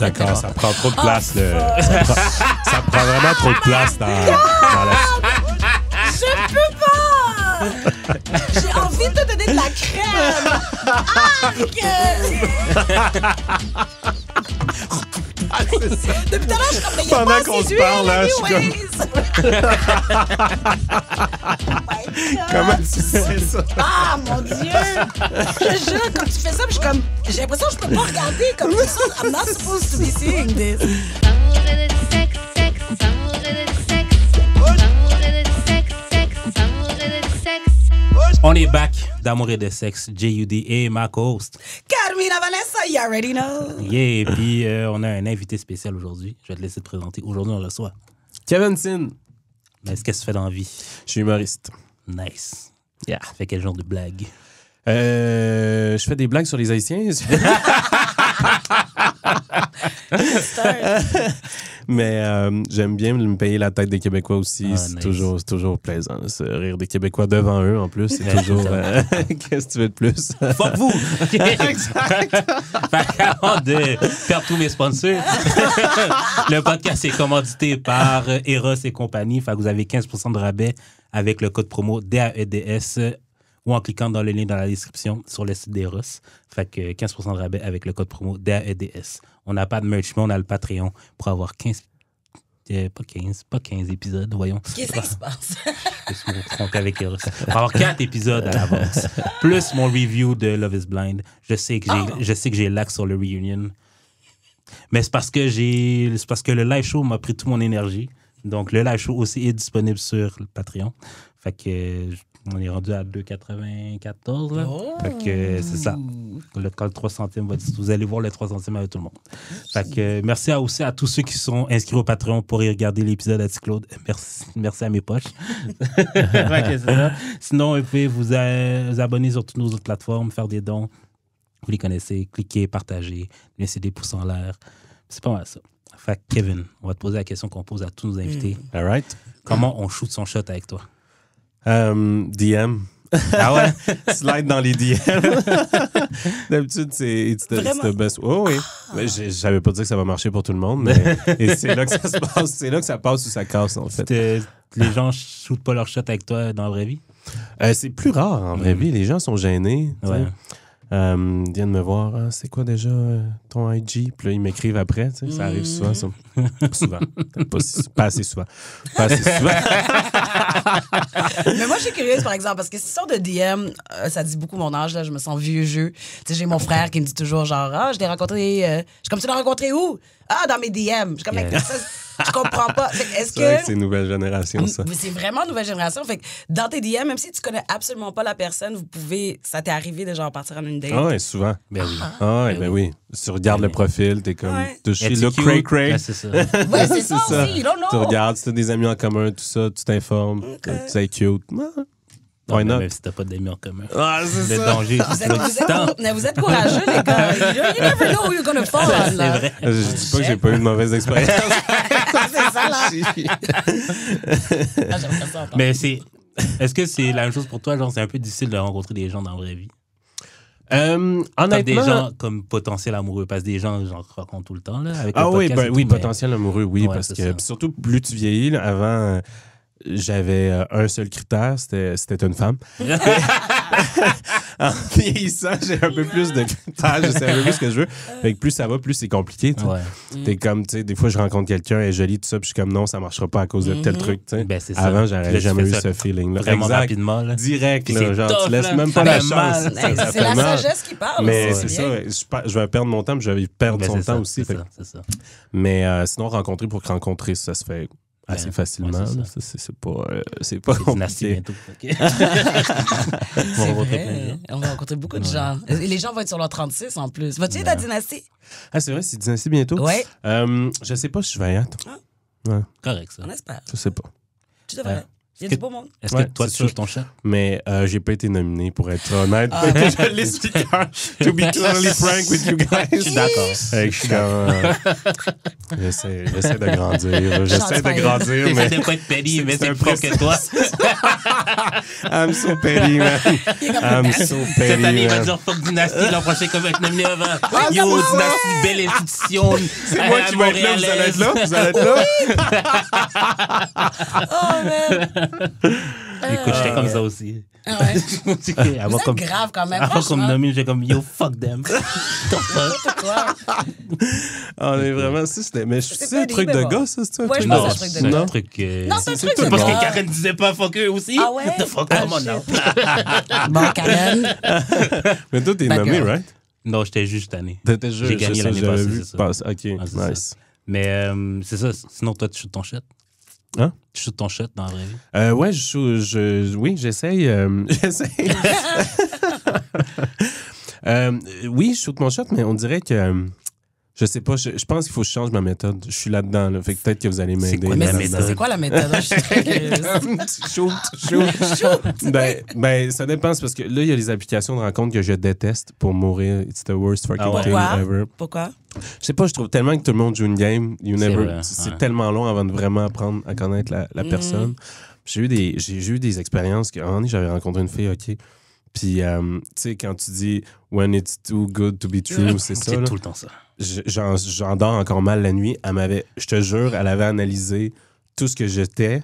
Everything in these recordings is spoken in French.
d'accord. Ça prend trop de place. Ça prend vraiment trop de place dans la... Je peux pas! J'ai envie de te donner de la crème! Ah, ah, c'est ça. Depuis tout à l'heure, je suis comme, mais il y a pas assez d'huile, anyways! Comment tu sais ça? Ah, mon Dieu! Je te jure, quand tu fais ça, je suis comme... J'ai l'impression que je peux pas regarder comme ça. I'm not supposed to be seeing this. D'amour et de sexe, sexe, d'amour et de sexe, d'amour et de sexe, sexe, d'amour et de sexe. On est back, d'amour et de sexe, J.U.D. et ma co-host Carmina Vanessa, you already know. Yeah, et puis on a un invité spécial aujourd'hui. Je vais te laisser te présenter. Aujourd'hui, on reçoit Kevin Sin. Qu'est-ce que tu fais dans la vie? Je suis humoriste. Nice. Yeah. Tu fais quel genre de blague? Je fais des blagues sur les Haïtiens. Mais j'aime bien me payer la tête des Québécois aussi. Ah, c'est nice. toujours plaisant, ce rire des Québécois devant eux, en plus. C'est toujours... qu'est-ce que tu veux de plus? Fuck vous! Exact! Avant de perdre tous mes sponsors, le podcast est commandité par Eros et compagnie. Fait que vous avez 15% de rabais avec le code promo DAEDS ou en cliquant dans le lien dans la description sur le site d'Eros. Fait que 15% de rabais avec le code promo DAEDS. On n'a pas de merch, mais on a le Patreon pour avoir 15 épisodes, voyons. Qu'est-ce qui se passe? Pour avoir 4 épisodes à l'avance. Plus mon review de Love is Blind. Je sais que j'ai lac sur le reunion. Mais c'est parce que le live show m'a pris toute mon énergie. Donc le live show aussi est disponible sur le Patreon. Fait que... On est rendu à 2,94 là. Oh. Fait que c'est ça. Quand le 3 centimes va dire, vous allez voir le 3 centimes avec tout le monde. Fait que merci aussi à tous ceux qui sont inscrits au Patreon pour y regarder l'épisode à T-Claude. Merci à mes poches. Fait que ça. Sinon, vous pouvez vous abonner sur toutes nos autres plateformes, faire des dons. Vous les connaissez, cliquez, partagez, laissez des pouces en l'air. C'est pas mal ça. Fait que Kevin, on va te poser la question qu'on pose à tous nos invités. All right. Comment on shoot son shot avec toi? DM. Ah ouais? Slide dans les DM. D'habitude, c'est the best. Oh oui. Mais j'avais pas dit que ça va marcher pour tout le monde, mais c'est là que ça se passe. C'est là que ça passe ou ça casse, en fait. Les gens shootent pas leur shot avec toi dans la vraie vie? C'est plus rare, en vraie vie. Les gens sont gênés. Ouais. Viennent me voir, ah, c'est quoi déjà ton IG? Puis là, ils m'écrivent après, tu sais, ça arrive souvent. Ça. Souvent. Pas assez souvent. Pas assez souvent. Mais moi, je suis curieuse, par exemple, parce que si sort de DM, ça dit beaucoup mon âge, là, je me sens vieux jeu. Tu sais, j'ai mon frère qui me dit toujours, genre, ah, je l'ai rencontré, je suis comme, tu l'as rencontré où? Ah, dans mes DM. Je suis comme, je comprends pas. C'est une nouvelle génération, ça. C'est vraiment une nouvelle génération. Fait que dans tes DM, même si tu connais absolument pas la personne, vous pouvez... Ça t'est arrivé de genre partir en une date? Ah oui, souvent. Ben oui. Ah oui, ben oui. Tu regardes le profil, t'es comme... touché le cray-cray. C'est ça. Ouais, c'est ça aussi. Tu regardes, si t'as des amis en commun, tout ça, tu t'informes. C'est cute. Non, mais même si t'as pas d'amis en commun. Ah, c'est ça. Le danger. Vous êtes courageux, les gars. You never know who you're gonna fall on, là. C'est vrai. Je dis pas que j'ai pas eu de mauvaise expérience. C'est ça, là. Ah, mais c'est... Est-ce que c'est la même chose pour toi? Genre, c'est un peu difficile de rencontrer des gens dans la vraie vie. Honnêtement... Des gens comme potentiel amoureux, parce que des gens, j'en rencontre tout le temps, là. Avec le podcast, oui, potentiel amoureux, oui. Ouais, parce que surtout, plus tu vieillis, là, avant... J'avais un seul critère, c'était une femme. En vieillissant, j'ai un peu plus de critères, je sais un peu plus ce que je veux. Fait que plus ça va, plus c'est compliqué. T'es comme, tu sais, des fois, je rencontre quelqu'un, elle est jolie, tout ça, puis je suis comme, non, ça marchera pas à cause de tel truc. Ben, avant, j'aurais jamais eu ce feeling-là. Vraiment rapidement. Là. Direct, là, genre, tu laisses même pas la chance. C'est la sagesse qui parle. Mais c'est ça, je vais perdre mon temps, puis je vais perdre son temps aussi. Mais sinon, rencontrer pour rencontrer, ça se fait... assez facilement. Ouais, c'est pas compliqué. Okay. On va rencontrer beaucoup de gens. Et les gens vont être sur leur 36 en plus. Vas-tu être à Dynastie? Ah, c'est vrai, c'est Dynastie bientôt. Ouais. Je sais pas si je vais y être. Ah. Ouais. Correct, ça. On espère. Je sais pas. Tu devrais. Il y a du beau monde. Est-ce que toi, tu touches ton chat? Mais j'ai pas été nominé, pour être honnête. Je l'explique. To be totally frank with you guys. Je suis d'accord. Je suis comme... J'essaie de grandir. J'essaie de grandir, mais... J'essaie pas être petty, mais c'est plus que toi. I'm so petty, man. I'm so petty, cette année, il va dire fuck Dynasty. L'an prochain, comme être nominé avant. Yo, Dynasty, belle institution. C'est moi qui vais être là, vous allez être là. Oh, man. Écoute, j'étais comme ça aussi. Ah ouais. C'est grave quand même. Avant qu'on me nomme, j'ai comme yo, fuck them. On est vraiment. C'est un truc de gars, ça, c'est un truc de gars. Non, c'est un truc de gars. Non, c'est un truc de gars. Parce que Karen disait pas fuck eux aussi. Ah ouais? Bon, Karen. Mais toi, t'es nommé, right? Non, j'étais juste année. J'ai gagné l'année passée. Ok, nice. Mais c'est ça. Sinon, toi, tu shootes ton shit. Hein? Tu shootes ton shot dans la vraie vie? Ouais, oui, j'essaye. J'essaye. Oui, je shoote mon shot, mais on dirait que... je sais pas, je pense qu'il faut que je change ma méthode. Je suis là-dedans, là, fait que peut-être que vous allez m'aider. C'est quoi la méthode? Shoot. Ben, ça dépend, parce que là, il y a les applications de rencontre que je déteste pour mourir. It's the worst fucking thing ever. Pourquoi? Je sais pas, je trouve tellement que tout le monde joue une game. C'est tellement long avant de vraiment apprendre à connaître la personne. J'ai eu des expériences que, j'avais rencontré une fille, ok. Puis, tu sais, quand tu dis « when it's too good to be true », c'est ça. C'est tout le temps ça. J'en dors encore mal la nuit. Elle m'avait, je te jure, elle avait analysé tout ce que j'étais.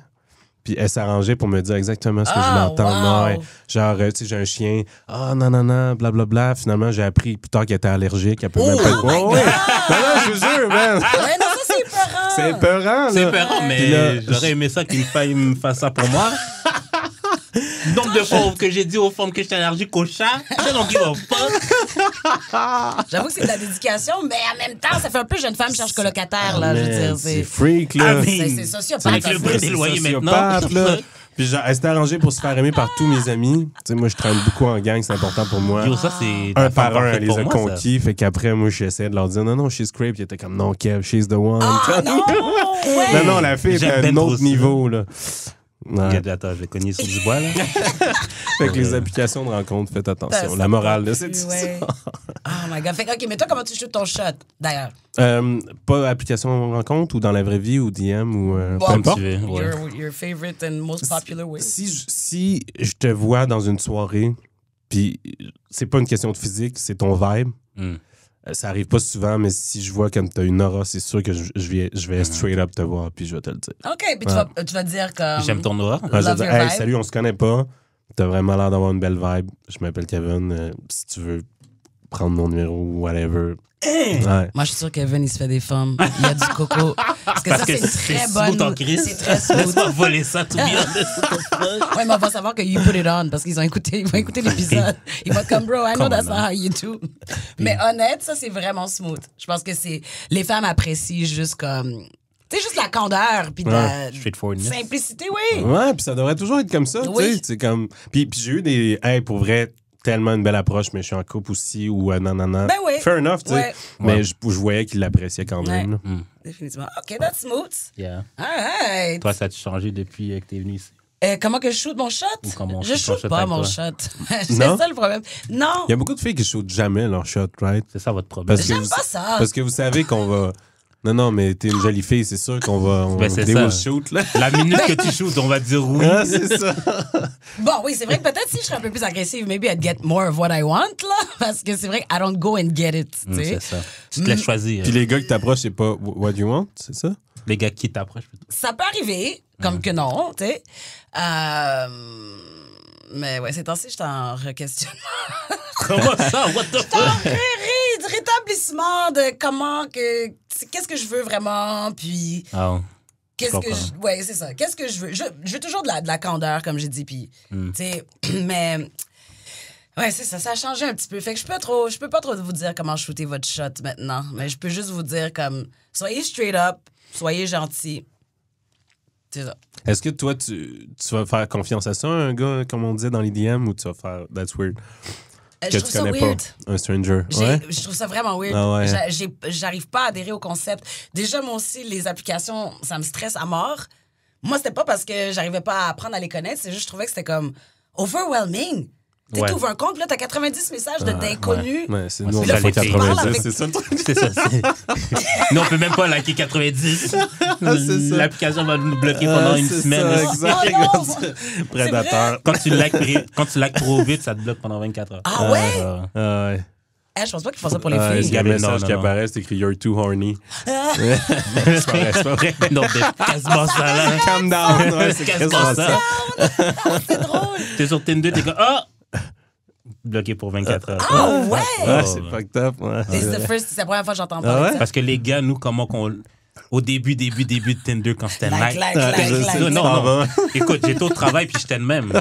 Puis elle s'arrangeait pour me dire exactement ce que je voulais entendre. Wow. Ouais. Genre, tu sais, j'ai un chien. Ah, oh, non, non, non, blablabla. Bla, bla. Finalement, j'ai appris plus tard qu'elle était allergique. Elle peut même pas... Oh, ouais. Non, je vous jure, man. C'est peurant, là. C'est peurant, mais j'aurais aimé ça qu'une femme me fasse ça pour moi. Donc de fois que j'ai dit aux femmes que j'étais allergique au chat, donc ils vont pas. J'avoue que c'est de la dédication, mais en même temps, ça fait un peu jeune femme cherche colocataire, là, je veux dire. C'est freak, là. C'est sociopathe. Avec le prix des loyers maintenant. Puis genre, elle s'était arrangée pour se faire aimer par tous mes amis. Tu sais, moi, je traîne beaucoup en gang, c'est important pour moi. Ça, un par un, elle les a conquis. Fait qu'après, moi, j'essayais de leur dire, non, non, she's creep. Puis elle était comme, non, Kev, she's the one. Non, non, la fille était à un autre niveau, là. Regarde, attends, je l'ai cogné sur du bois, là. Fait que les applications de rencontre, faites attention. La morale, là, c'est tout ça. Oh my God. Fait que, OK, mais toi, comment tu shootes ton shot, d'ailleurs? Pas application de rencontre ou dans la vraie vie ou DM ou... peu importe. Your favorite and most popular way. Si je te vois dans une soirée, puis c'est pas une question de physique, c'est ton vibe. Ça arrive pas souvent, mais si je vois comme t'as une aura, c'est sûr que je vais straight up te voir, puis je vais te le dire. OK, puis tu vas dire que... J'aime ton aura. Ouais, je vais dire, hey, salut, on se connaît pas. T'as vraiment l'air d'avoir une belle vibe. Je m'appelle Kevin. Si tu veux prendre mon numéro ou whatever... Ouais. Moi, je suis sûr que Kevin, il se fait des femmes. Il y a du coco. Parce que c'est très bonne. C'est très smooth. Laisse-moi voler ça tout bien. Ouais, mais on va savoir que you put it on parce qu'ils ont écouté, ils vont écouter l'épisode. Ils vont être comme, bro, I know that's not how you do. Mais honnête, ça, c'est vraiment smooth. Je pense que les femmes apprécient juste comme... Tu sais, juste la candeur, puis de la simplicité, oui. Ouais, puis ça devrait toujours être comme ça. Oui. C'est comme... Puis j'ai eu des... Hey, pour vrai... tellement une belle approche, mais je suis en couple aussi, ou nanana. Ben oui. Fair enough, tu sais. Ouais. Mais je voyais qu'il l'appréciait quand même. Ouais. Définitivement. OK, that's smooth. Yeah. All right. Toi, ça a-tu changé depuis que t'es venu ici? Comment que je shoot mon shot? Je shoot pas mon shot. C'est ça le problème. Non. Il y a beaucoup de filles qui shootent jamais leur shot, right? C'est ça votre problème. J'aime pas ça. Parce que vous savez qu'on va... Non, non, mais t'es une jolie fille, c'est sûr qu'on va... shoot, là. La minute que tu shoots, on va dire oui. Ah, c'est ça. Bon, oui, c'est vrai que peut-être si je serais un peu plus agressive, maybe I'd get more of what I want, là. Parce que c'est vrai que I don't go and get it, tu sais. C'est ça. Tu te laisses choisir. Puis les gars qui t'approchent, c'est pas what you want, c'est ça? Les gars qui t'approchent, plutôt. Ça peut arriver, comme que non, tu sais. Mais ouais, ces temps-ci, je t'en re-questionne. Comment ça? What the fuck? Du rétablissement de qu'est-ce que je veux vraiment, puis qu'est-ce que je... Ouais, c'est ça. Qu'est-ce que je veux? Je veux toujours de la candeur, comme j'ai dit, puis tu sais, mais... Ouais, c'est ça, ça a changé un petit peu. Fait que je peux pas trop vous dire comment shooter votre shot maintenant, mais je peux juste vous dire comme, soyez straight up, soyez gentil. C'est ça. Est-ce que toi, tu vas faire confiance à ça, un gars, comme on disait dans les DM, ou tu vas faire « that's weird » que tu connais pas, un stranger? Ouais? Je trouve ça vraiment weird. Ah ouais. J'arrive pas à adhérer au concept. Déjà, moi aussi, les applications, ça me stresse à mort. Moi, c'était pas parce que j'arrivais pas à apprendre à les connaître, c'est juste je trouvais que c'était comme overwhelming. Tu ouais. T'ouvres un compte, là, t'as 90 messages d'inconnus. Ouais, c'est nous, on a les 90, c'est ça le truc. C'est ça. Nous, on peut même pas liker 90. L'application va nous bloquer pendant une semaine. Oh, prédateur. Quand tu likes trop vite, ça te bloque pendant 24 heures. Ah ouais? Ouais. Je pense pas qu'ils font ça pour les filles. Il y a des messages qui apparaissent, c'est écrit You're too horny. C'est pas vrai. Non, mais quasiment ça là. Calm down. Ouais, c'est quasiment ça. C'est drôle. T'es sur Tinder, t'es comme oh! Bloqué pour 24 heures. Ah ouais! Ouais, c'est fucked up. C'est la première fois que j'entends parler de ça. Parce que les gars, nous, comment qu'on. Au début de Tinder, quand c'était non. Écoute, j'étais au travail puis j'étais le même.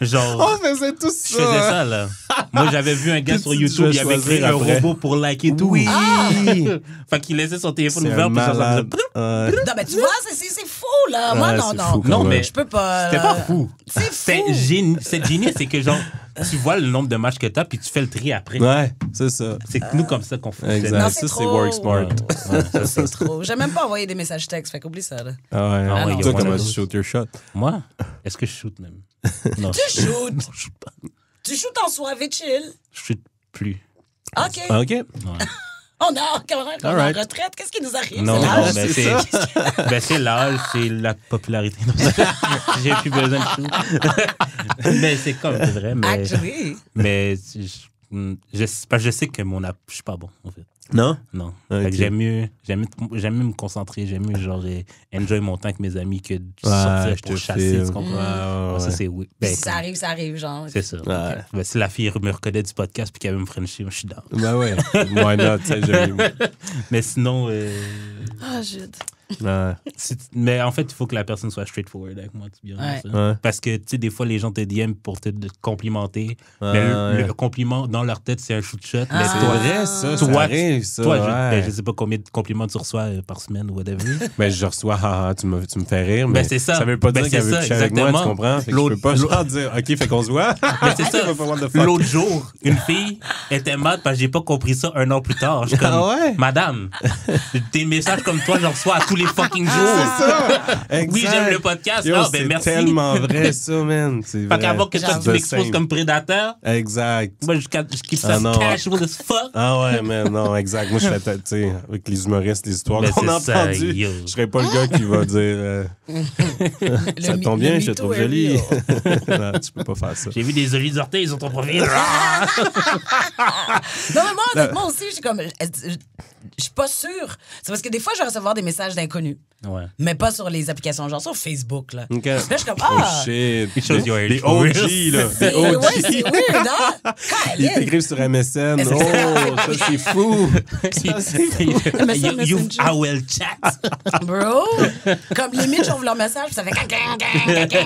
Genre, on faisait tout ça. Je faisais ça, là. Moi, j'avais vu un gars sur YouTube, il avait créé un robot pour liker tout. Oui! Fait qu'il laissait son téléphone ouvert puis ça faisait... Non, mais tu vois, c'est fou, là. Moi, non. Non, mais je peux pas... C'était pas fou. C'est fou. C'est génial, c'est que genre... Tu vois le nombre de matchs que t'as, puis tu fais le tri après. Ouais, c'est ça. C'est nous comme ça qu'on fonctionne. Exact. Non, ça, c'est work smart. Ouais, c'est trop. J'ai même pas envoyé des messages textes, fait qu'oublie ça. Là. Ah ouais, ah non. Toi, comment tu shoot your shot? Moi? Est-ce que je shoot même? Non. Tu shootes? Non, je shoot pas. Tu shootes en soirée, chill? Je shoot plus. OK. OK. Ouais. On est en retraite, qu'est-ce qui nous arrive? Non, c'est l'âge. Ben c'est l'âge, c'est la popularité. J'ai plus besoin de tout. Mais c'est comme vrai. Mais je sais que mon app, je suis pas bon, en fait. Non? Non. Okay. J'aime mieux me concentrer, j'aime mieux genre enjoy mon temps avec mes amis que de sortir pour chasser, tu comprends? Ça, c'est oui. Ben, si ça arrive, genre. C'est ça. Ah, okay. Ben, si la fille me reconnaît du podcast puis qu'elle veut me frencher, je suis down. Ben ouais, why not, tu sais, mais sinon... Ah, Jude. Mais en fait, il faut que la personne soit straightforward avec moi, tu bien parce que, tu sais, des fois, les gens te DM pour te complimenter. Mais le compliment dans leur tête, c'est un shoot-shot. Mais c'est vrai, ça. Toi, je sais pas combien de compliments tu reçois par semaine ou whatever. Mais je reçois, haha, tu me fais rire. Mais c'est ça. Ça veut pas dire qu'elle veut coucher avec moi, tu comprends? Fait que je peux pas genre dire, OK, fait qu'on se voit. Mais c'est ça. L'autre jour, une fille était mad parce que j'ai pas compris ça un an plus tard. Je suis comme, madame, des messages comme toi, j'en reçois à tous les fucking jours. Oui, j'aime le podcast. Yo, ben merci. C'est tellement vrai, ça, man. C'est vrai. Fait qu'avant que toi, tu m'exposes comme prédateur. Exact. Moi, je kiffe ça casual as fuck. Ah ouais, man, non, exact. Moi, je fais, tu sais, avec les humoristes, les histoires qu'on a entendues, je serais pas le gars qui va dire ça te tombe bien, je te trouve jolie. Non, tu peux pas faire ça. J'ai vu des olives d'orteils sur ton profil. Non, mais moi, aussi, je suis comme... Je suis pas sûre. C'est parce que des fois, je vais recevoir des messages d'inconnus. Ouais. Mais pas sur les applications, genre sur Facebook, là. Okay. Là, je suis comme, ah! Oh shit! Les OG, là. Les OG. Ouais, c'est weird, hein? Ils t'écrivent sur MSN. Oh, ça, c'est fou! Ça, c'est fou. You've AOL chat. Bro! Comme limite, j'ouvre leur message, ça fait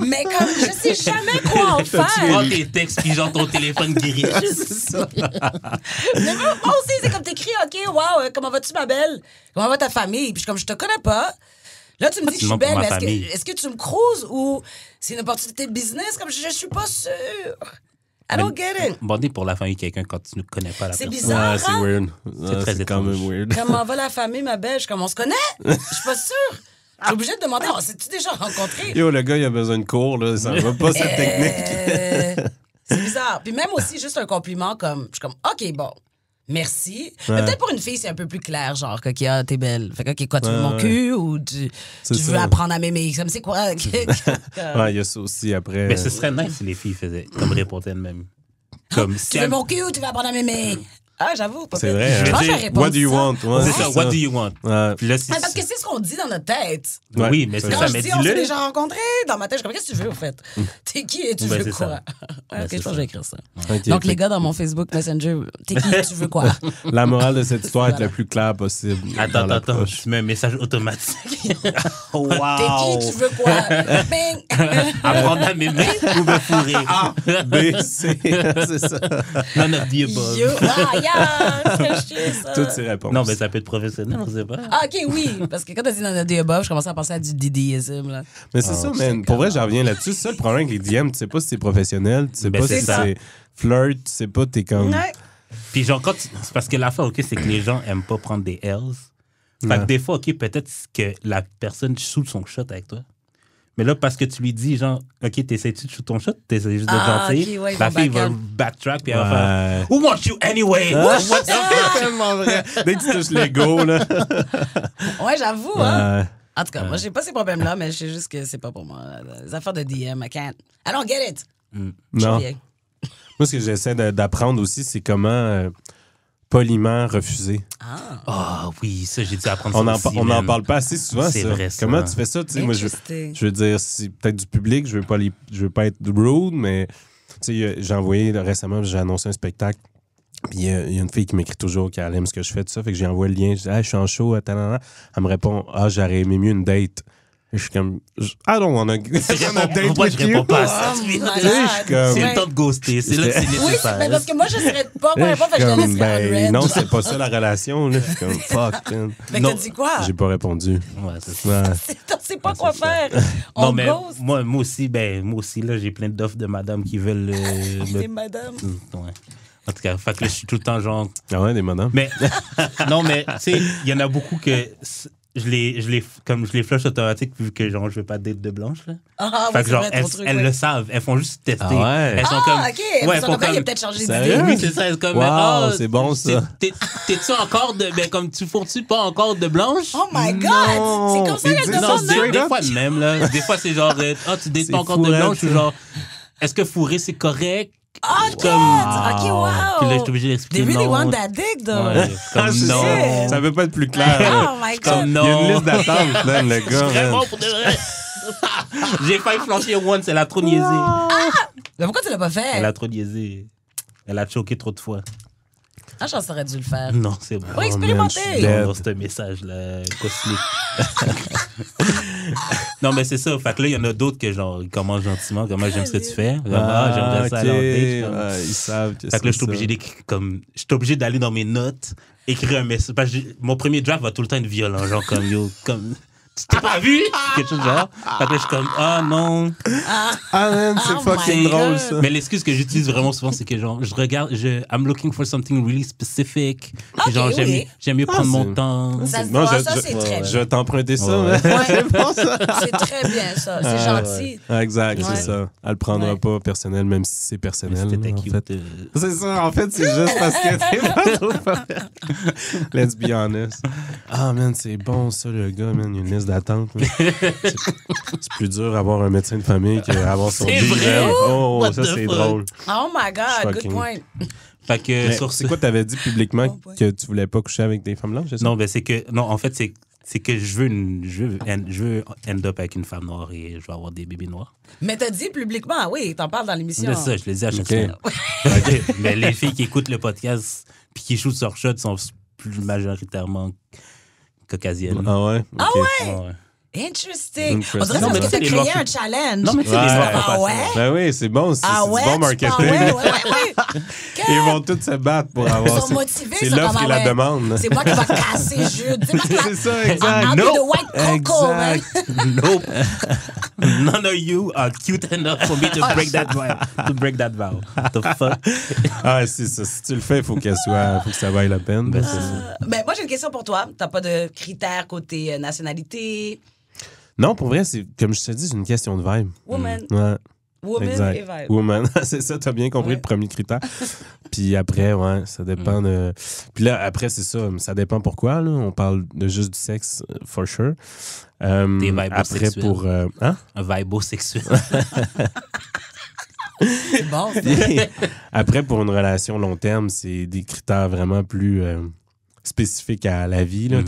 mais comme, je sais jamais quoi en faire. Tu prends tes textes, puis genre ton téléphone guérit. C'est ça. Mais moi aussi, c'est comme t'écris, OK, wow, comment vas-tu, ma belle? Comment va ta famille? Puis comme je te connais pas, là, tu me dis que je suis belle, mais est-ce que tu me cruises ou c'est une opportunité de business? Comme je suis pas sûre. I don't get it. Bandé pour la famille quelqu'un quand tu ne connais pas la personne. C'est bizarre, ouais, c'est weird. C'est très étrange. Comment va la famille, ma belle? Comme on se connaît? Je suis pas sûre. T'es obligé de demander, oh, c'est-tu déjà rencontré? Yo, le gars, il a besoin de cours, là. Ça va pas, cette technique. C'est bizarre. Puis même aussi, juste un compliment, comme, je suis comme, OK, bon, merci. Ouais. Mais peut-être pour une fille, c'est un peu plus clair, genre, que, OK, ah, t'es belle. Fait que, OK, quoi, tu veux mon cul ou tu veux apprendre à m'aimer? Comme, c'est quoi? Ouais, il y a ça aussi après. Mais ce serait nice si les filles faisaient, comme répondaient elles-mêmes. Comme si tu veux mon cul ou tu veux apprendre à m'aimer? Ah, j'avoue, pas. C'est vrai. Je pense que la réponse. What do you want? C'est ça, what do you want? Puis là, parce que c'est ce qu'on dit dans notre tête. Ouais. Oui, mais c'est ça. Quand je dis, on s'est déjà rencontrés, dans ma tête, je comprends, qu'est-ce que tu veux, au fait? T'es qui et tu veux quoi? OK, je pense que je vais écrire ça. Okay, donc, les gars, dans mon Facebook Messenger, t'es qui et tu veux quoi? La morale de cette histoire est la plus claire possible. Attends, je mets un message automatique. Wow! T'es qui, tu veux quoi? Bing! Apprendre à m'aimer ou me fourrer? A, B, C, c'est ça. Non, non, dis pas. Yeah, toutes ces réponses. Non, mais ça peut être professionnel, on sait pas. Ah, OK, oui. Parce que quand t'as dit dans le DAEDS, je commençais à penser à du DDism, là. Mais c'est ça, man. Pour vrai, j'en reviens là-dessus. C'est ça le problème avec les DM. Tu sais pas si c'est professionnel, tu sais pas si c'est flirt, tu sais pas, t'es comme. Puis genre, quand. Parce que la fin, OK, c'est que les gens aiment pas prendre des L's. Fait que des fois, OK, peut-être que la personne shoot son shot avec toi. Mais là, parce que tu lui dis, genre, OK, t'essaies-tu de shoot ton shot? T'essaies juste de gentil? Ouais, la fille va backtrack puis elle va faire Who wants you anyway? What's up? C'est tellement vrai. Dès que tu touches l'ego, là. Ouais, j'avoue, hein. En tout cas, moi, j'ai pas ces problèmes-là, mais je sais juste que c'est pas pour moi. Les affaires de DM, I can't. I don't get it. Non. Moi, ce que j'essaie d'apprendre aussi, c'est comment poliment refuser. Ah oui, ça, j'ai dû apprendre ça aussi. On n'en parle pas assez souvent, ça. Vrai, ça. Comment tu fais ça? Tu sais, moi, je veux dire, si, peut-être du public, je veux pas être rude, mais tu sais, j'ai envoyé récemment, j'ai annoncé un spectacle. Puis il y a une fille qui m'écrit toujours qu'elle aime ce que je fais, tout ça. Fait que j'ai envoyé le lien. Je dis, ah, je suis en show, ta. Elle me répond, ah, j'aurais aimé mieux une date. Je suis comme, ah non, on a date. Pourquoi je réponds pas à ça? C'est le temps de ghoster, c'est là que c'est nécessaire. Oui, parce que moi, je serais pas pour répondre, parce que je laisse ben, non, c'est pas ça la relation. Je suis comme, fuck, man. Mais t'as dit quoi? J'ai pas répondu. Ouais, c'est ça. T'en sais pas quoi faire. On ghost. Moi aussi, là, j'ai plein d'offres de madame qui veulent. Des madames? Ouais. En tout cas, fait que là, je suis tout le temps genre. Ah ouais, des madames. Mais, non, mais, tu sais, il y en a beaucoup que. Comme je les flush automatique vu que genre je veux pas d'être de blanche là. Ah, fait que genre elles le savent, elles font juste tester. Ah ouais. Elles sont comme OK, elles sont comme il a peut-être changé d'idée. Oui, c'est ça, elles sont comme ah, c'est bon ça. T'es-tu encore de comme tu fourres-tu pas encore de blanche? Oh my god, c'est comme ça qu'elles demandent. Des fois même là, des fois c'est genre ah, tu dates pas encore de blanche ou genre est-ce que fourrer c'est correct? Oh, God! OK, wow! Puis là, je suis obligé d'expliquer. They really want that dick, though! Ouais, comme non! Ça peut pas être plus clair. Oh, my God! Comme non! Il y a une liste d'attente, même, le gars. Vraiment, pour de vrai. J'ai failli flancher one, elle a trop niaisé. Ah! Mais pourquoi tu l'as pas fait? Elle a trop niaisé. Elle a choqué trop de fois. Ah, j'en aurais dû le faire. Non, c'est bon. Pour expérimenter! Non, c'est un message, là, cosmique. Non, mais c'est ça. Fait que là, il y en a d'autres que genre, ils commencent gentiment. Comment j'aime ce que tu fais. J'aimerais ça aller en date. Ils savent que fait que là, je suis obligé d'aller dans mes notes, écrire un message. Parce que mon premier draft va tout le temps être violent. Genre, comme yo, comme. Tu t'es pas vu? Quelque chose de genre. Fait que là, je suis comme, ah non. Ah, man, c'est fucking drôle ça. Mais l'excuse que j'utilise vraiment souvent, c'est que genre, je regarde, I'm looking for something really specific. Okay, genre, oui. J'aime mieux prendre mon temps. Ça, c'est très bien. Je vais t'emprunter ça. Ouais. C'est très bien ça. C'est gentil. Ouais. Exact, c'est ça. Elle prendra pas personnel, même si c'est personnel. C'est ça, en fait, c'est juste parce que t'es pas trop. Let's be honest. Ah, man, c'est bon ça, le gars, man. Une liste d'attente. C'est plus dur d'avoir un médecin de famille qu'avoir son DL. Oh, ça, c'est drôle. Oh my God, good point. Fait que c'est quoi, t'avais dit publiquement que tu voulais pas coucher avec des femmes blanches? Non, ben c'est que... Non, en fait, c'est que je veux end up avec une femme noire et je veux avoir des bébés noirs. Mais t'as dit publiquement, oui, t'en parles dans l'émission. C'est ça, je l'ai dit à chaque fois. Mais les filles qui écoutent le podcast puis qui shootent sur shot sont plus majoritairement... caucasienne. Ah ouais? Okay. Ah ouais? Ah ouais. Interesting. On dirait que tu as créé un challenge. Non, mais c'est des noirs. Ah ouais? Ben oui, c'est bon. C'est bon marketing. Ouais. Ils vont tous se battre pour avoir. Ils sont motivés. C'est l'offre qui la demande. C'est moi qui va casser Jude. C'est ça, exact. I'm the white coco, man. Nope. None of you are cute enough for me to break that vow. What the fuck? Ah, c'est ça. Si tu le fais, il faut que ça vaille la peine. Mais moi, j'ai une question pour toi. T'as pas de critères côté nationalité? Non, pour vrai, c'est comme je te dis, c'est une question de vibe. Woman. Ouais. Woman exact. Et vibe. Woman. C'est ça, t'as bien compris le premier critère. Puis après, ouais, ça dépend de... Puis là, après, c'est ça. Ça dépend pourquoi, là. On parle de juste du sexe, for sure. Des vibes après, pour... hein? Un vibe sexuel. C'est bon, ça. Après, pour une relation long terme, c'est des critères vraiment plus... spécifique à la vie, là,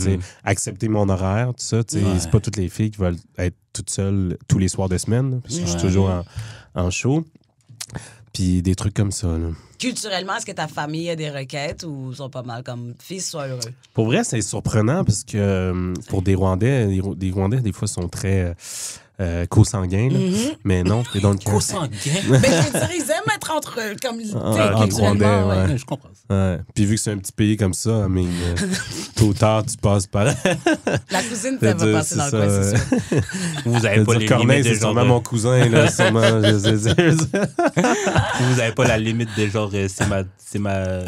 accepter mon horaire, tout ça. C'est pas toutes les filles qui veulent être toutes seules tous les soirs de semaine, là, parce que je suis toujours en show. Puis des trucs comme ça. Là. Culturellement, est-ce que ta famille a des requêtes ou sont pas mal comme fils, sois heureux? Pour vrai, c'est surprenant parce que pour des Rwandais, des fois sont très... co-sanguin, mais non, c'est dans le cas. Co-sanguin? Mais je dirais, ils aiment être entre eux, comme culturellement. Ouais. Je comprends ça. Ouais. Puis vu que c'est un petit pays comme ça, mais tôt ou tard, tu passes par... La cousine, elle va passer dans le coin, c'est sûr. Vous avez pas les limites des genre... mon cousin, là, sûrement, je sais. Vous avez pas la limite des genre, c'est ma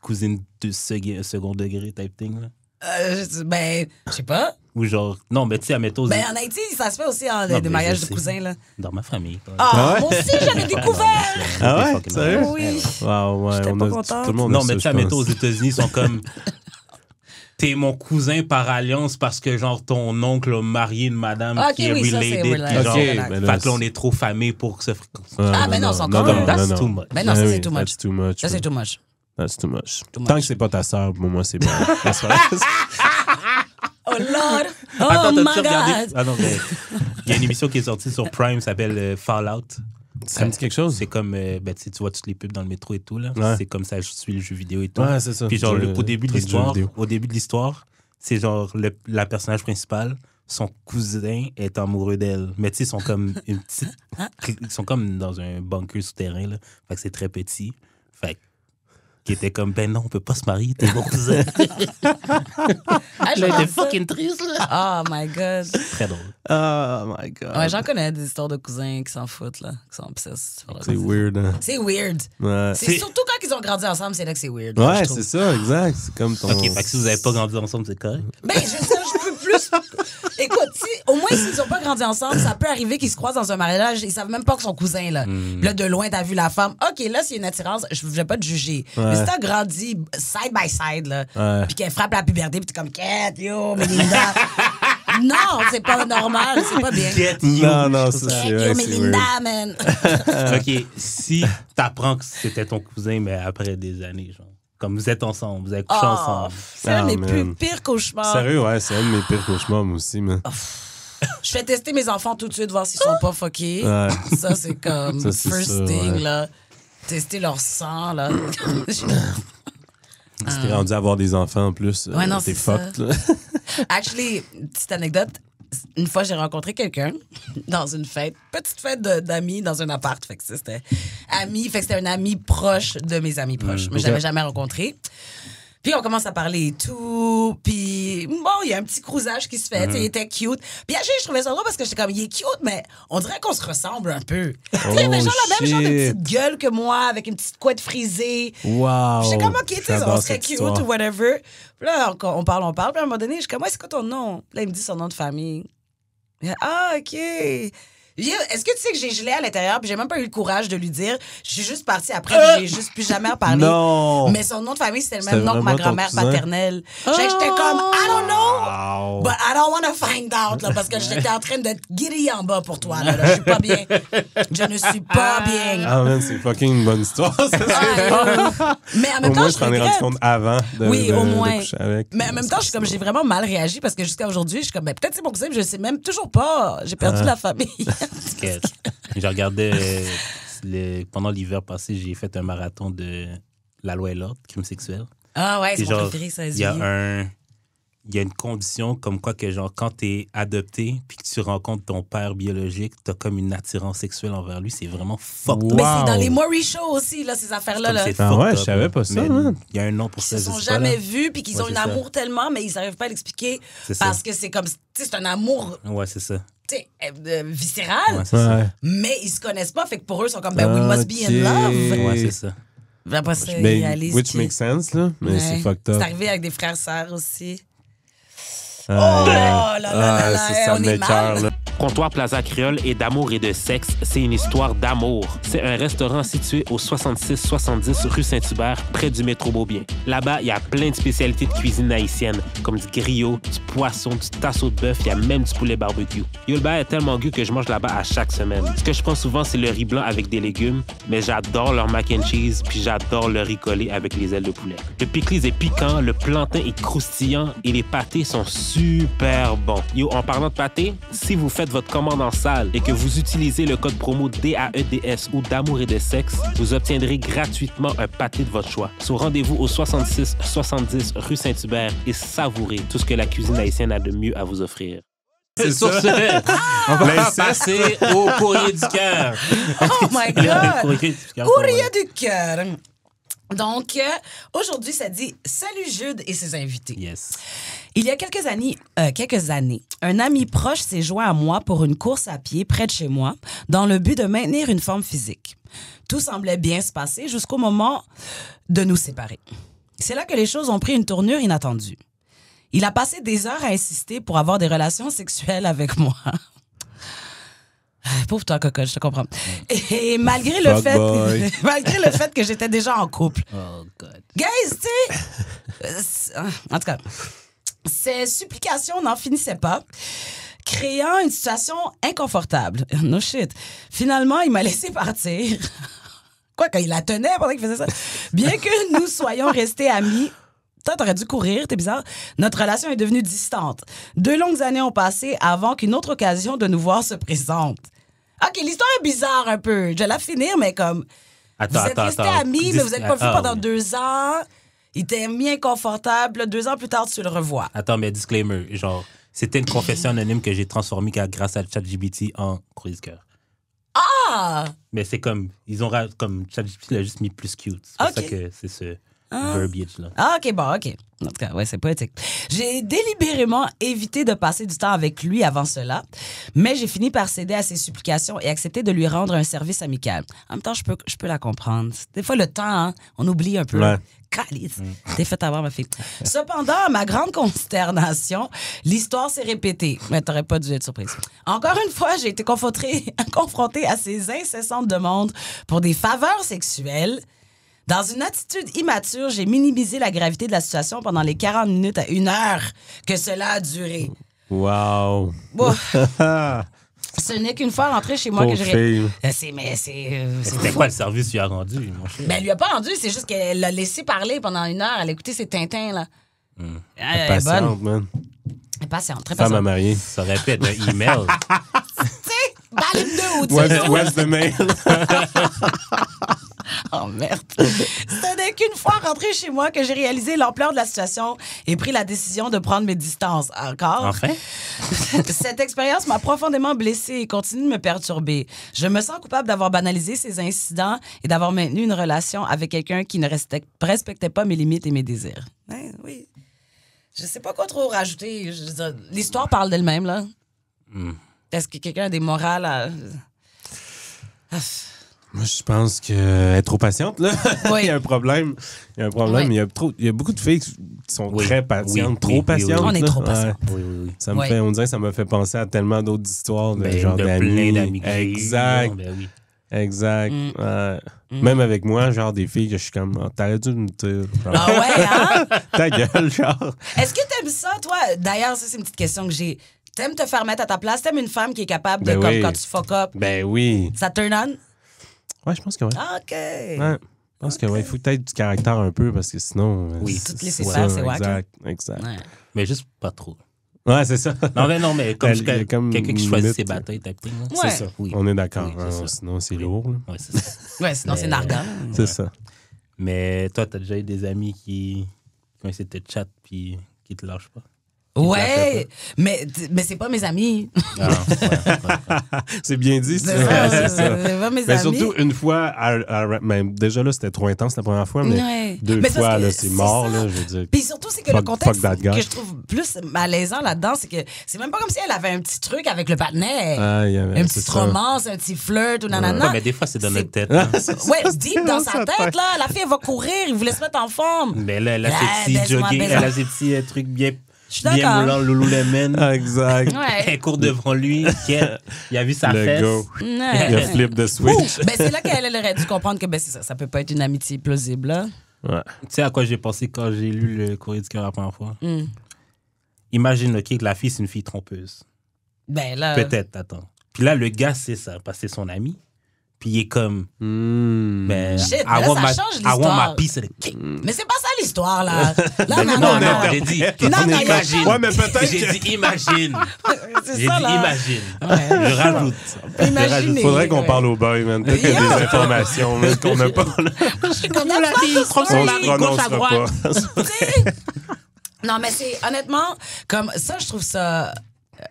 cousine de second degré type thing, là. Ben, je sais pas. Ou genre, non, mais tu sais, à Métos. Ben, en Haïti, ça se fait aussi en des mariages de cousins, là. Dans ma famille. Ah, moi aussi, j'avais découvert. Ah ouais? Sérieux? Oui. Waouh, ouais. J'étais pas contente. Non, mais tu sais, à Métos, aux États-Unis, ils sont comme. T'es mon cousin par alliance parce que, genre, ton oncle a marié une madame qui est related. Fait que là, on est trop famé pour que ça. Ah, ben non, c'est encore comme ça. That's too much. Ben non, ça, c'est too much. That's too much. Ça, c'est too much. That's too much. Tant que c'est pas ta sœur, pour moi, c'est bon. Oh Lord! Oh attends, my God! Ah non, mais il y a une émission qui est sortie sur Prime, s'appelle Fallout. Ça me dit quelque chose? C'est comme, ben, tu vois toutes les pubs dans le métro et tout, là. Ouais. C'est comme ça, je suis le jeu vidéo et tout. Ouais, c'est ça. Puis genre, au début de l'histoire, c'est genre la personnage principale, son cousin est amoureux d'elle. Mais tu sais, ils sont comme une petite... Ils sont comme dans un bunker souterrain, là. Fait que c'est très petit. Fait que... Qui était comme, ben non, on peut pas se marier, t'es mon cousin. Elle était fucking triste, là. Oh my God. Très drôle. Oh my God. Ouais, j'en connais des histoires de cousins qui s'en foutent, là, qui sont obsesses. C'est weird, hein. C'est weird. Ouais. C'est surtout quand ils ont grandi ensemble, c'est là que c'est weird. Là, ouais, c'est ça, exact. C'est comme ton. Ok, fait que si vous avez pas grandi ensemble, c'est correct. Ben, je peux plus. Écoute, si, au moins, s'ils ont pas grandi ensemble, ça peut arriver qu'ils se croisent dans un mariage, ils savent même pas que son cousin, là. Mm. Là, de loin, t'as vu la femme. Ok, là, s'il y a une attirance, je vais pas te juger. Ouais. Mais si t'as grandi side by side, là, ouais, puis qu'elle frappe la puberté, puis t'es comme, Cat, yo, Melinda. Non, c'est pas normal, c'est pas bien. Get you. Non, non, c'est ça. Get you, Melinda, man. Ok, si t'apprends que c'était ton cousin, mais après des années, genre. Comme vous êtes ensemble, vous avez couché ensemble. C'est un de mes plus pires cauchemars. Sérieux, ouais, c'est un de mes pires cauchemars, moi aussi, man. Je fais tester mes enfants tout de suite, voir s'ils sont pas fuckés. Ouais. Ça, c'est comme ça, first ça, thing, ouais, là. Tester leur sang, là. Si t'es rendu à avoir des enfants en plus, ouais, non, t'es fucked, là. Actually, petite anecdote, une fois j'ai rencontré quelqu'un dans une fête, petite fête d'amis dans un appart, fait que c'était un ami proche de mes amis proches, mais je l'avais jamais rencontré. Puis on commence à parler et tout, puis bon, il y a un petit crousage qui se fait, il était cute. Puis je trouvais ça drôle parce que j'étais comme, il est cute, mais on dirait qu'on se ressemble un peu. Oh, tu sais, il avait genre la même genre de petite gueule que moi, avec une petite couette frisée. Wow! J'étais comme, ok, tu sais, on serait cute ou whatever. Puis là, on parle, puis à un moment donné, je suis comme, ouais, c'est quoi ton nom? Là, il me dit son nom de famille. Ah, ok. Est-ce que tu sais que j'ai gelé à l'intérieur, puis j'ai même pas eu le courage de lui dire. Je suis juste partie après, j'ai juste plus jamais reparlé. Non. Mais son nom de famille, c'était le même nom que ma grand-mère paternelle. J'étais comme, I don't know, but I don't want to find out, là, parce que j'étais en train d'être guérie en bas pour toi. Là, je suis pas bien. Je ne suis pas bien. Ah, man, c'est fucking une bonne histoire. Ça, mais en même temps, je t'en ai rendu compte avant de coucher avec. Mais en même temps, je suis comme, j'ai vraiment mal réagi parce que jusqu'à aujourd'hui, je suis comme, peut-être c'est mon cousin, je sais même toujours pas. J'ai perdu la famille. Je regardais pendant l'hiver passé, j'ai fait un marathon de La Loi et l'Ordre, crime sexuel. Ah ouais, c'est mon préféré, ça. Il y a une condition comme quoi que genre quand t'es adopté puis que tu rencontres ton père biologique, t'as comme une attirance sexuelle envers lui, c'est vraiment fort. Wow. Mais c'est dans les Maury Show aussi là, ces affaires là. Ah ouais, je savais pas ça. Il y a un nom pour ça. Ils se sont jamais vus puis qu'ils ont un amour tellement, mais ils n'arrivent pas à l'expliquer parce que c'est comme, tu sais, c'est un amour. Ouais, c'est ça. Tu sais, viscéral, ouais, mais ils se connaissent pas, fait que pour eux, ils sont comme, ben, we must be in love. Ouais, c'est ça. Après ça, ben, which makes sense, là, mais c'est fucked up. C'est arrivé avec des frères-sœurs aussi. Oh là là, c'est ça, on est mal. Comptoir Plaza Créole et D'amour et de Sexe, c'est une histoire d'amour. C'est un restaurant situé au 66-70 rue Saint-Hubert, près du métro Beaubien. Là-bas, il y a plein de spécialités de cuisine haïtienne, comme du griot, du poisson, du tasso de bœuf, il y a même du poulet barbecue. Yo, le bar est tellement goût que je mange là-bas à chaque semaine. Ce que je prends souvent, c'est le riz blanc avec des légumes, mais j'adore leur mac and cheese, puis j'adore le riz collé avec les ailes de poulet. Le pickles est piquant, le plantain est croustillant et les pâtés sont super bons. Yo, en parlant de pâtés, si vous faites votre commande en salle et que vous utilisez le code promo DAEDS ou D'amour et de Sexe, vous obtiendrez gratuitement un pâté de votre choix. So, rendez-vous au 66-70 rue Saint-Hubert et savourez tout ce que la cuisine haïtienne a de mieux à vous offrir. C'est sur ce, on va passer au courrier du cœur. Oh my God! Courrier du cœur. Donc, aujourd'hui, ça dit « Salut Jude et ses invités ». Yes. Il y a quelques années, un ami proche s'est joint à moi pour une course à pied près de chez moi dans le but de maintenir une forme physique. Tout semblait bien se passer jusqu'au moment de nous séparer. C'est là que les choses ont pris une tournure inattendue. Il a passé des heures à insister pour avoir des relations sexuelles avec moi. Pauvre toi, cocotte, je te comprends. Et malgré le fait que j'étais déjà en couple. Oh, God. Guys, tu sais... En tout cas, ces supplications n'en finissaient pas, créant une situation inconfortable. No shit. Finalement, il m'a laissé partir. Quoi, quand il la tenait pendant qu'il faisait ça. Bien que nous soyons restés amis... Toi, t'aurais dû courir, t'es bizarre. Notre relation est devenue distante. 2 longues années ont passé avant qu'une autre occasion de nous voir se présente. OK, l'histoire est bizarre un peu. Je vais la finir, mais comme... Vous êtes restés amis, mais vous n'êtes pas vus pendant 2 ans. Il t'est mis inconfortable. 2 ans plus tard, tu le revois. Attends, mais disclaimer, genre, c'était une confession anonyme que j'ai transformée grâce à ChatGPT en croix de cœur. Ah! Mais c'est comme... ChatGPT l'a juste mis plus cute. C'est pour ça que c'est ce... verbiage, là. Ah, OK, bon, OK. En tout cas, ouais, c'est poétique. J'ai délibérément évité de passer du temps avec lui avant cela, mais j'ai fini par céder à ses supplications et accepter de lui rendre un service amical. En même temps, je peux la comprendre. Des fois, le temps, hein, on oublie un peu. Ouais. Calice. T'es fait avoir, ma fille. Cependant, à ma grande consternation, l'histoire s'est répétée. Mais t'aurais pas dû être surprise. Encore une fois, j'ai été confrontée à ses incessantes demandes pour des faveurs sexuelles. Dans une attitude immature, j'ai minimisé la gravité de la situation pendant les 40 minutes à 1 heure que cela a duré. Wow! Bon. Ce n'est qu'une fois rentrée chez moi que j'ai... Mais c'était quoi le service qu'il a rendu? Ben, lui a pas rendu, c'est juste qu'elle l'a laissé parler pendant 1 heure. Elle a écouté ses tintins, là. Mmh. Elle est patiente, man. Elle est patiente, très patiente. Femme à marier, ça aurait pu être un email. Tu sais, balle-le ou where's the mail? Oh merde. Ce n'est qu'une fois rentrée chez moi que j'ai réalisé l'ampleur de la situation et pris la décision de prendre mes distances. Encore? Enfin? Cette expérience m'a profondément blessée et continue de me perturber. Je me sens coupable d'avoir banalisé ces incidents et d'avoir maintenu une relation avec quelqu'un qui ne respectait pas mes limites et mes désirs. Ben, oui. Je sais pas quoi trop rajouter. L'histoire parle d'elle-même, là. Mm. Est-ce que quelqu'un a des morales à... Moi, je pense qu'elle est trop patiente, là. Oui. Il y a un problème. Il y a un problème. Oui. Il y a beaucoup de filles qui sont très patientes, trop patientes. On est trop patientes. Ouais. Oui. On dirait que ça m'a fait penser à tellement d'autres histoires de genre d'amis. Exact. Ben oui. Exact. Mm. Ouais. Mm. Même avec moi, genre des filles que je suis comme, oh, t'aurais dû me dire. Ah ouais, hein? Ta gueule, genre. Est-ce que t'aimes ça, toi? D'ailleurs, ça, c'est une petite question que j'ai. T'aimes te faire mettre à ta place? T'aimes une femme qui est capable de, comme quand tu fuck up? Ben oui. Ça turn on? Ouais, je pense que oui. OK. Ouais, je pense que oui. Il faut peut-être du caractère un peu parce que sinon. Oui, toutes les séquences, c'est wack. Exact, exact. Ouais. Mais juste pas trop. Ouais, c'est ça. Non, mais comme quelqu'un qui choisit ses batailles, ouais. C'est ça. Oui. On est d'accord. Oui, hein, sinon, c'est lourd. Là. Ouais, c'est ça. Ouais, sinon, c'est narguant. C'est ça. Mais toi, t'as déjà eu des amis qui ont essayé de te chat puis qui te lâchent pas? Ouais, mais c'est pas mes amis. C'est bien dit, c'est pas mes amis. Surtout une fois, déjà là, c'était trop intense la première fois, mais deux fois, là, c'est mort, là, je veux dire. Puis surtout, c'est que le contexte que je trouve plus malaisant là-dedans, c'est que c'est même pas comme si elle avait un petit truc avec le partenaire. Une petite romance, un petit flirt ou nanana. Mais des fois, c'est dans notre tête. Ouais, deep dans sa tête, là. La fille, elle va courir, il voulait se mettre en forme. Mais là, elle a ses petits jogging, elle a ses petits trucs bien. Je suis bien moulant, Lululemon. Exact. Ouais. Elle court devant lui. Il a vu sa fesse. Go. Ouais. Il a flip de switch. Ben, c'est là qu'elle aurait dû comprendre que ben, ça peut pas être une amitié plausible. Hein? Ouais. Tu sais à quoi j'ai pensé quand j'ai lu le courrier du cœur la première fois? Mm. Imagine que la fille, c'est une fille trompeuse. Ben là... Peut-être, attends. Puis là, le gars, c'est ça, parce que c'est son ami. Puis il est comme... Mmh. Ben, shit, mais là, ça change l'histoire. Mais c'est pas ça l'histoire, là. Non, j'ai dit, imagine. Ouais, mais peut-être... J'ai dit, imagine. J'ai dit, imagine. Ouais. Je rajoute. Imaginez. Faudrait qu'on parle au boy, man. Peut-être qu'il y a des informations qu'on n'a pas. Je suis comme la fille, on se prononcera pas. Non, mais c'est honnêtement, comme ça, je trouve ça...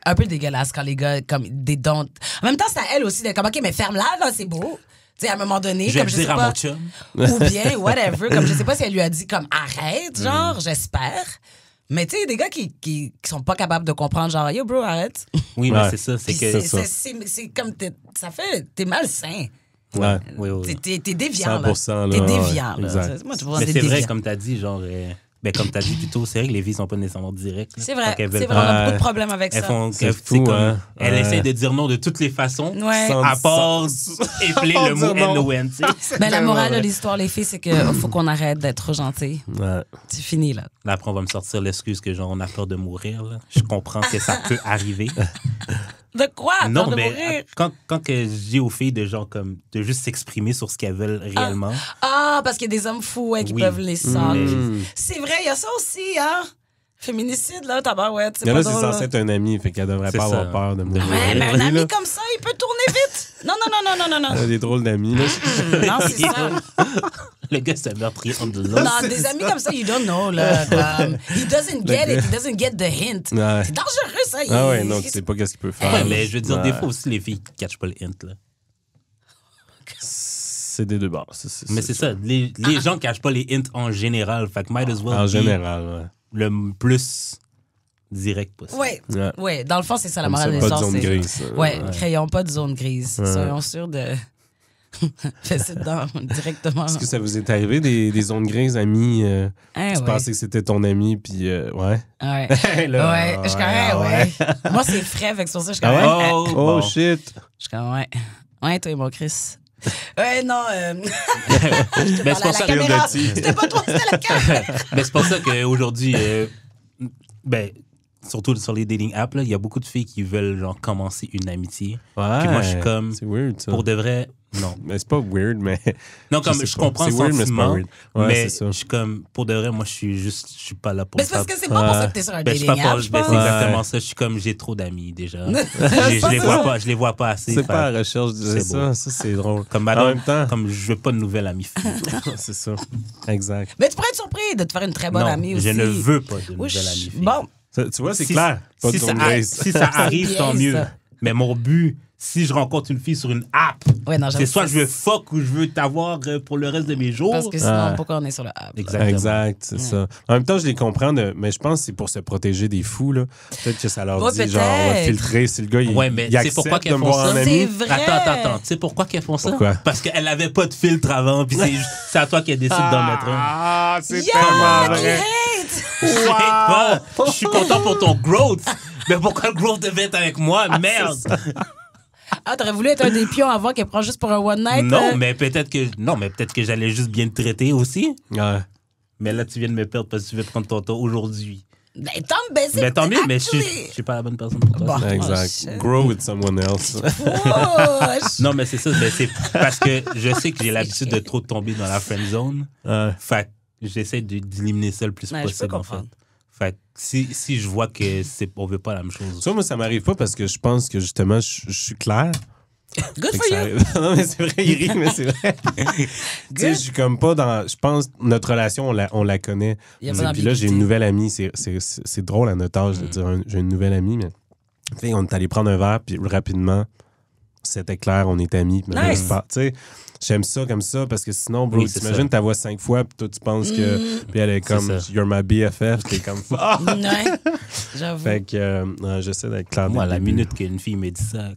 un peu dégueulasse quand les gars, comme, des dons. En même temps, c'est à elle aussi d'être comme, OK, mais ferme-la, là, c'est beau. Tu sais, à un moment donné, je vais comme je sais pas. Ou bien, whatever, comme je sais pas si elle lui a dit, comme, arrête, genre, j'espère. Mais tu sais, des gars qui sont pas capables de comprendre, genre, yo, bro, arrête. Oui, mais c'est ça, c'est que. C'est comme, ça fait, t'es malsain. Ouais, oui, oui. T'es déviant, là. T'es déviant, là. Moi, tu vois, mais c'est vrai, comme t'as dit, genre. Ben, comme tu as dit plus tôt, c'est vrai que les filles sont pas nécessairement directes. C'est vrai, c'est vrai, on a beaucoup de problèmes avec ça. Elles essayent de dire non de toutes les façons, à part épeler le mot NON. Ben, la morale de l'histoire, les filles, c'est qu'il faut qu'on arrête d'être gentilles. C'est fini, là. Là, après, on va me sortir l'excuse que genre, on a peur de mourir. Là. Je comprends que ça peut arriver. De quoi? Non, peur de mourir? Quand je dis aux filles de genre comme de juste s'exprimer sur ce qu'elles veulent réellement. Ah, parce qu'il y a des hommes fous qui peuvent les sortir. C'est vrai, il y a ça aussi, hein? Féminicide, là, tabarouette. Il y en a, c'est censé être un ami, fait qu'elle devrait pas avoir peur de mourir. Ouais, mais un ami comme ça, il peut tourner vite. Non. Il y a des drôles d'amis, là. Non, c'est ça. Le gars, c'est un meurtrier en deux ans. Non, des amis comme ça, you don't know, là. He doesn't get it, he doesn't get the hint. Ouais. C'est dangereux, ça. Ah ouais, non, tu sais pas qu'est-ce qu'il peut faire. Ouais, mais je veux dire, des fois aussi, les filles qui catchent pas le hint, là. C'est des deux bords. Mais c'est ça, les gens cachent pas les hints en général, fait que might as well. En général, ouais. Le plus direct possible. Oui, ouais. Dans le fond, c'est ça la morale de l'histoire. Pas de zone grise. Oui, créons pas de zone grise. Soyons sûrs de... Fais ça dedans, directement. Est-ce que ça vous est arrivé, des zones grises, amis? Tu pensais que c'était ton ami, puis... je suis quand même, Moi, c'est frais, fait que c'est pour ça je suis quand même... Oh, shit! Je suis quand même, Ouais, toi et mon Chris... Ouais, non. Mais c'est pour ça que. C'était pas toi, c'était la caméra. Mais c'est pour ça qu'aujourd'hui, surtout sur les dating apps, il y a beaucoup de filles qui veulent genre commencer une amitié. Ouais. Puis moi, je suis comme. C'est weird, ça. Pour de vrai, non. Mais c'est pas weird, mais. Non, comme je comprends le sentiment. Weird, mais je suis comme. Pour de vrai, moi, je suis pas là pour ça. Mais c'est parce que c'est pas pour ça que t'es sur un dating app. C'est exactement ça. Je suis comme, j'ai trop d'amis déjà. Je les vois pas assez. C'est pas à la recherche de ça. Ça, c'est drôle. Comme en même temps. Comme je veux pas de nouvelle amie. C'est ça. Exact. Mais tu pourrais être surpris de te faire une très bonne amie aussi. Je ne veux pas de nouvelle amie. Bon. Tu vois, c'est clair. Si ça arrive, tant mieux. Mais mon but, si je rencontre une fille sur une app, c'est soit je veux fuck ou je veux t'avoir pour le reste de mes jours. Parce que sinon, pourquoi on est sur l'app? Exactement. Exact, c'est ça. En même temps, je les comprends, mais je pense que c'est pour se protéger des fous. Peut-être que ça leur dit, genre, on va filtrer si le gars, il accepte de me voir en ami. Attends. Tu sais pourquoi qu'elles font ça? Parce qu'elles n'avaient pas de filtre avant, puis c'est à toi qu'elles décident d'en mettre un. Ah, c'est tellement vrai! Je suis content pour ton growth. Mais pourquoi le growth devait être avec moi? Merde! Ah, t'aurais voulu être un des pions avant qu'elle prend juste pour un one night? Non, mais peut-être que j'allais juste bien te traiter aussi. Ouais. Mais là, tu viens de me perdre parce que tu veux prendre ton temps aujourd'hui. Ben, tant mieux, mais je suis pas la bonne personne pour toi. Bon, exact. Grow with someone else. Non, mais c'est ça. Mais c'est parce que je sais que j'ai l'habitude de trop tomber dans la friend zone. Fait que j'essaie d'éliminer ça le plus possible, en fait. Fait que si je vois qu'on veut pas la même chose. Ça, moi, ça m'arrive pas parce que je pense que, justement, je suis clair. Good for you! Non, mais c'est vrai, il rit, mais c'est vrai. Tu sais, je suis comme pas dans... Je pense notre relation, on la connaît. Puis là, j'ai une nouvelle amie. C'est drôle à notre âge de dire j'ai une nouvelle amie, mais... Tu sais, on est allé prendre un verre, puis rapidement, c'était clair, on est amis. Nice! Tu sais... J'aime ça comme ça parce que sinon, bro, t'imagines, ta voix 5 fois, puis toi, tu penses que. Puis elle est comme, you're my BFF, t'es comme fort. Ouais, j'avoue. Fait que j'essaie d'être clair. Moi, à la minute qu'une fille me dit ça,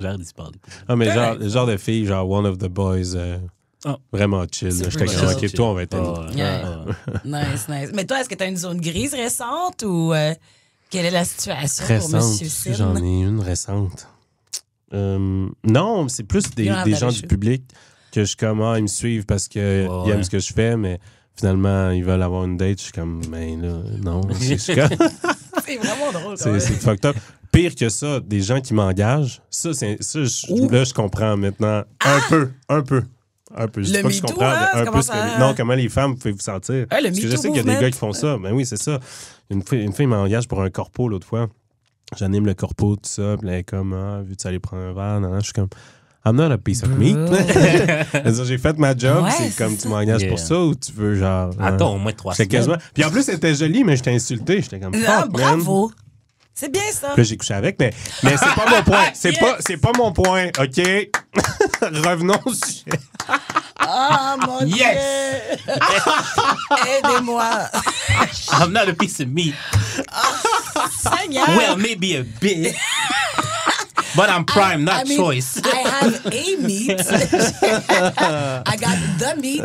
j'arrête d'y parler. Ah, mais genre de fille, genre one of the boys, vraiment chill. J'étais comme, ok, toi, on va être amis. Nice. Mais toi, est-ce que t'as une zone grise récente ou quelle est la situation pour M. Sin? J'en ai une récente. Non, c'est plus des gens du public que je suis comme, ils me suivent parce qu'ils aiment ce que je fais, mais finalement, ils veulent avoir une date. Je suis comme, ben là, non. C'est vraiment drôle. C'est fucked up. Pire que ça, des gens qui m'engagent, là, je comprends maintenant un peu. Je sais pas que je comprends, mais un peu ce que... Non, comment les femmes peuvent vous sentir. Parce que je sais qu'il y a des gars qui font ça. Ben oui, c'est ça. Une fille m'engage pour un corpo l'autre fois. J'anime le corpo, tout ça. Puis là, elle est comme, veux-tu aller prendre un verre? Non, je suis comme, I'm not a piece of meat. J'ai fait ma job, c'est comme, tu m'engages pour ça ou tu veux, genre. Attends, au moins 3 semaines. Quasiment... Puis en plus, c'était joli, mais je t'ai insulté. J'étais comme, fuck, bravo. C'est bien ça. Puis là, j'ai couché avec, mais c'est pas mon point. C'est pas mon point, OK? Revenons au sujet. Ah, mon Dieu! Aidez-moi! I'm not a piece of meat. Seigneur! Well, maybe a bit. But I'm prime, choice. I have a meat. I got the meat.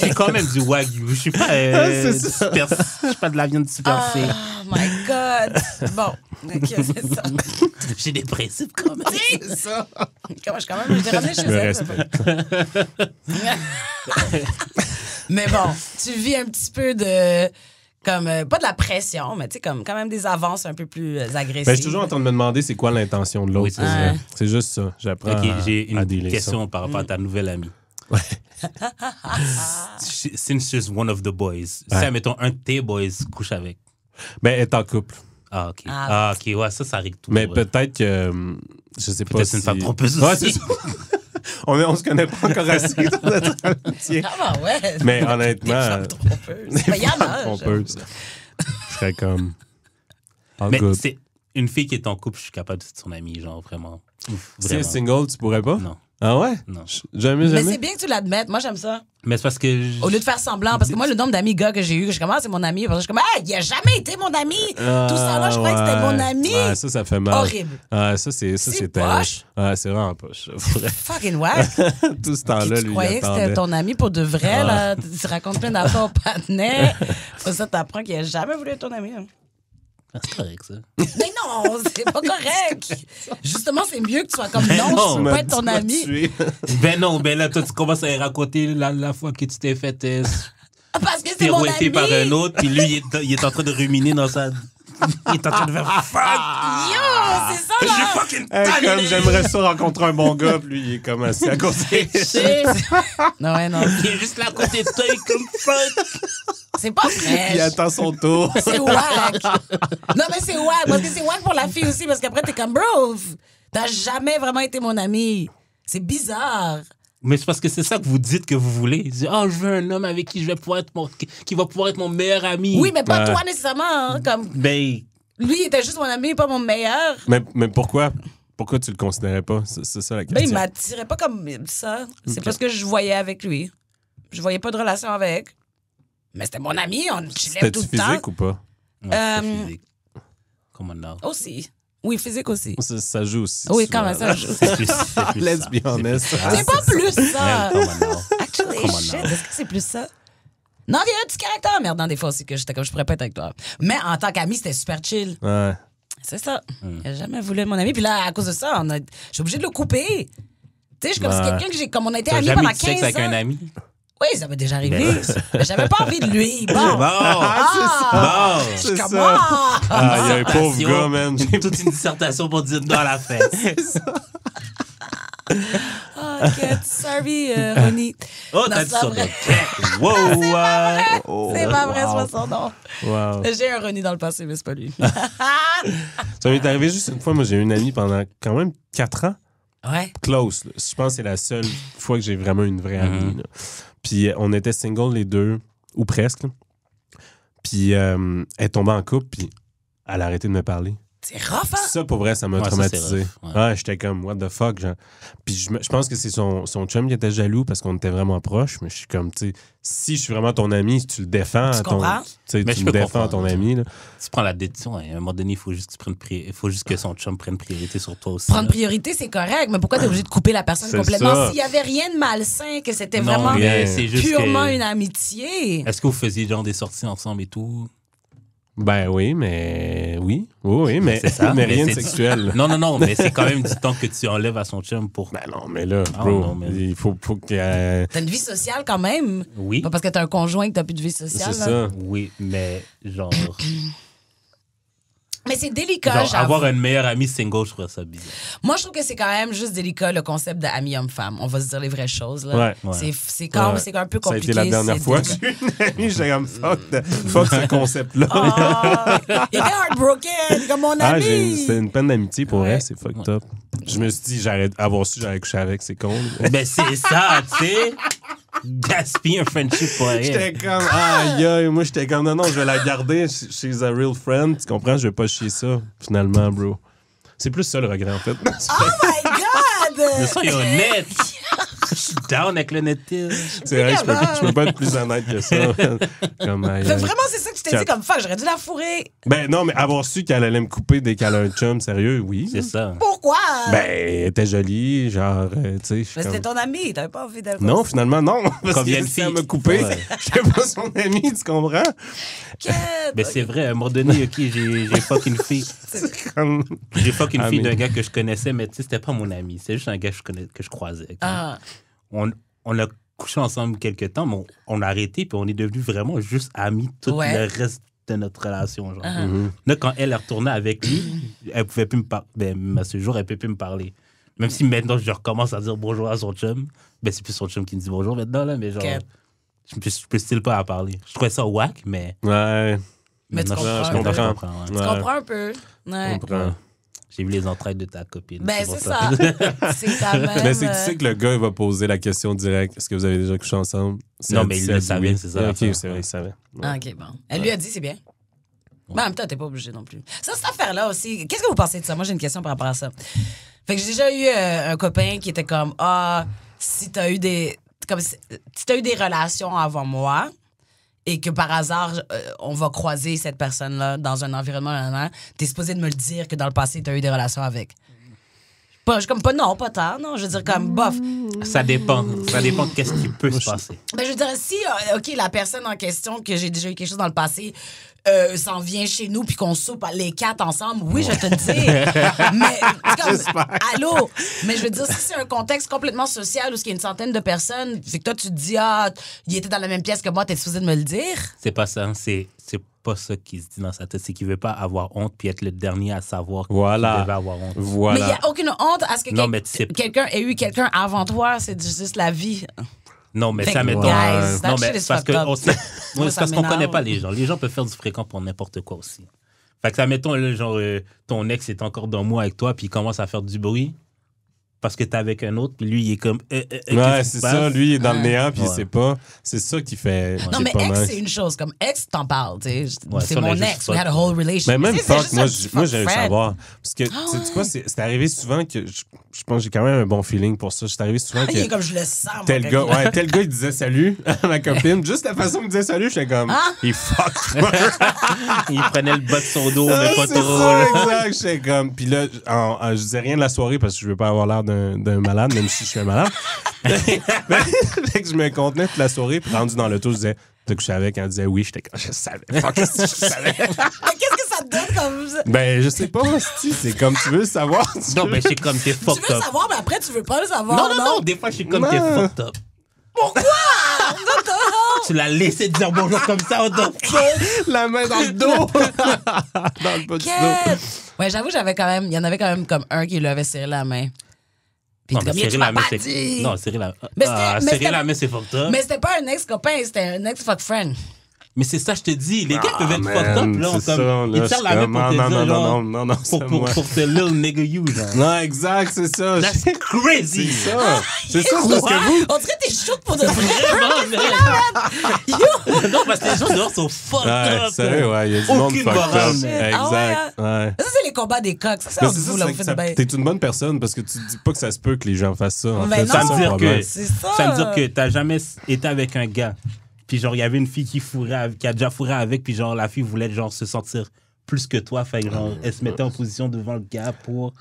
J'ai quand même du wagyu. Je suis pas je suis pas de la viande super C. Oh my God. Bon, ok, c'est ça. J'ai des principes quand même. C'est ça. Quand même, je l'ai ramené chez elle. Mais bon, tu vis un petit peu de... Comme, pas de la pression, mais tu sais, comme quand même des avances un peu plus agressives. Ben, je suis toujours en train de me demander c'est quoi l'intention de l'autre. Oui, c'est juste ça. J'apprends à j'ai une question par rapport à ta nouvelle amie. Ouais. Since she's one of the boys, ouais. Si, mettons, un de tes boys couche avec. Ben, elle est en couple. Ah, OK. Ah, OK, ouais, ça arrive tout. Mais peut-être que... je sais pas si... Peut-être une femme trompeuse aussi. Ouais, c'est ça. On se connaît pas encore assez dans notre amitié. Ah bah ouais. Mais honnêtement... Des femmes trompeuses. Je serais comme... Mais c'est une fille qui est en couple, je suis capable de son amie, genre vraiment. Si elle est single, tu pourrais pas? Non. Ah ouais? Non. Jamais. Mais c'est bien que tu l'admettes. Moi, j'aime ça. Mais c'est parce que... Au lieu de faire semblant, parce que moi, le nombre d'amis gars que j'ai eu, que je commence, c'est mon ami. Parce que je suis comme, hey, il a jamais été mon ami. Tout ça, là, je croyais que c'était mon ami. Ah, ça fait mal. Horrible. Ah, ça, c'est poche. Ah, c'est vraiment poche. Fucking whack. Tout ce temps-là, lui, tu croyais que c'était ton ami pour de vrai, là. Tu racontes plein d'affaires au patinet. Pour ça, t'apprends qu'il a jamais voulu être ton ami. C'est correct, ça. Mais non, c'est pas correct. Justement, c'est mieux que tu sois comme non, je ne veux pas être ton ami. Ben non, ben là, toi, tu commences à y raconter la fois que tu t'es fait parce que c'est mon ami par un autre, puis lui, il est en train de ruminer dans sa... Il est en train de faire fuck! Yo, c'est ça, là! J'ai fucking terminé! Comme j'aimerais ça rencontrer un bon gars, puis lui, il est comme assis à côté. Non, ouais, non. Il est juste là à côté de toi, il est comme fuck! C'est pas vrai! Il attend son tour. C'est wack! Non, mais c'est wack! Parce que c'est wack pour la fille aussi, parce qu'après, t'es comme bro! T'as jamais vraiment été mon ami! C'est bizarre! Mais c'est parce que c'est ça que vous dites que vous voulez. Oh, je veux un homme avec qui je vais pouvoir être qui va pouvoir être mon meilleur ami. Oui, mais pas toi nécessairement. Hein, comme... Ben... Lui, il était juste mon ami, pas mon meilleur. Mais pourquoi? Pourquoi tu le considérais pas? C'est ça la question. Ben, il m'attirait pas comme ça. C'est parce que je voyais avec lui. Je voyais pas de relation avec. Mais c'était mon ami, on chillait tout le temps. C'était physique ou pas? Non, c'était physique. Comment là? Aussi. Oui, physique aussi. Ça joue aussi. Oui, quand même, ça joue. C'est plus let's be honest. C'est pas plus ça. Actually, shit, est-ce que c'est plus ça? Non, il y a un petit caractère merdant des fois aussi que j'étais comme je pourrais pas être avec toi. Mais en tant qu'ami, c'était super chill. Ouais. C'est ça. J'ai jamais voulu être mon ami. Puis là, à cause de ça, j'ai obligé de le couper. Tu sais, je suis comme si quelqu'un que j'ai. Comme on a été amis pendant 15 ans. Tu sais avec un ami? Oui, ça m'est déjà arrivé. Mais j'avais pas envie de lui. Bon. Ah, c'est ça. Ah, il y a un pauvre gars, man. J'ai toute une dissertation pour dire non à la fête. C'est ça. Oh, okay. Sorry, Ronnie. Oh, t'as dit son nom. Wow. C'est pas vrai, c'est pas son nom. Wow. J'ai un Ronnie dans le passé, mais c'est pas lui. Ça m'est arrivé juste une fois. Moi, j'ai eu une amie pendant quand même 4 ans. Ouais. Close. Là. Je pense que c'est la seule fois que j'ai vraiment une vraie amie. Là. Puis on était single les deux, ou presque. Là. Puis elle tombait en couple, puis elle a arrêté de me parler. C'est rough, hein? Ça, pour vrai, ça m'a traumatisé. J'étais comme, what the fuck? Genre. Puis je pense que c'est son chum qui était jaloux parce qu'on était vraiment proches. Mais je suis comme, tu sais, si je suis vraiment ton ami, tu le défends. Tu comprends? Tu me défends ton ami. Là. Tu prends la décision. Hein. À un moment donné, il faut juste que son chum prenne priorité sur toi aussi. Prendre priorité, c'est correct. Mais pourquoi t'es obligé de couper la personne complètement? S'il n'y avait rien de malsain, que c'était vraiment purement une amitié. Est-ce que vous faisiez genre des sorties ensemble et tout? Ben oui, mais... Oui, mais, ça, mais rien de sexuel. Non, mais c'est quand même du temps que tu enlèves à son chum pour... Ben non, mais là, bro, il faut que... T'as une vie sociale quand même. Oui. Pas parce que t'as un conjoint que t'as plus de vie sociale. C'est ça. Oui, mais genre... Mais c'est délicat, genre. Avoir une meilleure amie single, je trouve ça bizarre. Moi, je trouve que c'est quand même juste délicat le concept d'ami homme-femme. On va se dire les vraies choses. Là. Ouais. C'est quand même un peu compliqué. Ça a été la dernière fois que j'ai eu une amie, j'étais comme fuck ce concept-là. Oh, il était heartbroken, comme mon ami. C'est une peine d'amitié pour elle, c'est fucked up. Je me suis dit, j'aurais couché avec, c'est con. Mais c'est ça, tu sais. Gaspiller un friendship pour elle. J'étais comme, aïe, aïe, moi j'étais comme, non, je vais la garder, she's a real friend, tu comprends, je vais pas chier ça, finalement, bro. C'est plus ça le regret, en fait. Oh my God! Je suis honnête! suis down avec l'honnêteté. C'est vrai, je peux pas être plus honnête que ça. Comme, vraiment, c'est ça que tu t'es dit comme fuck, j'aurais dû la fourrer. Ben non, mais avoir su qu'elle allait me couper dès qu'elle a un chum, sérieux, oui. C'est ça. Pourquoi? Ben, elle était jolie, genre, tu sais. Mais c'était ton amie, t'avais pas envie d'aller. Non, finalement, non. Parce que si elle me coupait, j'étais pas son amie, tu comprends? Ben c'est vrai, à un moment donné, ok, j'ai fuck une fille. J'ai fuck une fille d'un gars que je connaissais, mais tu sais, c'était pas mon ami, c'est juste un gars que je croisais. Ah. On a couché ensemble quelques temps, mais on a arrêté, puis on est devenus vraiment juste amis tout le reste de notre relation. Genre. Ah. Là, quand elle retournait avec lui, elle pouvait plus me parler. Ben, à ce jour, elle pouvait plus me parler. Même si maintenant, je recommence à dire bonjour à son chum, ben, c'est plus son chum qui me dit bonjour maintenant, là, mais genre, je peux still pas à parler. Je trouvais ça whack, mais... Ouais. Mais non, tu comprends. Je comprends. Tu comprends un peu. Ouais. J'ai vu les entrailles de ta copine. Ben, c'est ça. C'est ta même... Mais c'est que tu sais que le gars, il va poser la question directe. Est-ce que vous avez déjà couché ensemble? Non, mais il le savait, c'est ça. OK, c'est vrai, il savait. Ah, OK, bon. Elle lui a dit, c'est bien. Mais en même temps, t'es pas obligé non plus. Ça, cette affaire-là aussi, qu'est-ce que vous pensez de ça? Moi, j'ai une question par rapport à ça. Fait que j'ai déjà eu un copain qui était comme, ah, si t'as eu des... Comme si t'as eu des relations avant moi... et que par hasard, on va croiser cette personne-là dans un environnement, t'es supposé de me le dire que dans le passé, t'as eu des relations avec. Je suis comme, pas non, pas tant, non. Je veux dire, comme, bof. Ça dépend. Ça dépend de qu'est-ce qui peut se passer. Ben, je veux dire, si, OK, la personne en question, que j'ai déjà eu quelque chose dans le passé, s'en vient chez nous, puis qu'on soupe les quatre ensemble, oui, je te le dis. Mais, comme, allô? Mais je veux dire, si c'est un contexte complètement social où il y a une centaine de personnes, c'est que toi, tu te dis, ah, il était dans la même pièce que moi, t'es supposé de me le dire? C'est pas ça. C'est pas ça qui se dit dans sa tête. C'est qu'il veut pas avoir honte puis être le dernier à savoir qu'il devait avoir honte. Voilà. Mais il n'y a aucune honte à ce que quelqu'un ait eu quelqu'un avant toi. C'est juste la vie. Non, mais ça m'étonne. Non, mais parce qu'on connaît pas les gens. Les gens peuvent faire du fréquent pour n'importe quoi aussi. Fait que ça, mettons, là, genre, ton ex est encore dans moi avec toi puis il commence à faire du bruit parce que t'es avec un autre, puis lui, il est comme... ouais, c'est ça, lui, il est dans le néant, puis il sait pas. C'est ça qui fait... Non, mais ex, c'est une chose. Comme ex, t'en parles, tu sais. C'est mon ex, we had a whole relation. Mais même fuck, moi, j'ai un savoir. Parce que, tu sais quoi, c'est arrivé souvent que... Je pense que j'ai quand même un bon feeling pour ça. C'est arrivé souvent que... Il est comme, je le sens, tel gars, ouais, tel gars, il disait salut à ma copine. Juste la façon qu'il disait salut, j'étais comme... Il fuck. Il prenait le bas de son dos, mais pas trop. C'est ça, exact. J'étais comme... Puis là, je disais rien de la soirée, parce que je veux pas avoir l'air d'un malade, même si je suis un malade. Fait que je me contenais toute la soirée, puis rendu dans l'auto, je disais, t'as couché avec, elle disait oui, j'étais comme, je savais, fuck, je savais. Qu'est-ce que ça te donne comme... Ben, je sais pas, c'est comme tu veux savoir. Non, ben, c'est comme t'es fucked up. Tu veux savoir, mais après, tu veux pas le savoir. Non, des fois, je suis comme t'es fucked up. Pourquoi? Tu l'as laissé dire bonjour comme ça, la main dans le dos. Dans le petit dos. Ouais, j'avoue, j'avais quand même, il y en avait quand même comme un qui lui avait serré la main. Non, serrer la main, c'est fucked up. Mais c'était pas un ex-copain, c'était un ex-fuck friend. Mais c'est ça, je te dis, les gars peuvent être fucked up, là, comme, ils tirent la main pour te dire, genre, pour ce little nigga you, genre. Non, exact, c'est ça. That's crazy. C'est ça. C'est ça, c'est parce que vous... On dirait que t'es chaud pour de vrai. Non, parce que les gens dehors sont fucked up. Sérieux, ouais, il y a du monde fucked up. Exact, ouais. Ça, c'est les combats des coqs. Ça, on vous là, vous faites bien. T'es une bonne personne parce que tu dis pas que ça se peut que les gens fassent ça. Ça veut dire que t'as jamais été avec un gars. Puis genre, il y avait une fille qui a déjà fourré avec, puis genre, la fille voulait genre se sentir plus que toi. Fait genre, elle se mettait en position devant le gars pour...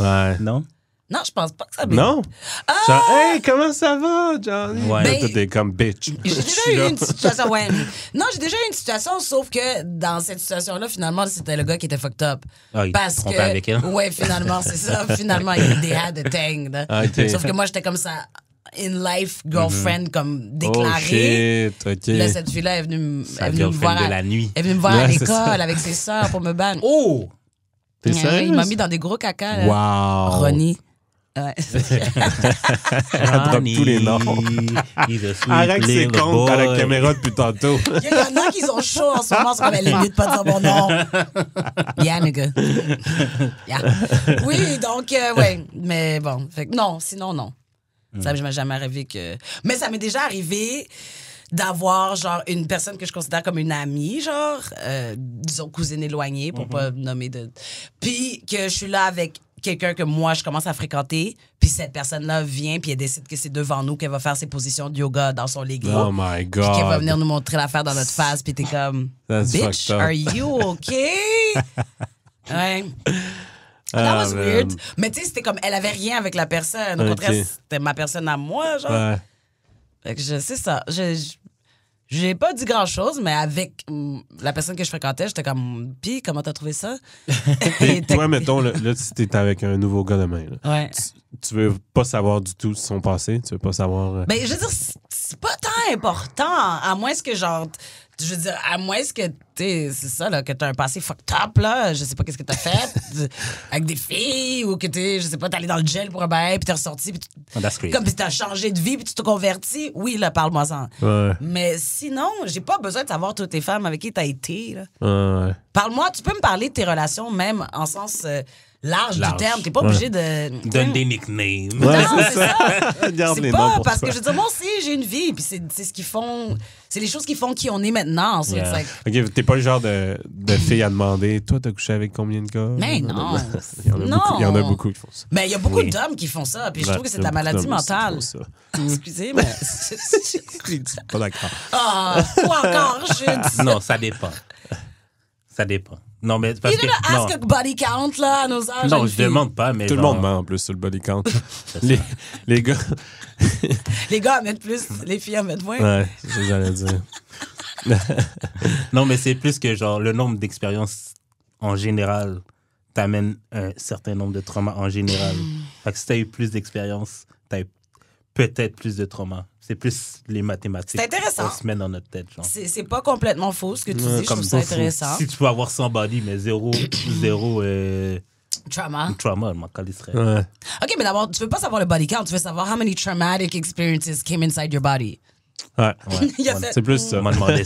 Ouais. Non? Non, je pense pas que ça... Non? Genre, hey, comment ça va, Johnny? Ouais, ben, toi, t'es comme bitch. J'ai déjà eu une situation, ouais. Non, j'ai déjà eu une situation, sauf que dans cette situation-là, finalement, c'était le gars qui était fucked up. Ah, il parce que... avec elle? Ouais, finalement, c'est ça. Finalement, they had a thing. Okay. Sauf que moi, j'étais comme ça... in life girlfriend comme déclarée. Oh shit, okay. Là, cette fille-là est venue me voir de la nuit. Elle est venue me voir à l'école avec ses sœurs pour me banner. Oh! T'es sérieuse? Il m'a mis dans des gros cacas. Wow! Ronnie. Ouais. Ronnie. Tous les noms. Arrête ses comptes à la caméra depuis tantôt. Il y en a qui sont chauds en ce moment, c'est comme elle est mieux de pas dire mon nom. Yeah, nigga. Yeah. Oui, donc, ouais. Mais bon, fait, non, sinon, non. Ça m'a jamais arrivé que... Mais ça m'est déjà arrivé d'avoir, genre, une personne que je considère comme une amie, genre, disons, cousine éloignée, pour pas nommer de... Puis que je suis là avec quelqu'un que moi, je commence à fréquenter, puis cette personne-là vient, puis elle décide que c'est devant nous qu'elle va faire ses positions de yoga dans son legging. Oh my God. Puis qu'elle va venir nous montrer l'affaire dans notre face, puis t'es comme, that's bitch, are you okay? Ouais. That was weird. Mais tu sais, c'était comme, elle avait rien avec la personne. Au contraire, c'était ma personne à moi, genre. Ouais. Fait que je sais ça. J'ai pas dit grand-chose, mais avec la personne que je fréquentais, j'étais comme, pis comment t'as trouvé ça? Et toi, mettons, là, si t'es avec un nouveau gars demain, là, ouais. tu veux pas savoir du tout son passé? Tu veux pas savoir... Ben, je veux dire, c'est pas tant important, à moins que genre... Je veux dire, à moins que t'es, c'est ça, là, que t'as un passé fucked up, là, je sais pas qu'est-ce que t'as fait, avec des filles, ou que t'es, je sais pas, t'es allé dans le gel pour un bain, puis t'es ressorti, puis comme si t'as changé de vie, puis tu te convertis. Oui, là, parle-moi-en. Ouais. Mais sinon, j'ai pas besoin de savoir toutes les femmes avec qui t'as été, là. Ouais. Parle-moi, tu peux me parler de tes relations, même en sens... Large du terme, t'es pas obligé de... Donne des nicknames. Ouais, non, c'est ça. C'est pas parce que je veux dire, moi aussi, j'ai une vie, puis c'est ce qu'ils font, c'est les choses qu'ils font qui on est maintenant. Ensuite, yeah. Like... OK, t'es pas le genre de fille à demander, toi, t'as couché avec combien de gars? Mais non. Il y en a beaucoup qui font ça. Mais il y a beaucoup d'hommes qui font ça, puis je trouve que c'est de la maladie mentale. Excusez, mais... Pas d'accord. Ah, toi encore, Jude. Non, ça dépend. Ça dépend. Non, mais parce que... ask a body count, là, à nos âges. Non, je demande pas, mais... Tout le monde ment, en plus, sur le body count. les gars... les gars en mettent plus, les filles en mettent moins. Ouais, c'est ce que j'allais dire. Non, mais c'est plus que, genre, le nombre d'expériences en général t'amène un certain nombre de traumas en général. Fait que si t'as eu plus d'expériences, t'as eu peut-être plus de traumas. C'est plus les mathématiques qu'on se met dans notre tête. C'est pas complètement faux ce que tu dis, je trouve ça intéressant. Si tu peux avoir 100 body, mais zéro trauma, je m'en calisserais. Ouais. OK, mais d'abord, tu veux pas savoir le body count, tu veux savoir how many traumatic experiences came inside your body. Ouais, ouais. C'est plus ça. M'a demandé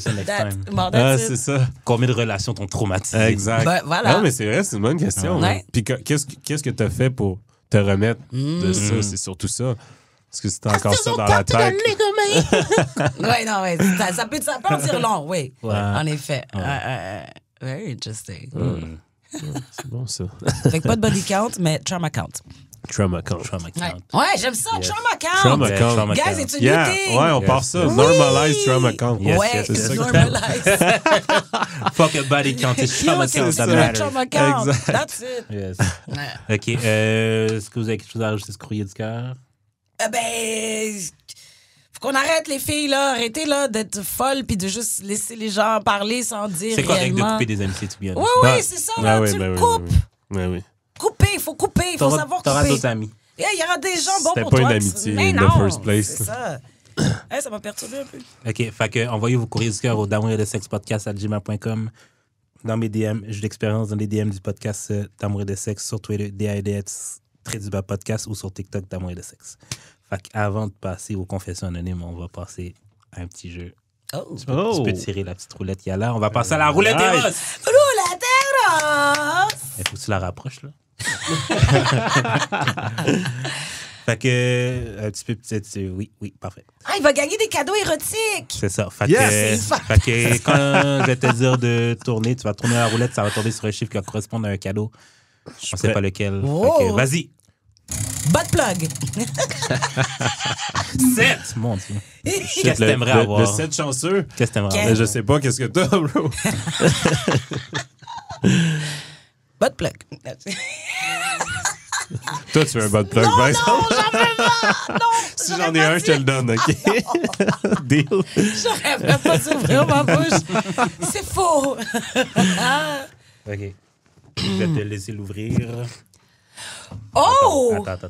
ça next time. Ah, c'est ça. Combien de relations t'ont traumatisé? Exact. Ben, voilà. Non, mais c'est vrai, c'est une bonne question. Ouais. Hein. Puis qu'est-ce que t'as fait pour te remettre de ça? C'est surtout ça. Parce que c'était encore ça dans la tête. Oui, non, oui. Ça peut en dire long, oui. Ouais. En effet. Ouais. Very interesting. Mm. C'est bon, ça. Fait que pas de body count, mais trauma count. Trauma count. Ouais, j'aime ça, yes. Trauma count. Guys, it's a new thing. Ouais, on part ça. Oui. Normalize trauma count. Yes, ouais, yes, c'est normalize. Fuck a body count, it's trauma count. C'est trauma count. Exact. That's it. Yes. OK. Est-ce que vous avez quelque chose à ajouter ce courrier du cœur? Ben, faut qu'on arrête les filles, là. Arrêtez, là, d'être folles puis de juste laisser les gens parler sans dire. C'est correct de couper des amitiés, tu bien. Oui, oui, c'est ça, là. Tu le coupes. Oui. Couper, il faut couper, il faut savoir couper. T'auras d'autres amis. Il y aura des gens bons pour toi. C'était pas une amitié, in the first place. C'est ça. Hey, ça m'a perturbé un peu. OK, fait que envoyez vos courriers du cœur au d'amour-et-de-sexe-podcast@gmail.com. Dans mes DM, j'ai l'expérience dans les DM du podcast D'amour et de sexe sur Twitter, DAEDS. _podcast ou sur TikTok D'amour et de sexe. Fait qu'avant de passer aux confessions anonymes, on va passer à un petit jeu. Oh. Tu peux tirer la petite roulette qu'il y a là. On va passer à la roulette Eros. Roulette Eros! Il faut que tu la rapproches, là. Fait que, un petit peu peut-être, oui, parfait. Ah, il va gagner des cadeaux érotiques! C'est ça. Fait, fait que quand je vais te dire de tourner, tu vas tourner la roulette, ça va tomber sur un chiffre qui va correspondre à un cadeau. Je sais pas lequel. Okay, vas-y. Bad plug. 7. Mon Dieu. Qu'est-ce que t'aimerais avoir? Le 7 chanceux. Qu'est-ce que t'aimerais avoir? Je sais pas, qu'est-ce que t'as, bro? Bad plug. Toi, tu veux un bad plug, par exemple? Non, j'en veux pas! Non, si j'en ai un, je te le donne, OK? Deal. J'aurais même pas d'ouvrir ma bouche. C'est faux. OK. Je vais te laisser l'ouvrir. Oh! Attends.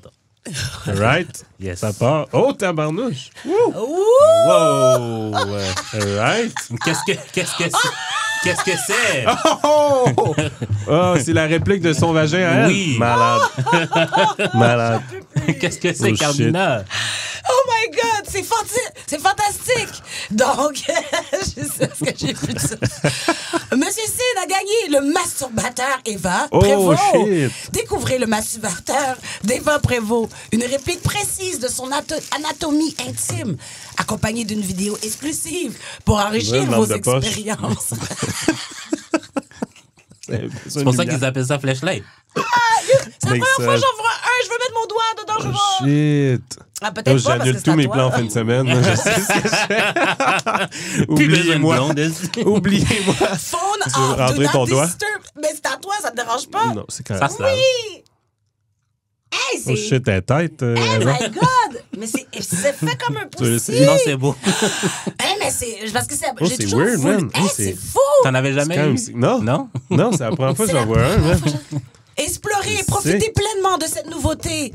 All right? Yes. Ça part. Oh, tabarnouche! Woo! Wow! All right? Qu'est-ce que c'est? Oh, c'est la réplique de son vagin à elle? Oui! Malade. Malade. Qu'est-ce que c'est, Carmina? Oh my God! C'est fantastique! Donc, je sais ce que j'ai vu de ça. Monsieur Sin a gagné le masturbateur Eva Prévost. Oh, découvrez le masturbateur d'Eva Prévost, une réplique précise de son anatomie intime, accompagnée d'une vidéo exclusive pour enrichir vos expériences. C'est pour ça qu'ils appellent ça flashlight. Ah, La première fois, j'en vois un, je veux mettre mon doigt dedans, je vois. Shit. Ah, peut-être pas, j'annule tous mes plans en fin de semaine. Je sais ce que je fais. Oubliez-moi. Oubliez-moi. Phone off, rentrer ton doigt. Mais c'est à toi, ça te dérange pas? Non, c'est quand même. Oui! Hey, c'est... Oh shit, ta tête. Hey, my God! Mais c'est fait comme un poussi. Non, c'est beau. Hey, mais c'est... Parce que c'est... Oh, c'est weird, man. Hey, c'est fou! T'en avais jamais eu? Non. Non? Non, c'est la première fois que j'en vois un, man. Explorez et profitez pleinement de cette nouveauté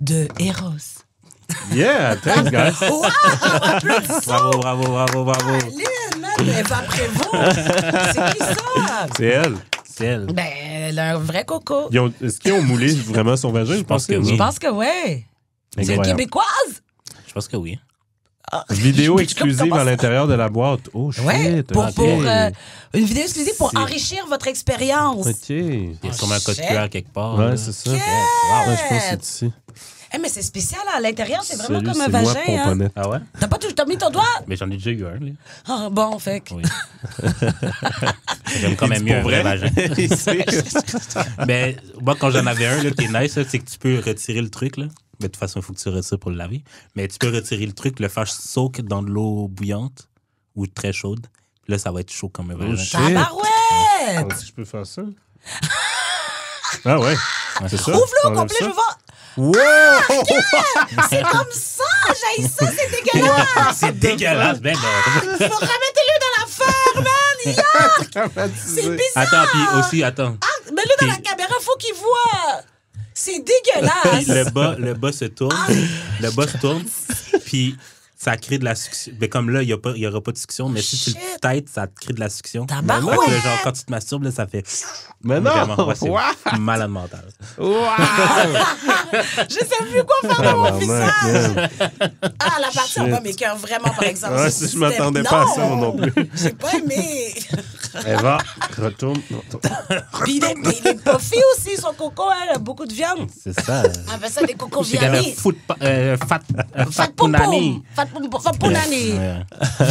de Eros. Yeah, thanks, guys. Wow, bravo, bravo, bravo, bravo. Aline, même, Eva Prévost. C'est qui ça? C'est elle. C'est elle. Ben, elle a un vrai coco. Est-ce qu'ils ont moulé vraiment son vagin? Je pense que oui. Je pense que oui. C'est une Québécoise? Je pense que oui. Ah, vidéo exclusive à l'intérieur de la boîte. Oh, shit. Ouais, pour une vidéo exclusive pour enrichir votre expérience. OK. Il y a sûrement un code QR quelque part. Ouais, c'est ça. Wow. Ouais, je pense que c'est ici. Hey, mais c'est spécial, à l'intérieur, c'est vraiment comme un vagin. Hein. Ah ouais? T'as mis ton doigt? Mais j'en ai déjà eu un. Là. Ah bon, fait que... Oui. J'aime quand même mieux un vrai vagin. Mais moi, quand j'en avais un là, qui est nice, c'est que tu peux retirer le truc. Là. Mais de toute façon, il faut que tu retires pour le laver. Mais tu peux retirer le truc, le faire soak dans de l'eau bouillante ou très chaude. Là, ça va être chaud comme un vagin. Tabarouette! Si je peux faire ça. Ah ouais, c'est ça. Ouvre-le au complet, je vais voir. Wow! Ah, yeah! C'est comme ça! J'haïs ça, c'est dégueulasse! C'est dégueulasse, ben non! Faut remettez-le dans la ferme, man! Yeah! C'est bizarre! Attends, puis aussi, attends. Ah, mais là, dans la caméra, faut qu'il voit! C'est dégueulasse! Le bas se tourne, ah, le bas se tourne, puis ça crée de la suction. Mais comme là, il n'y aura pas de suction, mais si tu le têtes, ça te crée de la suction. Tabarouette! Ouais. Genre, quand tu te masturbes, là, ça fait... Mais non! C'est malade mental. Wow. Je sais plus quoi faire de mon visage. Ah, la partie en bas, mes cœurs, vraiment, par exemple. Ouais, si je m'attendais pas à ça, non plus. J'ai pas aimé. Eva, retourne. Puis il est puffy aussi, son coco, elle a beaucoup de viande. C'est ça. On appelle ça des cocos viannis. Fat punani. Fat punani.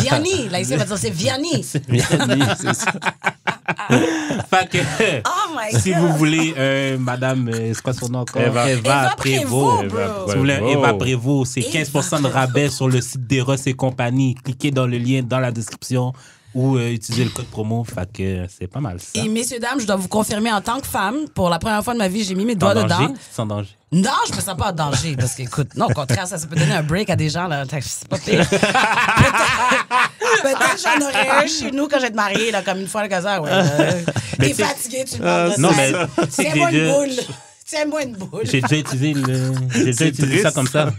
Vianni. Là, ici, on va dire c'est vianni. C'est vianni, c'est ça. Fait que, oh my God. Si vous voulez, madame, c'est quoi son nom encore? Eva Prévost. Si vous voulez Eva Prévost, c'est 15% de rabais sur le site d'Eros et compagnie. Cliquez dans le lien dans la description ou utilisez le code promo. Fait que c'est pas mal ça. Et messieurs, dames, je dois vous confirmer en tant que femme, pour la première fois de ma vie, j'ai mis mes doigts dedans. Sans danger? Non, je me sens pas en danger parce que, écoute, non, au contraire, ça peut donner un break à des gens, là. C'est pas pire. Peut-être j'en aurais un chez nous quand je vais être mariée, là, comme une fois le caseur. Ouais, t'es fatigué, tu parles de non, ça. Mais tiens-moi une boule. Tiens-moi une boule. J'ai déjà utilisé, ça comme ça.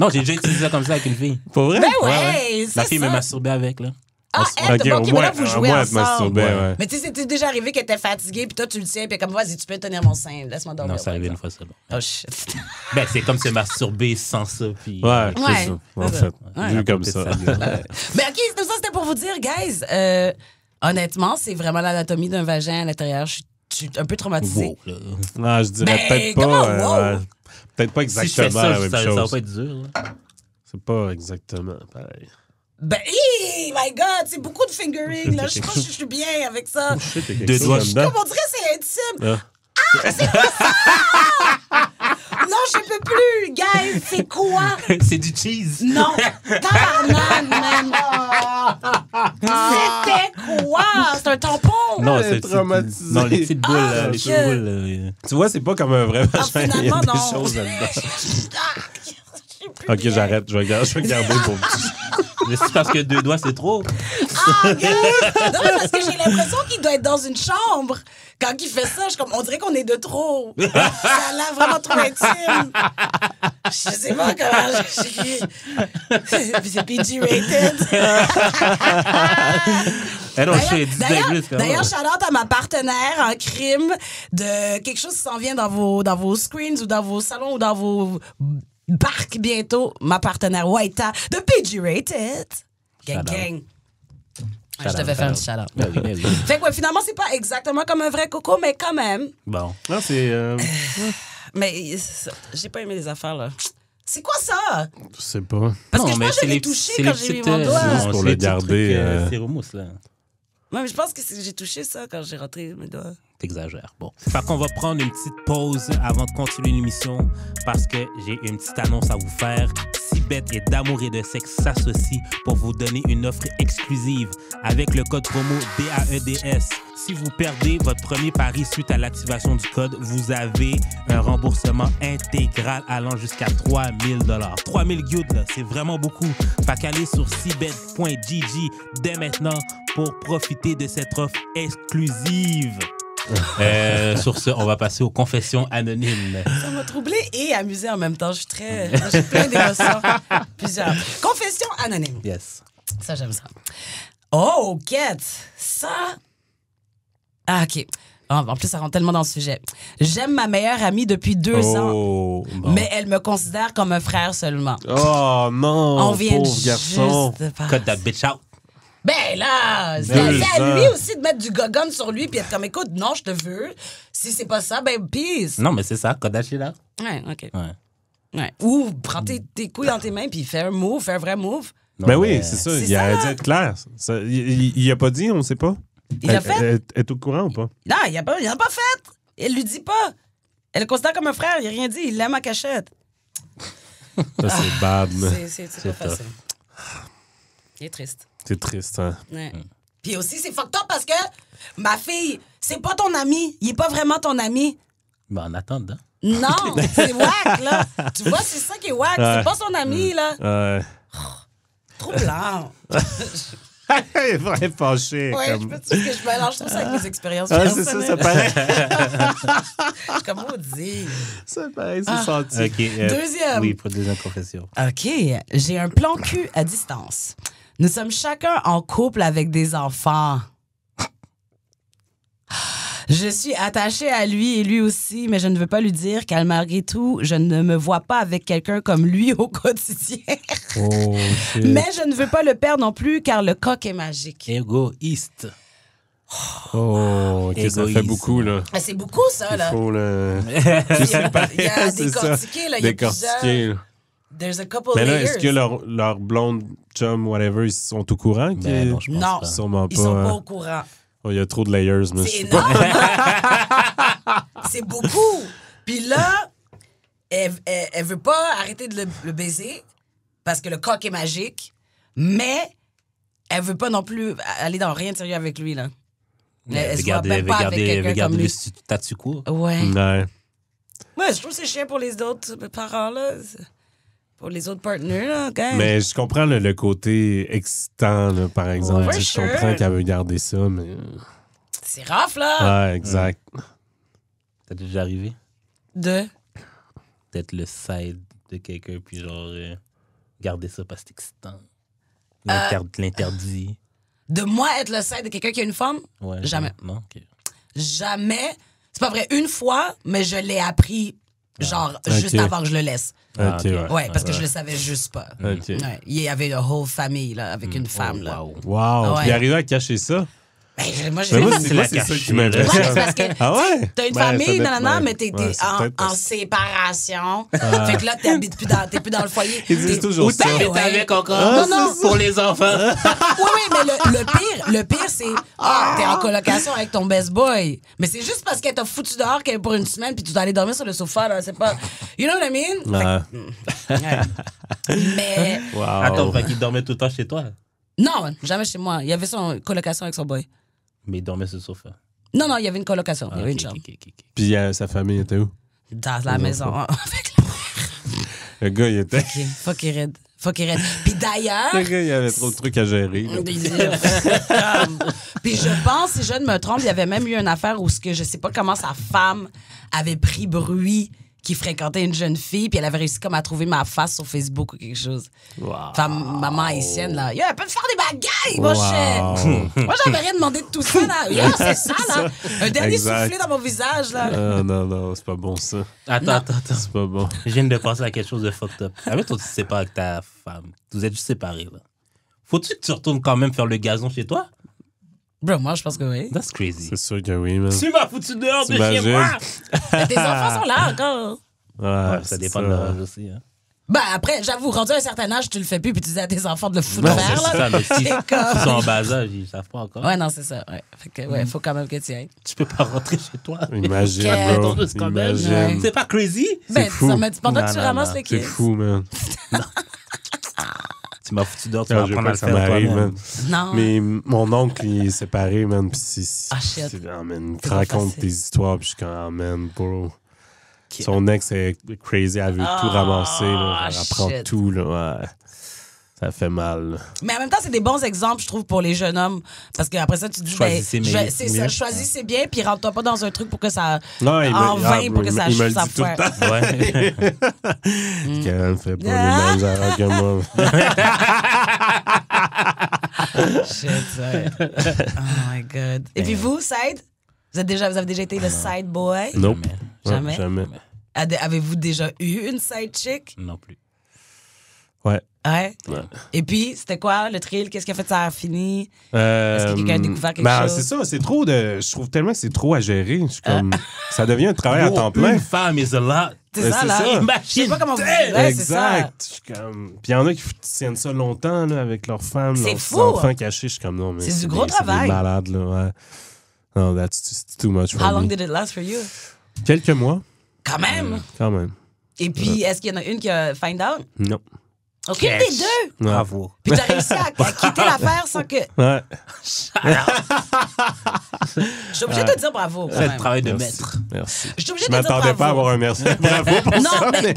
Non, j'ai déjà utilisé ça comme ça avec une fille. Pour vrai? Ben ouais, ouais. La fille me masturbait avec, là. Ah, elle, okay, bon, là, vous jouez ensemble. Ouais. Ouais. Mais tu sais, c'était déjà arrivé qu'elle était fatiguée, puis toi, tu le tiens, puis comme, vas-y, tu peux tenir mon sein, laisse-moi dormir. Non, c'est arrivé une fois, c'est bon. Oh, shit. Ben, c'est comme se masturber sans ça, puis... Ouais, c'est ça, en fait. Vu comme ça. Mais OK, tout ça, c'était pour vous dire, guys, honnêtement, c'est vraiment l'anatomie d'un vagin à l'intérieur. Je suis un peu traumatisée. Wow, non, je dirais peut-être pas... Peut-être pas exactement la même chose. Ça va pas être dur. C'est pas exactement pareil. Ben, hey, my God, c'est beaucoup de fingering, là. Je pense que je suis bien avec ça. Deux doigts dedans. Comme on dirait, c'est intime. Ah, c'est quoi ça? Non, je peux plus, guys. C'est quoi? C'est du cheese. Non. Tabarnak, man. C'était quoi? C'est un tampon. Non, c'est traumatisé. Non, les petites boules. Les petites boules. Tu vois, c'est pas comme un vrai machin. Il y a des choses là-dedans. Ok, j'arrête, je vais garder pour petit. Mais c'est parce que deux doigts, c'est trop. Ah, gueule! Non, mais parce que j'ai l'impression qu'il doit être dans une chambre. Quand il fait ça, on dirait qu'on est de trop. Ça a l'air vraiment trop intime. Je sais pas comment... C'est PG-rated. D'ailleurs, shout-out à ma partenaire en crime de quelque chose qui s'en vient dans vos screens ou dans vos salons ou dans vos... Barque bientôt, ma partenaire Waita de PG Rated. Gang, gang. Ouais, je te fais faire un petit shout-out. Oui, oui. Fait que ouais, finalement, c'est pas exactement comme un vrai coco, mais quand même. Bon. Non, c'est. Mais j'ai pas aimé les affaires, là. C'est quoi ça? Je sais pas. Parce que non, je pense que je l'ai touché quand j'ai mis mon doigt. C'est pour le garder. C'est remousse, là. Non, mais je pense que j'ai touché ça quand j'ai rentré mes doigts. T'exagères. Bon. Fait qu'on va prendre une petite pause avant de continuer l'émission parce que j'ai une petite annonce à vous faire. Cibet et D'amour et de Sexe s'associent pour vous donner une offre exclusive avec le code promo DAEDS. Si vous perdez votre premier pari suite à l'activation du code, vous avez un remboursement intégral allant jusqu'à 3 000 $. 3 000 guildes, c'est vraiment beaucoup. Fait qu'allez sur cibet.gg dès maintenant pour profiter de cette offre exclusive. Sur ce, on va passer aux confessions anonymes. Ça m'a troublé et amusé en même temps. J'ai plein d'émotions. Plusieurs. Confessions anonymes. Yes. Ça, j'aime ça. Oh, Kate. Ça... Ah, OK. En plus, ça rentre tellement dans le sujet. J'aime ma meilleure amie depuis 2 ans, bon. Mais elle me considère comme un frère seulement. Oh non, on vient pauvre garçon. Cut that bitch out. Ben là, c'est à lui aussi de mettre du gogon sur lui puis être comme, écoute, non, je te veux. Si c'est pas ça, ben peace. Non, mais c'est ça, Kodachi là. Ouais, OK. Ouais. Ouais. Ou prends tes couilles dans tes mains puis fais un move, fais un vrai move. Non, ben oui, c'est ça, il a dit être clair. Ça, il a pas dit, on sait pas. Il l'a fait. Elle est au courant ou pas? Non, il l'a pas fait. Elle lui dit pas. Elle le considère comme un frère, il a rien dit, il l'aime en cachette. Ça, c'est bad. C'est pas facile. Il est triste. C'est triste, hein? Ouais. Puis aussi, c'est fucked up parce que ma fille, c'est pas ton ami. Il est pas vraiment ton ami. Ben, en attendant. Non, c'est wack, là. Tu vois, c'est ça qui est wack. Ouais. C'est pas son ami, là. Ouais. Troublant. Elle est vraiment fâchée. Ouais, comme... je mélange tout ça avec mes expériences personnelles. Ah, c'est ça, ça paraît. Je suis comme, maudit. Ça paraît, c'est senti. Okay, deuxième. Oui, pour deuxième confession. OK. J'ai un plan cul à distance. Nous sommes chacun en couple avec des enfants. Je suis attachée à lui et lui aussi, mais je ne veux pas lui dire car malgré tout, je ne me vois pas avec quelqu'un comme lui au quotidien. Oh, mais je ne veux pas le perdre non plus car le coq est magique. Égoïste. Oh, ça fait beaucoup, là. Ah, c'est beaucoup, ça, là. Il faut le... Il y a décortiqué, là. Décortiqué. There's a couple mais là, est-ce que leur blonde, chum, whatever, ils sont au courant? Ben, non, je pense pas. Sûrement pas. Ils sont pas au courant. Oh, il y a trop de layers, mais c'est énorme! C'est beaucoup! Puis là, elle veut pas arrêter de le baiser parce que le coq est magique, mais elle veut pas non plus aller dans rien de sérieux avec lui, là. Elle veut garder le statu quo. Ouais. Ouais, je trouve que c'est chiant pour les autres parents, là. Pour les autres partenaires, là, OK? Mais je comprends le côté excitant, là, par exemple. Ouais, je comprends qu'elle veut garder ça, mais... C'est rough, là! Ouais, exact. T'as déjà arrivé? De? D'être le side de quelqu'un, puis genre, garder ça parce que c'est excitant. L'interdit. De moi être le side de quelqu'un qui a une femme? Ouais, jamais. Non, OK. Jamais. C'est pas vrai, une fois, mais je l'ai appris... Genre, juste avant que je le laisse. Ouais, parce que je le savais juste pas. Ouais, il y avait une whole famille là, avec une femme. Là. Wow. Il arrivait à cacher ça. Ben, moi, c'est ça qui m'impressionne. Ah ouais? T'as une famille, mais t'es en séparation. Fait que là, t'habites plus dans le foyer. Ils disent toujours ça. Ou t'habites avec encore. Non, pour les enfants. Oui, mais le pire, c'est t'es en colocation avec ton best boy. Mais c'est juste parce qu'elle t'a foutu dehors pour une semaine, puis tu dois aller dormir sur le sofa. Là, c'est pas... You know what I mean? Mais... Attends, fait qu'il dormait tout le temps chez toi? Non, jamais chez moi. Il y avait son colocation avec son boy. Mais il dormait sur le sofa. Non, il y avait une colocation. Il y avait une chambre. Puis sa famille était où? Dans la maison. Avec la mère. Le gars, il était... Fuck it red. Fuck it red. Puis d'ailleurs... Le gars, il y avait trop de trucs à gérer. Puis je pense, si je ne me trompe, il y avait même eu une affaire où je sais pas comment sa femme avait pris bruit qui fréquentait une jeune fille, puis elle avait réussi comme à trouver ma face sur Facebook ou quelque chose. Wow. Enfin, maman haïtienne, là. Elle peut me faire des bagailles, mon chien! Moi, j'avais rien demandé de tout ça, là. C'est ça, là. Un dernier soufflé dans mon visage, là. Non, c'est pas bon, ça. Attends. C'est pas bon. Je viens de penser à quelque chose de fucked up. Avec toi, tu te sépares avec ta femme. Vous êtes juste séparés, là. Faut-tu que tu retournes quand même faire le gazon chez toi? Bro, moi, je pense que oui. That's crazy. C'est sûr que oui, man. Tu m'as foutu dehors de chez moi! Tes enfants sont là encore. Ouais, ça dépend de l'âge aussi. Hein. Ben après, j'avoue, rendu à un certain âge, tu le fais plus, puis tu dis à tes enfants de le foutre vers. Non, c'est ça, mais ils sont en bas âge, ils savent pas encore. Ouais, non, c'est ça, ouais. Fait que, ouais, faut quand même que tu ailles. Tu peux pas rentrer chez toi. Imagine, bro. C'est pas crazy? Ben, pendant que tu ramasses les kids. C'est fou, man. Tu m'as foutu dehors, tu vas prendre à le faire toi-même. Non. Mais mon oncle, il est séparé, man, puis il raconte des histoires, puis je suis comme, ah, man, bro. Son ex est crazy, elle veut tout ramasser, là, elle apprend tout, là, ouais. Ça fait mal. Mais en même temps, c'est des bons exemples, je trouve, pour les jeunes hommes. Parce qu'après ça, tu te dis, choisissez bien, puis rentre-toi pas dans un truc pour que ça. Non, en vain, pour que ça achète sa foi. Ouais. Karen fait pas le même genre que moi. Shit, oh my God. Et puis vous, Side? Vous avez déjà été le Side Boy? Nope. Jamais? Jamais. Avez-vous déjà eu une side chick? Non plus. Ouais. Ouais? Ouais. Et puis, c'était quoi le thrill? Qu'est-ce qui a fait que ça a fini? Est-ce que quelqu'un a découvert quelque chose? C'est ça, c'est trop de... Je trouve tellement que c'est trop à gérer. Je suis comme... Ça devient un travail à temps plein. Une femme is a lot. C'est ça, là. Imagine. Je sais pas comment vous dites. Exact. Puis il y en a qui tiennent ça longtemps là, avec leurs femmes, leurs enfants cachés. Je suis comme non, mais... C'est du gros travail. C'est des malades, là. Ouais. Non, that's too much for me. How long did it last for you? Quelques mois. Quand même? Quand même. Et puis, est-ce qu'il y en a une qui a find out? Non. Aucune des deux? Non. Bravo. Puis t'as réussi à quitter l'affaire sans que... Ouais. Je suis obligée de te dire bravo. C'est le travail de maître. Merci. Je m'attendais pas à avoir un merci. Bravo pour non, ça, mais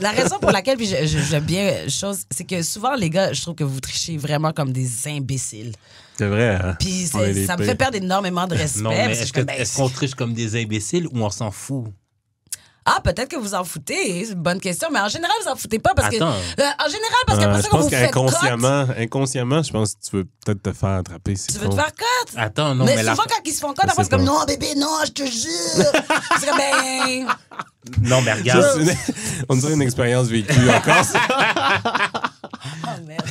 la raison pour laquelle j'aime bien chose, c'est que souvent, les gars, je trouve que vous trichez vraiment comme des imbéciles. C'est vrai. Hein? Puis ça me fait perdre énormément de respect. Non, mais est-ce qu'on triche comme des imbéciles ou on s'en fout? Ah, peut-être que vous en foutez, c'est une bonne question, mais en général, vous en foutez pas parce que. En général, parce qu'après ça, vous faites inconsciemment, je pense que tu veux peut-être te faire attraper. Tu veux te faire cote? Attends, non, mais souvent, quand ils se font cote, après, c'est comme non, bébé, non, je te jure. C'est comme ben. Non, mais regarde. On dirait une expérience vécue encore. Oh merde.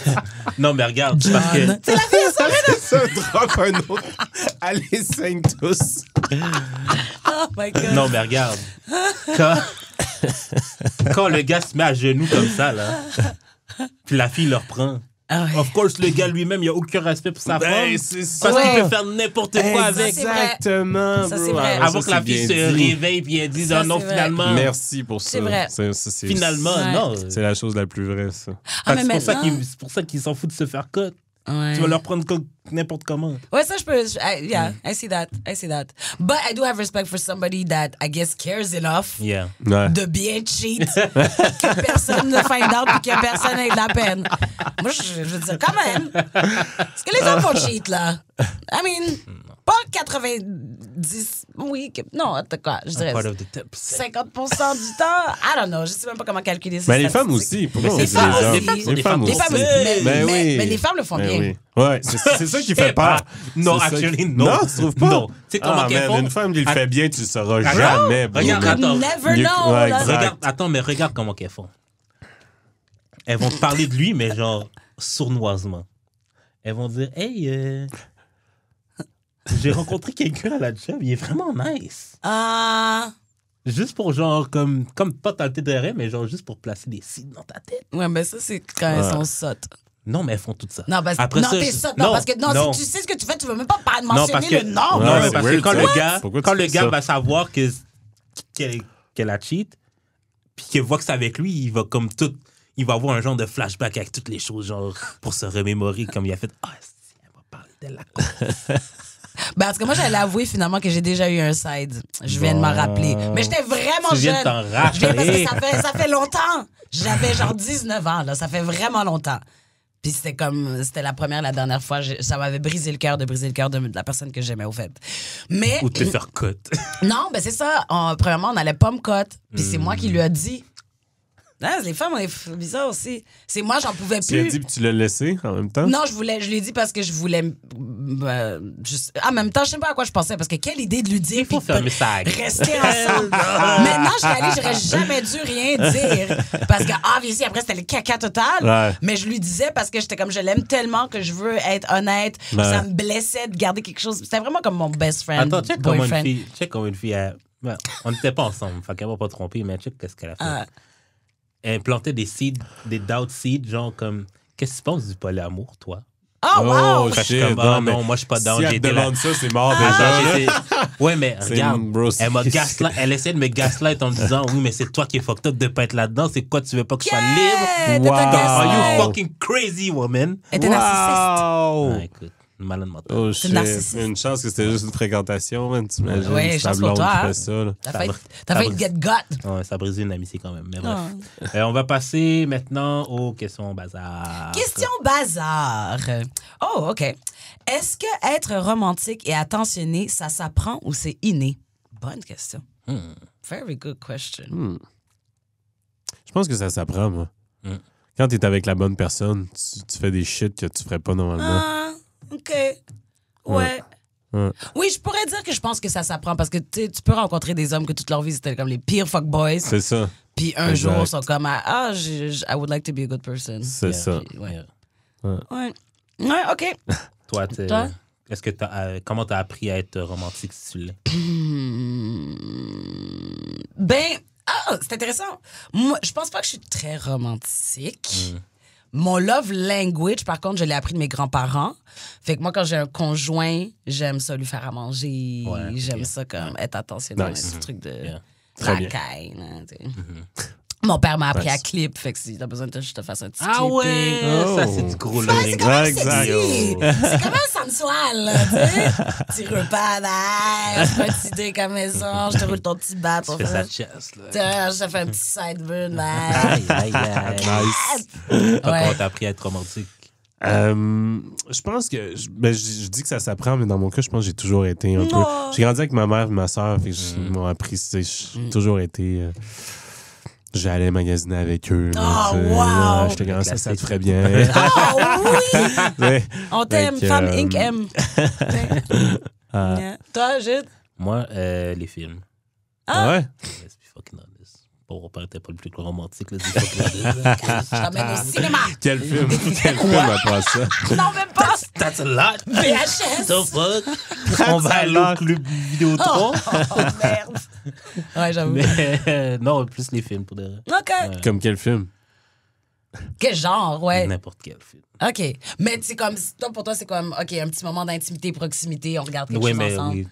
Non, mais regarde, parce que. C'est la vie, ça drop un autre. Allez, 5 tous. Oh my God. Non, mais regarde. Quand le gars se met à genoux comme ça, là, puis la fille le reprend. Ah ouais. Of course, le gars lui-même, il n'y a aucun respect pour sa femme. Parce qu'il peut faire n'importe quoi avec. Exactement. Ça, c'est vrai. Avant que la fille se réveille et elle dise non, finalement. Merci pour ça. C'est vrai. Finalement, non. C'est la chose la plus vraie, ça. C'est pour ça qu'ils s'en foutent de se faire cote. Ouais. Tu vas leur prendre n'importe comment. Ouais, ça je peux. I see that. But I do have respect for somebody that I guess cares enough de bien cheat que personne ne find out et que personne n'ait de la peine. Moi, je veux dire, quand même. Est-ce que les hommes font cheat, là? I mean, pas 90. Oui, non, en tout cas, je dirais 50% du temps. I don't know, je sais même pas comment calculer ça. Mais les femmes aussi, pour moi, les femmes aussi. Mais les femmes le font bien. Oui. Ouais, c'est ça qui fait peur. Non, actually, non. Non, tu trouves pas? Non. Tu sais comment qu'elles font? Une femme qui le fait bien, tu le sauras jamais. Regarde, attends. Never know. Attends, mais regarde comment qu'elles font. Elles vont te parler de lui, mais genre sournoisement. Elles vont dire, hey, j'ai rencontré quelqu'un à la job, il est vraiment nice. Juste pour genre, comme pas tenter de rien, mais genre juste pour placer des signes dans ta tête. Ouais, mais ça, c'est quand elles sont sottes. Non, mais elles font tout ça. Non, parce que non, si tu sais ce que tu fais, tu veux même pas mentionner le nom. Non, mais parce que quand le gars va savoir qu'elle a cheat, puis qu'il voit que c'est avec lui, il va comme tout... Il va avoir un genre de flashback avec toutes les choses, genre, pour se remémorer, comme il a fait... Ah, si, elle va parler de la... Ben, parce que moi, j'allais avouer finalement que j'ai déjà eu un side. Je viens de m'en rappeler. Mais j'étais vraiment jeune. Parce que ça fait longtemps. J'avais genre 19 ans, là. Ça fait vraiment longtemps. Puis c'était comme... C'était la dernière fois. Ça m'avait brisé le cœur de la personne que j'aimais, au fait. Mais... Ou te faire cote. Non, ben c'est ça. Premièrement, on n'allait pas me cote. Puis c'est moi qui lui ai dit... Non, les femmes, on est bizarre aussi. C'est moi, j'en pouvais plus. Tu l'as dit puis tu l'as laissé en même temps? Non, je l'ai dit parce que je voulais... en même temps, je sais pas à quoi je pensais, parce que quelle idée de lui dire... Il faut faire un message. Rester ensemble. Maintenant, je réalise, j'aurais jamais dû rien dire. Parce que, ici, après, c'était le caca total. Ouais. Mais je lui disais parce que j'étais comme, je l'aime tellement que je veux être honnête. Ouais. Ça me blessait de garder quelque chose. C'était vraiment comme mon best friend. Attends, check boyfriend. Check comment une fille... On n'était pas ensemble, fait qu'elle va pas tromper, mais check qu'est-ce qu'elle a fait. implanter des seeds, des doubt seeds, genre comme, qu'est-ce que tu penses du polyamour, toi? Oh, wow! Oh, shit, comme, non, non, moi, je suis pas down. Si elle te demande ça, c'est mort déjà. Ouais, mais regarde, elle m'a gaslight, elle essaie de me gaslight en me disant, oui, mais c'est toi qui es fucked up de pas être là-dedans. C'est quoi, tu veux pas que je sois libre? Wow. Are you fucking crazy, woman? Elle était narcissiste. Ah, écoute, malade mental. Oh, shit. Une chance que c'était juste une fréquentation, man. Tu imagines? Ouais, chance pour toi. T'as failli get got. Ouais, ça brisait une amitié quand même. Mais bref. On va passer maintenant aux questions bazar. Questions bazar. Oh, OK. Est-ce que être romantique et attentionné, ça s'apprend ou c'est inné? Bonne question. Very good question. Je pense que ça s'apprend, moi. Quand t'es avec la bonne personne, tu fais des shit que tu ferais pas normalement. OK. Ouais. Oui, je pourrais dire que je pense que ça s'apprend parce que tu peux rencontrer des hommes que toute leur vie, c'était comme les pires fuckboys. C'est ça. Puis un jour, ils sont comme « Ah, I would like to be a good person. » C'est ça. Puis, ouais, OK. Toi, est-ce que comment t'as appris à être romantique si tu l'es? Ben, c'est intéressant. Moi, je pense pas que je suis très romantique. Mon love language, par contre, je l'ai appris de mes grands-parents. Fait que moi, quand j'ai un conjoint, j'aime ça lui faire à manger. Ouais, j'aime ça comme être attentionnée. Nice. Ce truc de racaille. Mon père m'a appris à clip, fait que si t'as besoin de je te fasse un petit clipping. Ça c'est du gros love. C'est quand même sexy. C'est quand même sensuel, là, tu sais. Petit repas d'air, petit dé comme maison, je te roule ton petit bat. Je fais sa chest, là. Je te fais un petit sideburn, là. Nice. Comment t'as appris à être romantique? Je pense que... je dis que ça s'apprend, mais dans mon cas, je pense que j'ai toujours été un peu... J'ai grandi avec ma mère et ma soeur, fait que ils m'ont appris, j'ai toujours été... J'allais magasiner avec eux. Oh, wow! J'étais comme ça, ça te ferait bien. Oh, oui! On t'aime, Femme Inc. aime. Toi, Jude? Moi, les films. Ah ouais? Let's be fucking honest. Bon, on paraît pas le plus romantique, là. Je t'emmène au cinéma. Quel film? Quel film après ça? Non, même pas! That's a lot! VHS! So fuck! On va aller au club Vidéotron. Oh, merde! Ouais, j'avoue. Non, plus les films pour des OK. Comme quel film? Quel genre, ouais. N'importe quel film. OK. Mais c'est comme, pour toi, c'est comme, OK, un petit moment d'intimité, proximité, on regarde quelque chose ensemble.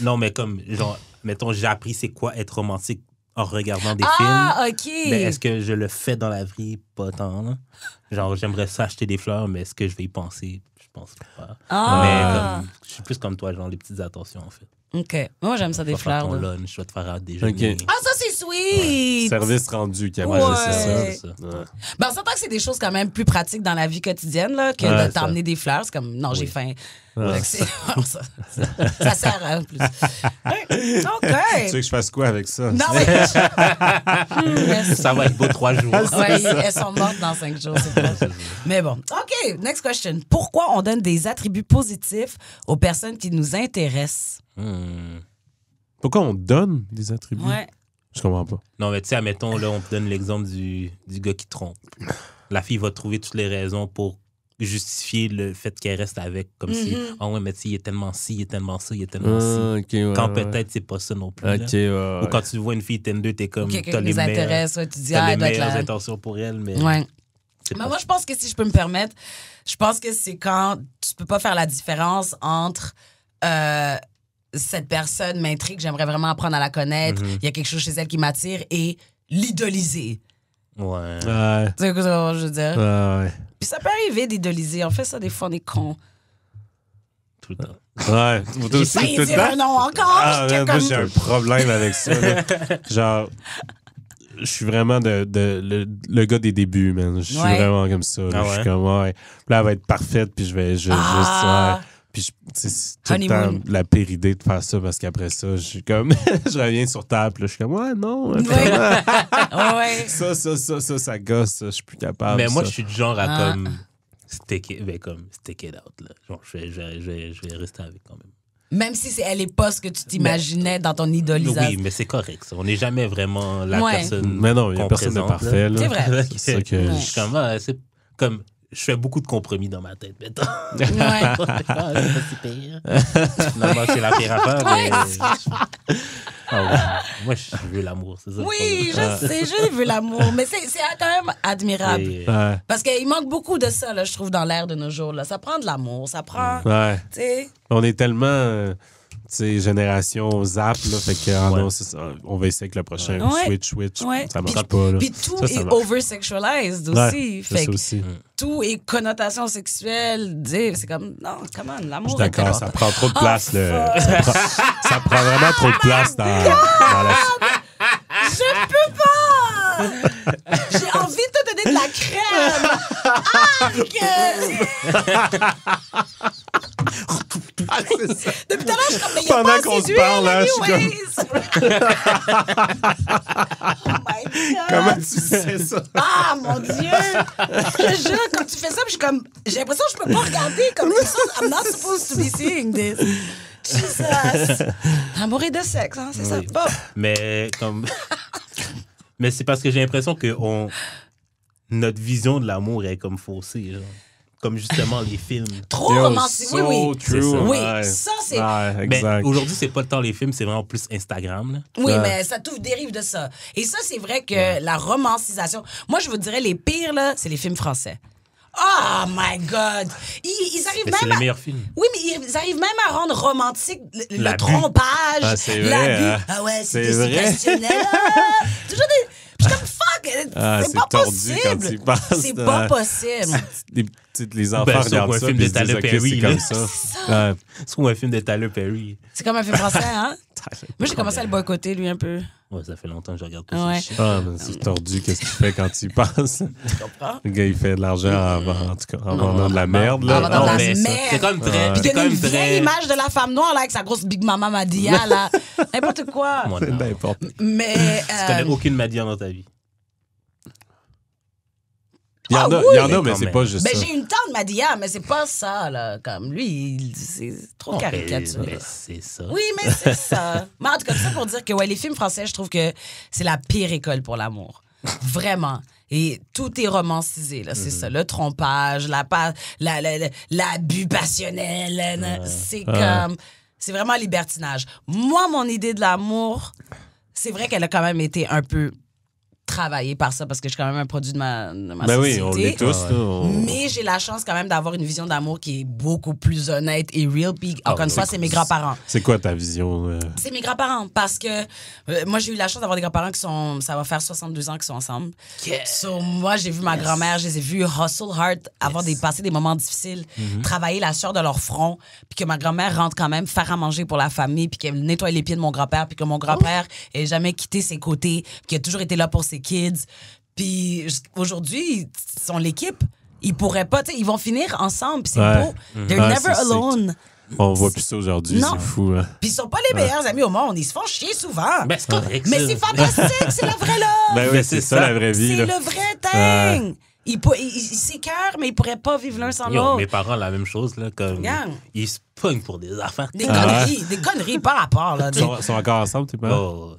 Non, mais comme, genre, mettons, j'ai appris c'est quoi être romantique en regardant des films. Ah, OK. Mais est-ce que je le fais dans la vie? Pas tant, là. Genre, j'aimerais ça acheter des fleurs, mais est-ce que je vais y penser? Je pense pas. Ah. Mais je suis plus comme toi, genre, les petites attentions, en fait. OK. Moi, j'aime ça, des fleurs. Ton lunch, je vais te faire déjeuner. Ah, ça, c'est sweet! Ouais. Service rendu, c'est ça. Ben, on s'entend que c'est des choses quand même plus pratiques dans la vie quotidienne, là, que de t'emmener des fleurs. C'est comme, non, j'ai faim. Ça sert à plus. OK. Tu veux que je fasse quoi avec ça? Non, mais... ça va être beau 3 jours. Ouais, elles sont mortes dans 5 jours, c'est vrai. Mais bon. OK, next question. Pourquoi on donne des attributs positifs aux personnes qui nous intéressent? Pourquoi on donne des attributs? Je comprends pas. Non, mais tu sais, admettons, là, on donne l'exemple du gars qui trompe. La fille va trouver toutes les raisons pour justifier le fait qu'elle reste avec, comme si, ah ouais, mais tu sais, il est tellement ci, il est tellement ça, il est tellement ci. Quand peut-être c'est pas ça non plus. Ou quand tu vois une fille Tinder, t'es comme, t'as les meilleures intentions pour elle, mais... Mais moi, je pense que si je peux me permettre, je pense que c'est quand tu peux pas faire la différence entre... cette personne m'intrigue, j'aimerais vraiment apprendre à la connaître. Il y a quelque chose chez elle qui m'attire et l'idoliser. Tu sais ce que je veux dire? Puis ça peut arriver d'idoliser. On fait ça des fois, on est cons. Tout le temps. J'ai failli dire un nom encore. Moi, j'ai un problème avec ça. Genre, je suis vraiment le gars des débuts, man. Je suis vraiment comme ça. Je suis comme, là, elle va être parfaite, puis je vais juste... Puis c'est tout le temps la pire idée de faire ça parce qu'après ça, je suis comme... je reviens sur table, je suis comme, ouais, non. Ça gosse, ça, je suis plus capable. Mais moi, je suis du genre à comme... stick it out, là. Genre, je vais rester avec quand même. Même si elle n'est pas ce que tu t'imaginais dans ton idolisation. Oui, mais c'est correct, ça. On n'est jamais vraiment la personne. Mais non, il n'y a personne de parfait, là. C'est vrai. C'est ça que je suis comme... C'est comme... Je fais beaucoup de compromis dans ma tête, maintenant. C'est pas si pire. Finalement, c'est la pire affaire, mais... Ah ouais. Moi, je veux l'amour, c'est ça? Oui, je sais, je veux l'amour. Mais c'est quand même admirable. Ouais. Parce qu'il manque beaucoup de ça, là, je trouve, dans l'ère de nos jours. Là. Ça prend de l'amour, ça prend... Ouais. T'sais... On est tellement... c'est génération zap, là, fait que ah non, ça, on va essayer avec le prochain switch, ça marche pas. Puis tout ça, est over-sexualized aussi, fait que tout est connotation sexuelle, c'est comme, non, come on, l'amour est d'accord, ça prend trop de place, ça prend vraiment trop de place dans la... Je peux pas! J'ai envie de te donner de la crème! Arc! Ah, c'est ça. Depuis tout à l'heure, je comprends. Pendant qu'on se parle, là, je... Oh my God. Comment tu sais ça? Ah, mon Dieu! Je jure, quand tu fais ça, je suis comme... J'ai l'impression que je peux pas regarder comme ça. I'm not supposed to be seeing this. Jesus! D'amour et de sexe, hein, c'est ça? Bon. Mais comme... Mais c'est parce que j'ai l'impression que notre vision de l'amour est comme faussée, genre. Comme justement les films. Trop romantique, so oui. Ça, c'est... Ben, aujourd'hui, c'est pas le temps les films, c'est vraiment plus Instagram. Là. Oui, mais ça tout dérive de ça. Et ça, c'est vrai que la romantisation... Moi, je vous dirais, les pires, là, c'est les films français. Oh my God! Ils arrivent même... C'est les meilleurs films. Oui, mais ils arrivent même à rendre romantique le trompage, l'abus. Ah ouais, c'est questionnel. Toujours des... Je suis comme fuck! C'est pas possible! C'est pas possible! Les enfants regardent ça, puis ils disent, c'est comme ça. C'est comme un film de Tyler Perry. C'est comme un film français, hein? Moi, j'ai commencé à le boycotter, lui, un peu. Ouais, ça fait longtemps que je regarde tout ça. Ah, mais c'est tordu, qu'est-ce qu'il fait quand il passe? Tu comprends? Le gars, il fait de l'argent en vendant de la merde, là. En vendant de la merde! C'est comme très... Puis il donne une vieille image de la femme noire, là, avec sa grosse Big Mama Madia, là. N'importe quoi. C'est n'importe quoi. Mais... Tu connais aucune Madia dans ta vie? Il y en a, mais c'est pas juste ça. J'ai une tante Madia, mais c'est pas ça, là. Comme lui, c'est trop caricature. Mais c'est ça. Oui, mais c'est ça. Mais en tout cas, ça pour dire que les films français, je trouve que c'est la pire école pour l'amour. Vraiment. Et tout est romantisé, là. C'est ça. Le trompage, l'abus passionnel. C'est comme... C'est vraiment libertinage. Moi, mon idée de l'amour, c'est vrai qu'elle a quand même été un peu... travailler par ça parce que je suis quand même un produit de ma société. Ben oui, on l'est tous. Mais j'ai la chance quand même d'avoir une vision d'amour qui est beaucoup plus honnête et real. Puis encore une fois, c'est mes grands-parents. C'est quoi ta vision? C'est mes grands-parents parce que moi, j'ai eu la chance d'avoir des grands-parents qui sont... Ça va faire 62 ans qu'ils sont ensemble. So, moi, j'ai vu ma grand-mère, je les ai vus hustle hard, avoir passé des moments difficiles, travailler la sueur de leur front, puis que ma grand-mère rentre quand même faire à manger pour la famille, puis qu'elle nettoie les pieds de mon grand-père, puis que mon grand-père n'ait jamais quitté ses côtés, puis qu'il a toujours été là pour ses kids. Puis aujourd'hui, ils sont l'équipe. Ils pourraient pas, ils vont finir ensemble. C'est beau. They're never alone. On voit plus ça aujourd'hui, c'est fou. Hein. Puis ils sont pas les meilleurs amis au monde. Ils se font chier souvent. Ben, mais c'est fantastique, c'est la vraie love. Ben oui, c'est ça la vraie vie. C'est le vrai thing. Ils s'écœurent, mais ils pourraient pas vivre l'un sans l'autre. Mes parents, la même chose. Là, comme ils se pognent pour des affaires. Des conneries, des conneries par rapport. Ils sont encore ensemble, tu parles?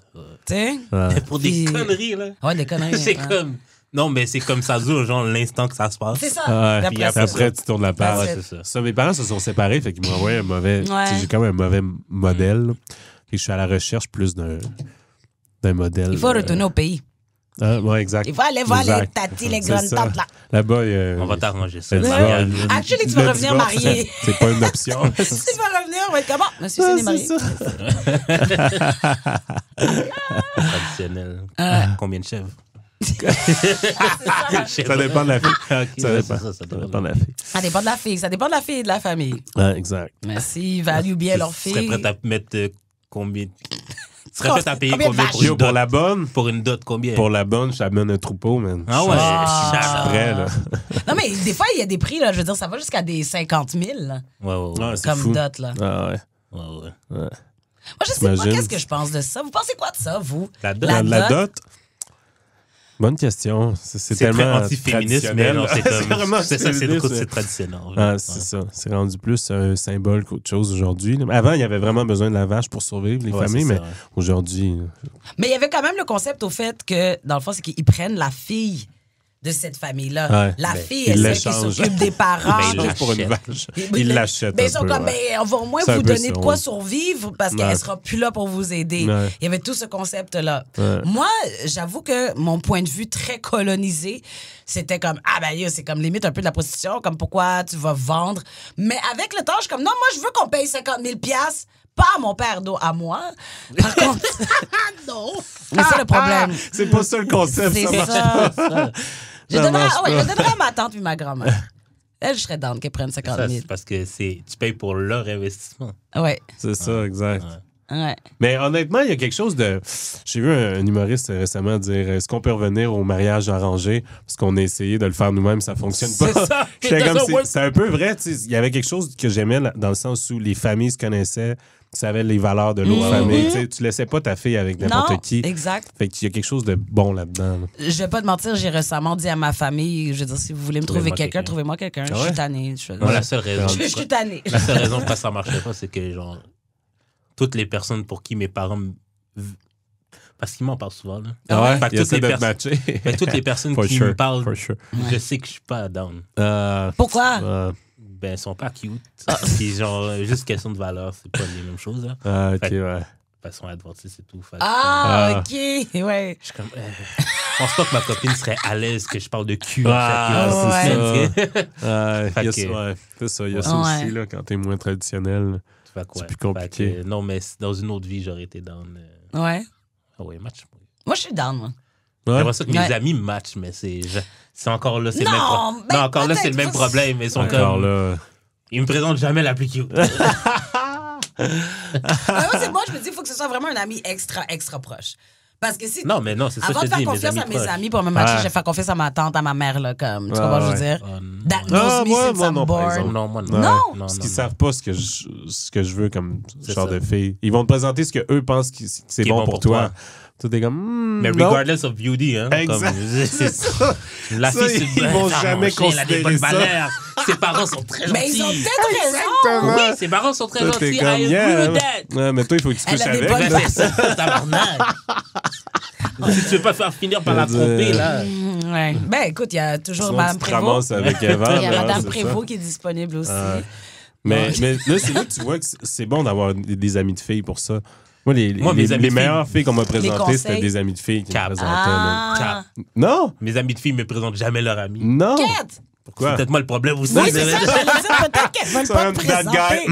Pour des conneries, là. Ouais, des conneries. C'est comme... Non, mais c'est comme ça dure, genre, l'instant que ça se passe. C'est ça. Après, tu tournes la page. C'est ça. Mes parents se sont séparés, fait qu'ils m'ont envoyé un mauvais... J'ai quand même un mauvais modèle. Et je suis à la recherche plus d'un modèle. Il faut retourner au pays. Ouais, exact. Il faut aller voir les tatis, les grandes tantes, là. Là-bas, on va t'arranger ça. Actually, tu vas revenir marié. C'est pas une option. Tu vas revenir, on va être comme... Monsieur, c'est marié. Traditionnel. Combien de chèvres? Ça dépend de la fille. Ça dépend de la fille. Ça dépend de la fille. Ça dépend de la fille et de la famille. Exact. Merci. Value bien leur fille. Tu serais prête à mettre combien... Tu serais prête à payer combien pour une dot? Pour la bonne? Pour une dot, combien? Pour la bonne, je t'amène un troupeau, man. Ah ouais? Je suis prêt, là. Non, mais des fois, il y a des prix, là. Je veux dire, ça va jusqu'à des 50 000. Là. Ouais. Comme dot, là. Ah ouais. Ouais. Moi, je sais pas qu'est-ce que je pense de ça. Vous pensez quoi de ça, vous? La dot? Bonne question. C'est tellement anti-féministe, mais c'est ça, c'est traditionnel. C'est ça. C'est rendu plus un symbole qu'autre chose aujourd'hui. Avant, il y avait vraiment besoin de la vache pour survivre, les familles, mais aujourd'hui... Mais il y avait quand même le concept au fait que, dans le fond, c'est qu'ils prennent la fille de cette famille-là. Ouais. La fille, elle est celle qui s'occupe des parents. Il l'achète. Mais ils sont comme, on va au moins vous donner de quoi survivre parce qu'elle ne sera plus là pour vous aider. Ouais. Il y avait tout ce concept-là. Ouais. Moi, j'avoue que mon point de vue très colonisé, c'était comme, ah ben, c'est comme limite un peu de la prostitution, comme pourquoi tu vas vendre. Mais avec le temps, je suis comme, non, moi, je veux qu'on paye 50 000$. Pas mon père d'eau à moi. Par contre, non. C'est ça le problème. C'est pas ça le concept. C'est ça. Je donnerais à ma tante puis ma grand-mère. Elle, je serais down qu'elle prenne 50 000. Ça, parce que tu payes pour leur investissement. Oui. C'est ça, exact. Ouais. Ouais. Mais honnêtement, il y a quelque chose de... J'ai vu un humoriste récemment dire, est-ce qu'on peut revenir au mariage arrangé? Parce qu'on a essayé de le faire nous-mêmes, ça fonctionne pas. C'est un peu vrai. Il y avait quelque chose que j'aimais dans le sens où les familles se connaissaient, savais les valeurs de l'autre famille. Tu laissais pas ta fille avec n'importe qui. Exact. Fait qu'il y a quelque chose de bon là-dedans. Je vais pas te mentir, j'ai récemment dit à ma famille, je veux dire, si vous voulez me trouver quelqu'un, trouvez-moi quelqu'un. Je suis tannée. La seule raison. Je suis tannée. La seule raison pourquoi ça marchait pas, c'est que genre toutes les personnes pour qui mes parents, parce qu'ils m'en parlent souvent là. Ah ouais. Toutes les personnes qui me parlent, je sais que je suis pas down. Pourquoi? Ben, ils sont pas cute. Ah. Puis genre, juste question de valeur, c'est pas les mêmes choses. Là. Ah, ok, fait, ouais. Façon adventiste et tout. Fait, ok, ouais. Je suis comme, je pense pas que ma copine serait à l'aise que je parle de cul. C'est ça, il y a ça aussi, là, quand t'es moins traditionnel. C'est plus compliqué. Fait, non, mais dans une autre vie, j'aurais été down. Ouais. Ah ouais, match. Moi, je suis down, moi. Ouais. J'aimerais ça que mes amis matchent, mais c'est encore là, c'est le même problème. Non, encore là, c'est le même problème. Ils sont comme... Ils me présentent jamais la plus cute. C'est moi, je me dis, il faut que ce soit vraiment un ami extra, extra proche. Parce que si... Non, mais non, c'est ça que je te dis. Avant de faire confiance à mes amis pour me matcher, je vais faire confiance à ma tante, à ma mère, là, comme... Tu comprends, je veux dire? Non, parce qu'ils savent pas ce que je veux comme genre de fille. Ils vont te présenter ce qu'eux pensent que c'est bon pour toi. Tout est comme... mais regardless of beauty, hein. Exact. C'est ça. La fille, ils vont jamais considérer ça. Ses parents sont très gentils. Mais ils ont peut-être raison. Exactement. Oui, ses parents sont très gentils. Ouais, mais toi, il faut que tu couches avec. Elle a des ça, tabarnak. Si tu veux pas faire finir par la tromper, là. Ouais. Ben, écoute, il y a toujours Mme Prévost. Il y a Mme Prévost qui est disponible aussi. Mais là, c'est là que tu vois que c'est bon d'avoir des amis de filles pour ça. Moi, les meilleures filles qu'on m'a présentées, c'était des amis de filles qui me présentaient. Non! Mes amis de filles ne me présentent jamais leurs amis. Non! Pourquoi? C'est peut-être moi le problème aussi. Oui, c'est ça. Je me peut-être qu'elles veulent pas me présenter.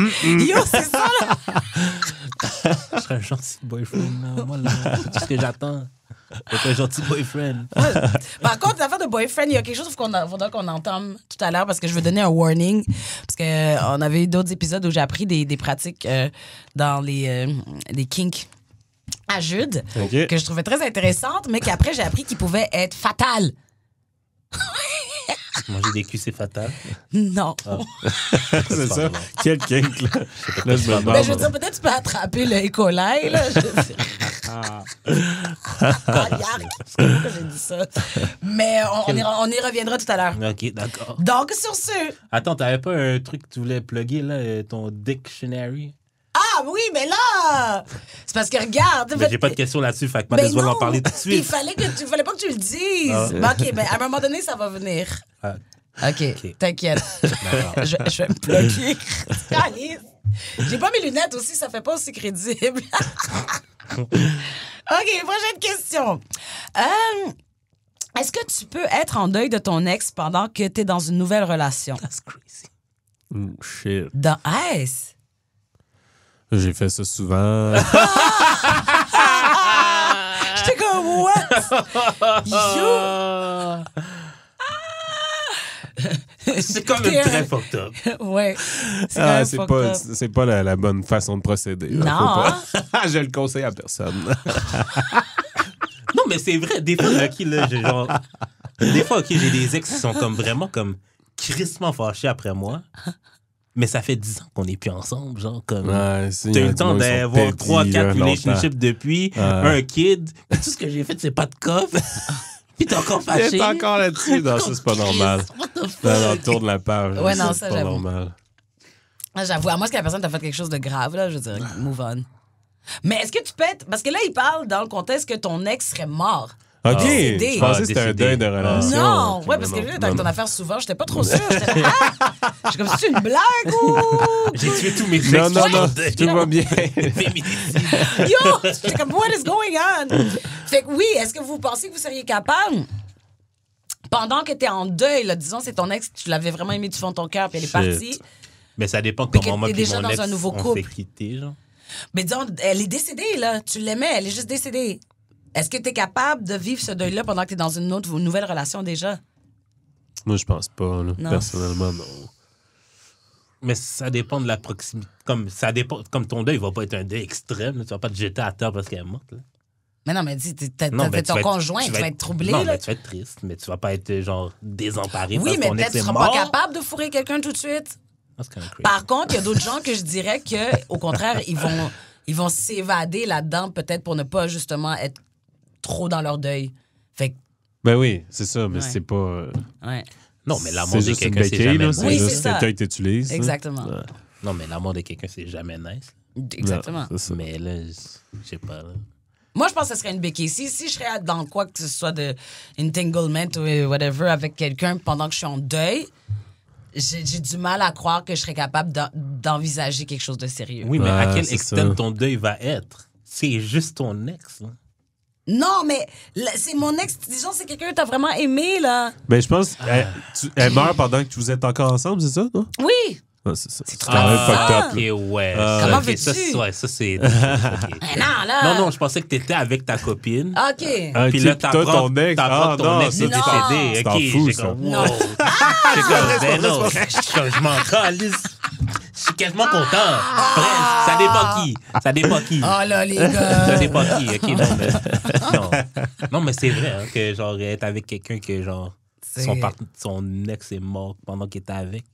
Yo, c'est ça, là! Je serais un gentil boyfriend. Moi, là, c'est ce que j'attends. C'est un gentil boyfriend. Par contre, l'affaire de boyfriend, il y a quelque chose qu'il faudra qu'on entame tout à l'heure parce que je veux donner un warning. Parce qu'on avait eu d'autres épisodes où j'ai appris des pratiques dans les kinks à Jude que je trouvais très intéressantes, mais qu'après, j'ai appris qu'ils pouvaient être fatales. Manger des culs, c'est fatal. Non. Ah. C'est ça. Quel kink, là. Là, je me demande. Mais je veux dire, peut-être tu peux attraper le E. coli, là. J'ai dit ça. Mais on y reviendra tout à l'heure. OK, d'accord. Donc, sur ce... Attends, t'avais pas un truc que tu voulais plugger, là, ton dictionary? Ah oui, mais là! C'est parce que regarde... J'ai pas de questions là-dessus, fait que moi, je vais en parler tout de suite. Il fallait pas que tu le dises. Ah. Mais OK, ben, à un moment donné, ça va venir. Ah. OK, t'inquiète. Je vais me bloquer. J'ai pas mes lunettes aussi, ça fait pas aussi crédible. OK, prochaine question. Est-ce que tu peux être en deuil de ton ex pendant que t'es dans une nouvelle relation? That's crazy. Oh, shit. Dans Ice? J'ai fait ça souvent. J'étais comme, what? Yo! C'est quand même très fucked up. Ouais. C'est pas la bonne façon de procéder. Non. Hein? Je le conseille à personne. Non, mais c'est vrai. Des fois, j'ai des ex qui sont comme vraiment comme crissement fâchés après moi. Mais ça fait 10 ans qu'on n'est plus ensemble, genre comme... Ouais, si, t'as eu le temps d'avoir 3-4 relationships depuis, un kid, puis tout ce que j'ai fait, c'est pas de coffre, puis t'es encore fâché. T'es encore là-dessus, non, ça, c'est pas normal. Non, tourne la page, ouais, non, c'est pas normal. J'avoue, à moins que la personne t'a fait quelque chose de grave, là, je veux dire, move on. Mais est-ce que tu peux être... Parce que là, il parle dans le contexte que ton ex serait mort. OK. Je pensais que c'était un deuil de relation. Non, ouais, parce que là, t'as ton affaire souvent, j'étais pas trop sûre. J'étais comme, c'est une blague ou... J'ai tué tous mes textes. Non, non, non, tout va bien. Yo, j'étais comme, what is going on? Fait que oui, est-ce que vous pensez que vous seriez capable... Pendant que t'es en deuil, là, disons, c'est ton ex, tu l'avais vraiment aimé du fond de ton cœur, puis elle est partie. Mais ça dépend de comment moi et mon ex, on s'est quitté, genre. Mais disons, elle est décédée, là. Tu l'aimais, elle est juste décédée. Est-ce que t'es capable de vivre ce deuil-là pendant que t'es dans une autre nouvelle relation déjà? Moi, je pense pas, là. Personnellement, non. Mais ça dépend de la proximité. Comme ton deuil, il va pas être un deuil extrême. Là. Tu vas pas te jeter à terre parce qu'elle est morte, là. Mais non, mais dis, ton conjoint, tu vas être troublé. Non, là. Mais tu vas être triste, mais tu vas pas être genre désemparé. Oui, parce mais peut-être que tu seras pas capable de fourrer quelqu'un tout de suite. Par contre, il y a d'autres gens que je dirais que, au contraire, ils vont s'évader là-dedans, peut-être pour ne pas justement être trop dans leur deuil. Fait que... Ben oui, c'est ça, mais c'est pas. Ouais. Non, mais l'amour de quelqu'un, c'est jamais nice. Oui, c'est ça. Que tu utilises. Exactement. Ouais. Non, mais l'amour de quelqu'un, c'est jamais nice. Exactement. Non, ça. Mais là, je sais pas. Là. Moi, je pense que ce serait une béquille. Si je serais dans quoi que ce soit de entanglement ou whatever avec quelqu'un pendant que je suis en deuil, j'ai du mal à croire que je serais capable d'envisager quelque chose de sérieux. Oui, mais à quel extent ton deuil va être? C'est juste ton ex, là. Non, mais c'est mon ex. Disons, c'est quelqu'un que t'as vraiment aimé, là. Ben, je pense elle meurt pendant que vous êtes encore ensemble, c'est ça? Non? Oui. Non, c'est ça. C'est tout à fait fucked up. Ouais. Comment veux-tu? Ouais, ça, c'est... Non, là... Non, non, je pensais que t'étais avec ta copine. OK. Puis là, t'apprends que ton ex est décédé. OK, j'ai comme... Non. Je m'en calisse. Je suis quasiment content. Bref, ça dépend qui. Ça dépend qui. Oh là, les gars. Ça dépend qui. OK, non, mais... Non, non, mais c'est vrai hein, que, genre, être avec quelqu'un que, genre, son ex est mort pendant qu'il était avec.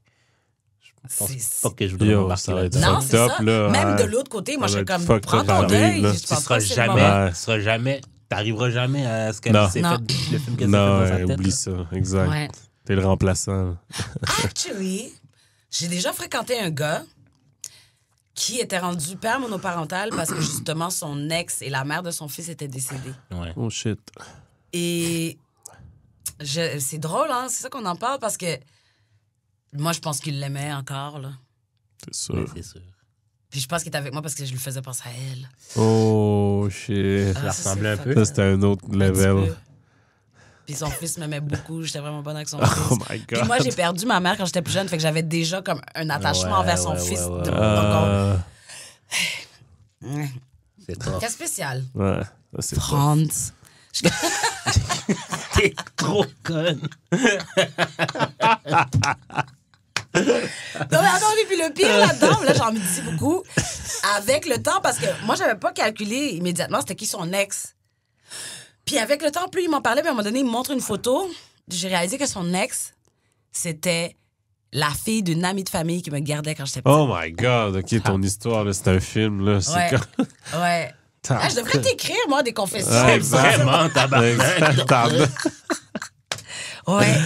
C'est pas que je voulais m'embarquer là-dedans. Non, c'est ça. Là, même de l'autre côté, moi, je suis comme, prends ton deuil. Tu seras jamais... T'arriveras jamais à ce qu'elle s'est fait, le film qu'elle s'est fait dans sa tête. Non, oublie ça, exact. Ouais. T'es le remplaçant. Actually, j'ai déjà fréquenté un gars qui était rendu père monoparental parce que, justement, son ex et la mère de son fils étaient décédés. Ouais. Oh, shit. Et c'est drôle, hein? C'est ça qu'on en parle parce que moi, je pense qu'il l'aimait encore, là. C'est sûr. Oui, sûr. Puis je pense qu'il était avec moi parce que je lui faisais penser à elle. Oh, shit. Ah, ça ressemblait un peu. Ça, c'était un autre level. Puis son fils m'aimait beaucoup. J'étais vraiment bonne avec son fils. Oh my God. Puis moi, j'ai perdu ma mère quand j'étais plus jeune. Fait que j'avais déjà comme un attachement envers son fils. Ouais, c'est trop. C'est spécial. Ouais. C'est Franz. T'es trop conne. Non, mais attendez, puis le pire là-dedans, là, j'en me dis beaucoup, avec le temps, parce que moi, j'avais pas calculé immédiatement c'était qui son ex. Puis avec le temps, plus il m'en parlait, puis à un moment donné, il me montre une photo. J'ai réalisé que son ex, c'était la fille d'une amie de famille qui me gardait quand j'étais petite. Oh my God, OK, ton histoire, c'est un film, là. Ouais, quand... ouais. Ah, je devrais t'écrire, moi, des confessions. Ouais, vraiment, tabarnak. Ouais.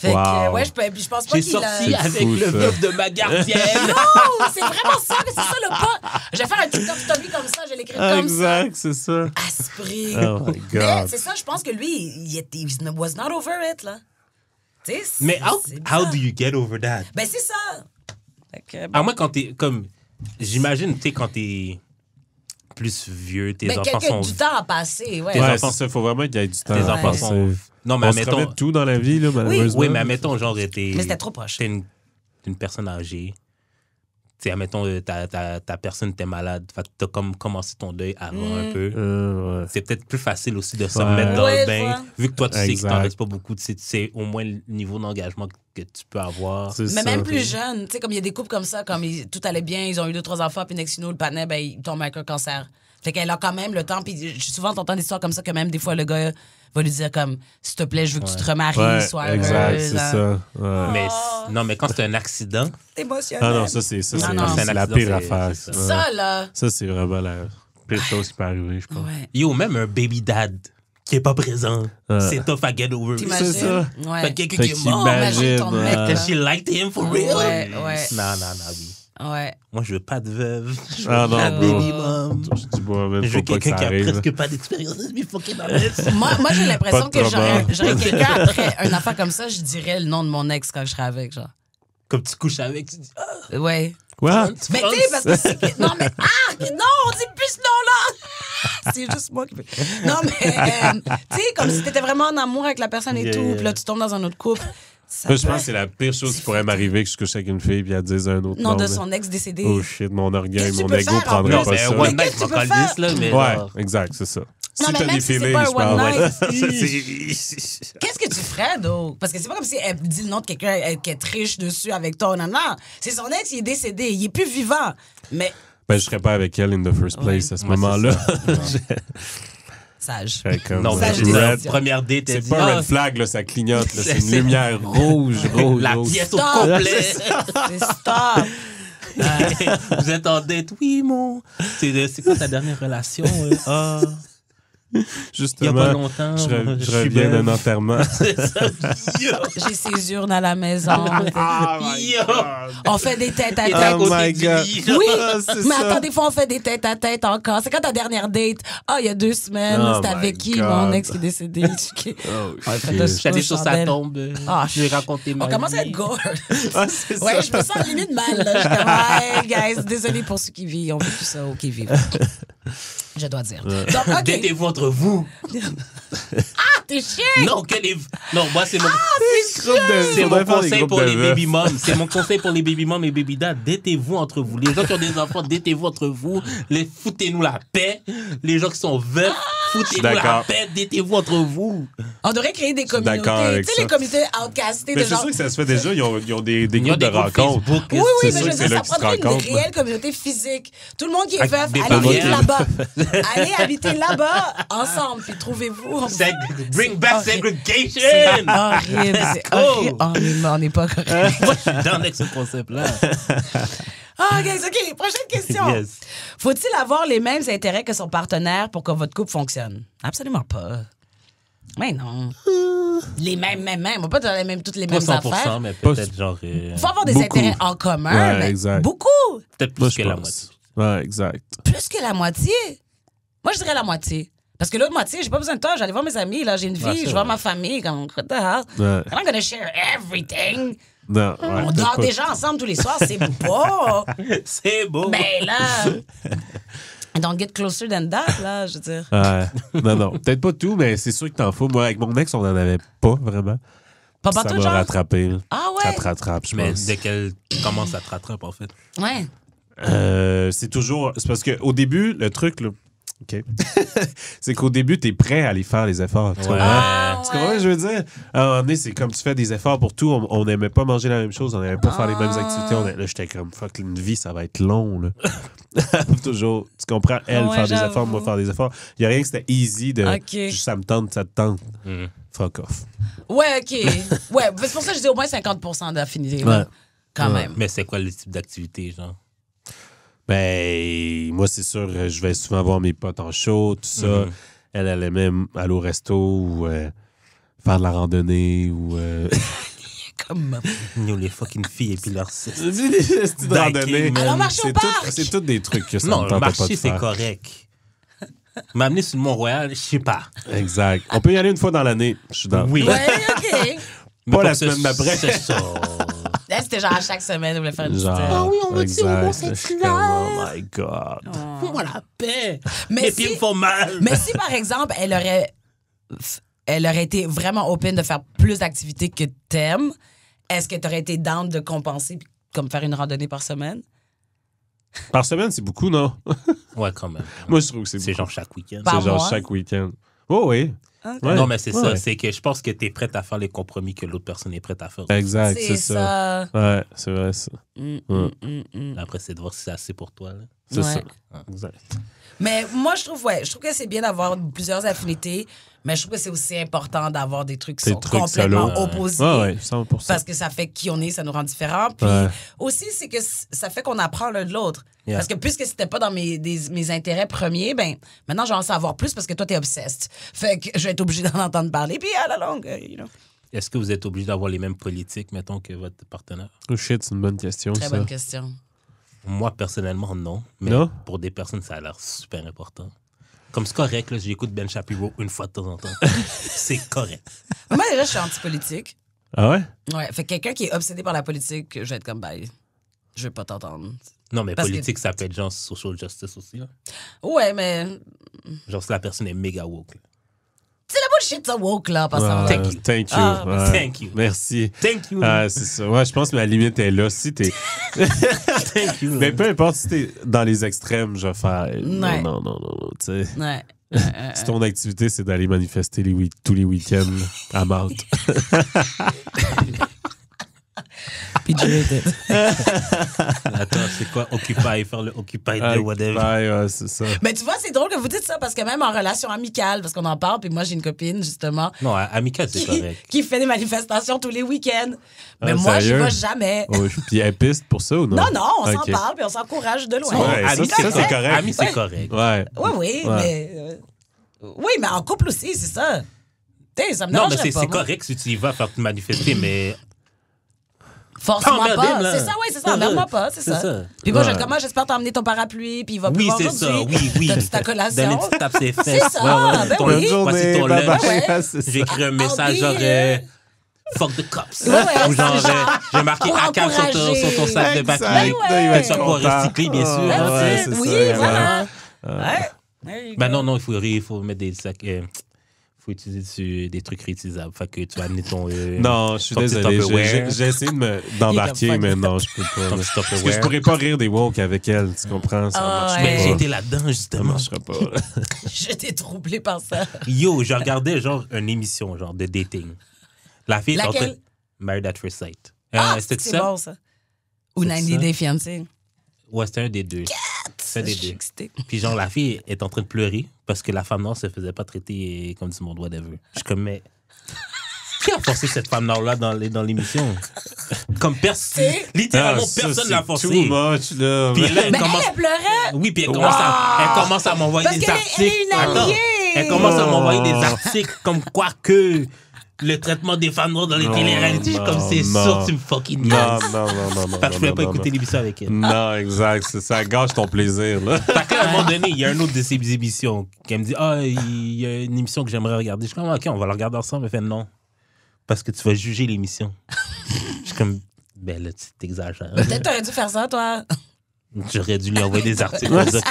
Fait que, ouais, je pense pas qu'il a... J'ai sorti avec le meuf de ma gardienne. Non, c'est vraiment ça, c'est ça le pas. Je vais faire un TikTok story comme ça, je vais l'écrire comme ça. Exact, c'est ça. Aspiré. Oh my God. Mais c'est ça, je pense que lui, il was not over it, là. T'sais, mais how do you get over that? Ben, c'est ça. À moi, quand t'es comme... J'imagine, tu sais, quand t'es... plus vieux, tes enfants sont... du temps à passer, ouais. Ouais, c'est ça, faut vraiment qu'il y ait du temps. Tes enfants sont... Non, mais admettons... On se remet tout dans la vie, là, malheureusement. Oui, mais admettons, genre, t'es... Mais c'était trop proche. T'es une personne âgée. Tu sais, admettons, ta personne, t'es malade. Fait que t'as comme commencé ton deuil avant un peu. Ouais. C'est peut-être plus facile aussi de se remettre dans le bain. Vu que toi, tu sais que t'en restes pas beaucoup, tu sais au moins le niveau d'engagement que tu peux avoir. Mais ça, même plus jeune, tu sais, comme il y a des couples comme ça, comme tout allait bien, ils ont eu 2-3 enfants, puis next le panais, ben, il tombe avec un cancer. Fait qu'elle a quand même le temps, puis souvent t'entends des histoires comme ça que même des fois le gars va lui dire comme, s'il te plaît, je veux que tu te remaries, sois exact, c'est ça. Ouais. Mais, non, mais quand c'est un accident... C'est émotionnel. Ah non, ça, c'est la pire affaire. Ça, là... Ça, c'est vraiment la pire chose qui peut arriver, je pense. Ouais. Yo, même un baby dad qui est pas présent, c'est tough à get over. C'est ça. Ouais. Fait quelqu'un qui est mort, imagine ton mec. She liked him for real. Ouais, ouais. Non, non, non, oui. Ouais. Moi, je veux pas de veuve. Je veux un baby mom. Je veux quelqu'un qui a presque pas d'expérience. Mais fucking moi, j'ai l'impression que j'aurais quelqu'un après une affaire comme ça, je dirais le nom de mon ex quand je serais avec, genre. Comme tu couches avec, tu dis ah. Ouais. Quoi? Mais tu sais, parce que c'est... Non, mais... Ah! Non, on dit plus ce nom-là! C'est juste moi qui... Non, mais... tu sais, comme si t'étais vraiment en amour avec la personne et yeah. tout, puis là, tu tombes dans un autre couple. Ça je pense que c'est la pire chose qui pourrait m'arriver que je couche avec une fille puis elle dise un autre nom. Non, de son ex décédé. Oh shit, mon orgueil, mon ego prendrait pas ça. One night, tu calisse, là, mais... Ouais, exact, c'est ça. Non, si mais même si c'est pas un one night... Qu'est-ce que tu ferais, donc? Parce que c'est pas comme si elle dit le nom de quelqu'un qui est riche dessus avec toi, non, non. C'est son ex, il est décédé, il est plus vivant. Mais... Ben, je serais pas avec elle in the first place à ce moment-là. Sage. Comme, non, sage première date, c'est pas un red flag, là, ça clignote. C'est une lumière rouge. La pièce au complet. C'est stop. Vous êtes en date. Oui, mon. C'est quoi ta dernière relation? Ah... Justement, il y a pas longtemps, je reviens d'un enterrement. J'ai ses urnes à la maison. On fait des têtes à tête. Oh my God. Oui, mais attends, des fois on fait des têtes à tête encore. C'est quand ta dernière date? Ah, il y a 2 semaines, c'était avec qui? Mon ex qui est décédé. J'allais sur sa tombe. Je vais raconter ma vie. On commence à être gore. Ouais, je me sens limite mal. Guys, désolé pour ceux qui vivent. On veut tout ça aux qui vivent. Je dois dire. Donc, détez-vous entre vous. Ah, t'es chic! Non, non, moi, c'est mon... C'est mon conseil pour les baby moms. C'est mon conseil pour les baby moms et baby dads. Détez-vous entre vous. Les gens qui ont des enfants, détez-vous entre vous. Foutez-nous la paix. Les gens qui sont veufs, foutez-nous la paix. Détez-vous entre vous. On devrait créer des communautés. Tu sais, les communautés outcastées. Mais c'est sûr que ça se fait déjà. Ils ont des groupes de rencontres. Oui, oui, mais je veux dire, ça prendrait une réelle communauté physique. Tout le monde qui est veuf, allez vivre là-bas. Allez habiter là-bas ensemble, puis trouvez-vous. Bring back segregation! C'est horrible, c'est horrible. On n'est pas correct. Moi, je suis dans avec ce concept-là. OK, prochaine question. Yes. Faut-il avoir les mêmes intérêts que son partenaire pour que votre couple fonctionne? Absolument pas. Mais non. Les mêmes. On va pas avoir toutes les mêmes affaires. Mais peut-être genre... Faut avoir des intérêts en commun, ouais, mais exact. Beaucoup. Peut-être plus que la moitié. Ouais, exact. Plus que la moitié? Moi, je dirais la moitié. Parce que l'autre moitié, j'ai pas besoin de toi. J'allais voir mes amis, là, j'ai une vie, je vois ma famille. Comme, what the hell? I'm not gonna share everything. Non, on dort déjà ensemble tous les soirs, c'est beau. C'est beau. Mais là, don't get closer than that, là, je veux dire. Ouais. Non, peut-être pas tout, mais c'est sûr que t'en fous. Moi, avec mon ex, on en avait pas vraiment. Pas partout, genre? Ça m'a rattrapé. Ah ouais? Ça te rattrape, je pense. Mais dès qu'elle commence, ça te rattrape, en fait. Ouais. C'est toujours... C'est parce qu'au début, le truc, là, OK. C'est qu'au début, t'es prêt à aller faire les efforts. Tu comprends ce que je veux dire? À un moment donné, c'est comme tu fais des efforts pour tout. On n'aimait pas manger la même chose, on n'aimait pas faire les mêmes activités. Là, j'étais comme, fuck, une vie, ça va être long. Là. Toujours. Tu comprends? Elle, faire des efforts, moi, faire des efforts. Il n'y a rien que c'était easy de juste ça me tente, ça te tente. Fuck off. Ouais, OK. Ouais, c'est pour ça que je dis au moins 50% d'affinité. Ouais. Quand même. Mais c'est quoi le type d'activité, genre? Ben, moi, c'est sûr, je vais souvent voir mes potes en show, tout ça. Elle allait même aller au resto ou faire de la randonnée ou... Comme... Nous, les fucking filles et puis leurs... randonnée. Alors, marcher au parc! C'est tous des trucs que ça ne tente pas de faire. Non, marcher, c'est correct. M'amener sur le Mont-Royal, je sais pas. Exact. On peut y aller une fois dans l'année. Je suis dans... Oui. Ouais, OK. Pas la semaine d'après. C'est ça. Là, c'était genre à chaque semaine, on voulait faire une petite... Ah oui, on va dire au bon sexuel. Oh my God. Fais-moi la paix. Mes pieds me font mal. Mais si, par exemple, elle aurait été vraiment open de faire plus d'activités que t'aimes, est-ce que t'aurais été down de compenser comme faire une randonnée par semaine? Par semaine, c'est beaucoup, non? Ouais, quand même. Moi, je trouve que c'est beaucoup. C'est genre chaque week-end. C'est genre chaque week-end. Oh oui. Okay. Non, mais c'est ça. C'est que je pense que t'es prête à faire les compromis que l'autre personne est prête à faire. Exact, c'est ça. Ouais, c'est vrai, ça. Après, c'est de voir si c'est assez pour toi. C'est ça. Exact. Mais moi, je trouve que c'est bien d'avoir plusieurs affinités, mais je trouve que c'est aussi important d'avoir des trucs qui sont complètement opposés. Ouais, 100%. Parce que ça fait qui on est, ça nous rend différents. Puis aussi, c'est que ça fait qu'on apprend l'un de l'autre. Parce que puisque c'était pas dans mes intérêts premiers, ben maintenant, je vais en savoir plus parce que toi, t'es obsessed. Fait que je vais être obligé d'en entendre parler. Puis à la longue, you know. Est-ce que vous êtes obligé d'avoir les mêmes politiques, mettons, que votre partenaire? Oh shit, c'est une bonne question, ça. Très bonne question. Moi, personnellement, non. Mais non? Pour des personnes, ça a l'air super important. Comme c'est correct, là, j'écoute Ben Shapiro une fois de temps en temps. C'est correct. Moi, déjà, je suis anti-politique. Ah ouais? Ouais. Fait que quelqu'un qui est obsédé par la politique, je vais être comme, bye, je vais pas t'entendre. Non, mais parce politique, que... ça peut être genre social justice aussi, là. Ouais, mais... Genre, si la personne est méga woke, là. C'est la bullshit, ça, woke, là, parce que... Thank you. Thank you. Ah, thank you. Merci. Thank you. C'est ça. Ouais, je pense que ma limite est là. Si t'es... Thank you. Mais peu importe si t'es dans les extrêmes, je vais faire... Ouais. Non, tu sais. Ouais. Si ton activité, c'est d'aller manifester tous les week-ends à Malte. Attends, c'est quoi Occupy? Faire le Occupy de whatever. Ouais, c'est ça. Mais tu vois, c'est drôle que vous dites ça parce que même en relation amicale, parce qu'on en parle, puis moi j'ai une copine justement. Non, amicale, c'est correct. Qui fait des manifestations tous les week-ends. Mais moi, je vais jamais. Oui. Puis elle piste pour ça ou non? Non, on s'en parle, puis on s'encourage de loin. Ouais, ça, c'est correct. Ami, c'est correct. Ouais. Oui, mais. Oui, mais en couple aussi, c'est ça. Tu sais, ça me dérange pas. Non, mais c'est correct si tu y vas faire te manifester, mais. Forcément pas. C'est ça, oui, c'est ça. Emmerde-moi pas, c'est ça. Puis moi, comment j'espère t'emmener ton parapluie, puis il va pleuvoir aujourd'hui. Oui. T'as-tu ta collation? Donner tu tapes ses fesses. C'est ça, ben oui. Voici ton lunch. J'ai écrit un message genre « Fuck the cops ». Ou genre « J'ai marqué « ACAB » sur ton sac de papier. Tu vas pouvoir recycler, bien sûr. Oui, voilà. Ben non, il faut mettre des sacs... utiliser des trucs réutilisables. Fait que tu vas amener ton... non, je suis désolé. J'ai essayé d'embarquer, mais non, je peux pas. Parce que je pourrais pas rire des woke avec elle, tu comprends? Ça mais j'ai été là-dedans, justement. Je serais pas... J'étais troublée par ça. Yo, je regardais genre une émission genre de dating. La fille... Laquelle? Married at First Sight. Ah, c'est bon, ça. Ou 90 Day Fiancé. Ouais, c'était un des deux. Puis genre, la fille est en train de pleurer parce que la femme noire se faisait pas traiter comme du monde whatever. Je suis comme, mais qui a forcé cette femme noire-là dans l'émission? Comme personne. Littéralement, personne l'a forcé. Too much, là. Puis là, elle pleurait. Oui, puis elle commence à m'envoyer des articles. Elle commence à m'envoyer des articles comme quoi que... Le traitement des femmes noires dans les téléréalités, comme c'est sûr, tu me fucking nasses. Non. Parce que je pouvais pas écouter l'émission avec elle. Non, exact. Ça gâche ton plaisir, là. Fait qu'à un moment donné, il y a une autre de ces émissions qui me dit ah, il y a une émission que j'aimerais regarder. Je suis comme, OK, on va la regarder ensemble. Elle fait non. Parce que tu vas juger l'émission. Je suis comme, ben là, tu t'exagères. Peut-être t'aurais dû faire ça, toi. J'aurais dû lui envoyer des articles pour dire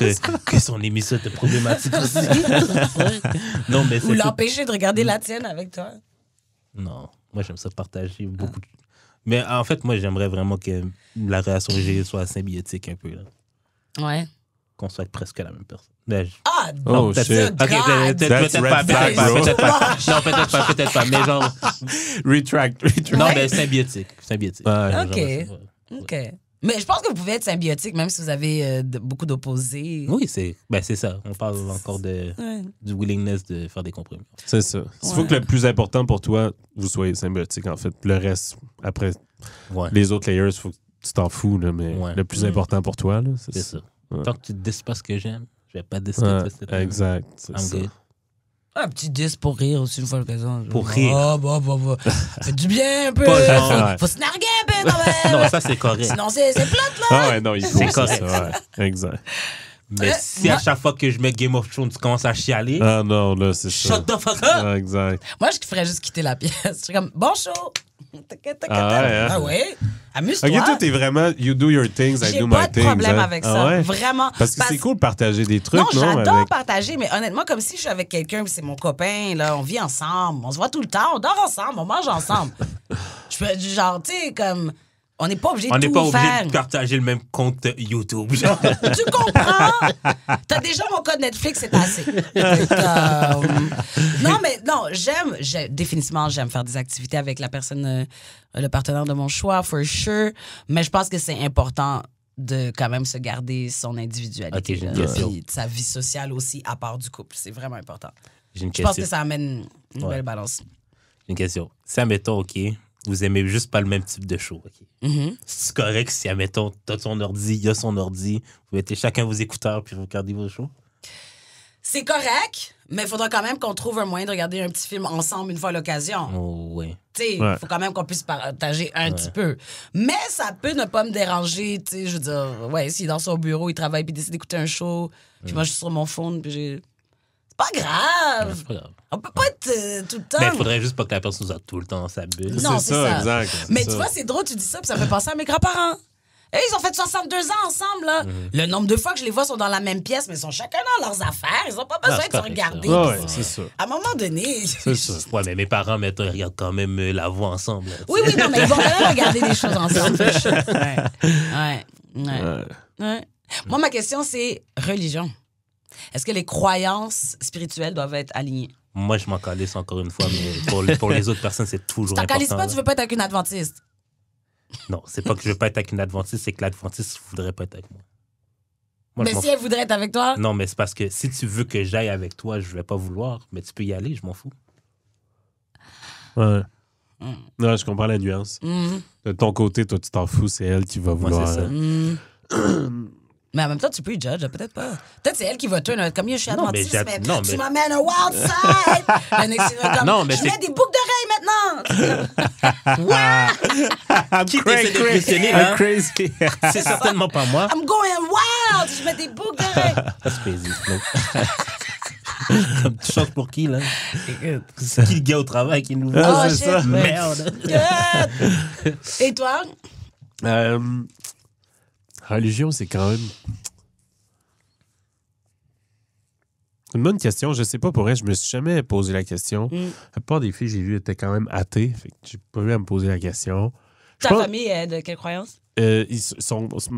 que son émission était problématique aussi. Non, mais ou l'empêcher de regarder la tienne avec toi. Non, moi j'aime ça partager beaucoup. Mais en fait, moi j'aimerais vraiment que la relation que j'ai soit symbiotique un peu. Là. Ouais. Qu'on soit presque la même personne. Là, non, peut-être pas. Peut-être pas. Mais genre. Retract. Non, mais symbiotique. OK. Mais je pense que vous pouvez être symbiotique même si vous avez beaucoup d'opposés. Oui, c'est ça. On parle encore du willingness de faire des compromis. C'est ça. Il faut que le plus important pour toi, vous soyez symbiotique, en fait. Le reste, après, les autres layers, faut que tu t'en fous, là, mais le plus important pour toi, c'est ça. Tant que tu ne dis pas ce que j'aime, je ne vais pas te dire. Exact. C'est ça. Un petit 10 pour rire aussi, une fois l'occasion. Pour rire. Fais du bien un peu. Faut se narguer un peu quand même. Non, ça, c'est correct. Sinon, c'est plate, là. Ah ouais, non, il faut. C'est correct. Exact. Mais si à chaque fois que je mets Game of Thrones, tu commences à chialer. Ah non, là, c'est ça. Shut the fuck up. Exact. Moi, je ferais juste quitter la pièce. Je serais comme, bon show. Ah ouais. Amuse-toi. Ok, toi, t'es vraiment you do your things, I do my things. J'ai pas de problème avec ça. Ouais? Vraiment. Parce que c'est cool de partager des trucs, non? J'adore partager, mais honnêtement, comme si je suis avec quelqu'un, c'est mon copain, là, on vit ensemble, on se voit tout le temps, on dort ensemble, on mange ensemble. Je peux, genre, tu sais, comme... On n'est pas obligé de tout faire. On n'est pas obligé de partager le même compte YouTube. Genre. Tu comprends? T'as déjà mon code Netflix, c'est assez. Non, mais non, j'aime, définitivement, j'aime faire des activités avec la personne, le partenaire de mon choix, for sure. Mais je pense que c'est important de quand même se garder son individualité. Okay, puis sa vie sociale aussi, à part du couple. C'est vraiment important. Je pense que ça amène une belle balance. J'ai une question. Ça, mettons, OK... Vous aimez juste pas le même type de show. Okay. C'est correct si, admettons, t'as ton ordi, il y a son ordi, vous mettez chacun vos écouteurs puis vous regardez vos shows? C'est correct, mais il faudra quand même qu'on trouve un moyen de regarder un petit film ensemble une fois l'occasion. Oh, oui. Il faut quand même qu'on puisse partager un petit peu. Mais ça peut ne pas me déranger. Je veux dire, ouais, s'il est dans son bureau, il travaille, puis il décide d'écouter un show, puis moi, je suis sur mon phone, puis j'ai... Pas grave. C'est pas grave. On peut pas être tout le temps. Mais il faudrait juste pas que la personne nous a tout le temps sa bulle. Non, c'est ça, exact. Mais tu vois, c'est drôle, tu dis ça, puis ça me fait penser à mes grands-parents. Et ils ont fait 62 ans ensemble, là. Le nombre de fois que je les vois sont dans la même pièce, mais ils sont chacun dans leurs affaires. Ils ont pas besoin de se regarder. Ouais, c'est ça. À un moment donné. C'est ça. Ouais, mais mes parents, maintenant, ils regardent quand même la voix ensemble. Là, oui, oui, non, mais ils vont quand même regarder des choses ensemble. Moi, ma question, c'est religion. Est-ce que les croyances spirituelles doivent être alignées? Moi, je m'en calisse encore une fois, mais pour les autres personnes, c'est toujours important. Tu t'en calisses pas, tu veux pas être avec une adventiste? Non, c'est pas que je veux pas être avec une adventiste, c'est que l'adventiste voudrait pas être avec moi. Mais si elle voudrait être avec toi? Non, mais c'est parce que si tu veux que j'aille avec toi, je vais pas vouloir, mais tu peux y aller, je m'en fous. Ouais. Non, je comprends la nuance. De ton côté, toi, tu t'en fous, c'est elle qui va vouloir. Moi, c'est ça. Mais en même temps, tu peux y judge, peut-être pas. Peut-être c'est elle qui va te dire, comme je suis adventiste, mais tu m'amènes au wild side. Je mets des boucles d'oreilles maintenant. What? Qui t'essaie de questionner, là? Crazy. C'est certainement pas moi. I'm going wild. Je mets des boucles d'oreilles. C'est crazy. Tu chantes pour qui, là? C'est qui le gars au travail qui nous... Oh, shit. Merde. Et toi? Religion, c'est quand même une bonne question. Je sais pas, pour elle, je me suis jamais posé la question. La plupart des filles que j'ai vues étaient quand même athées. Fait que j'ai pas eu à me poser la question. Ta famille est de quelle croyance?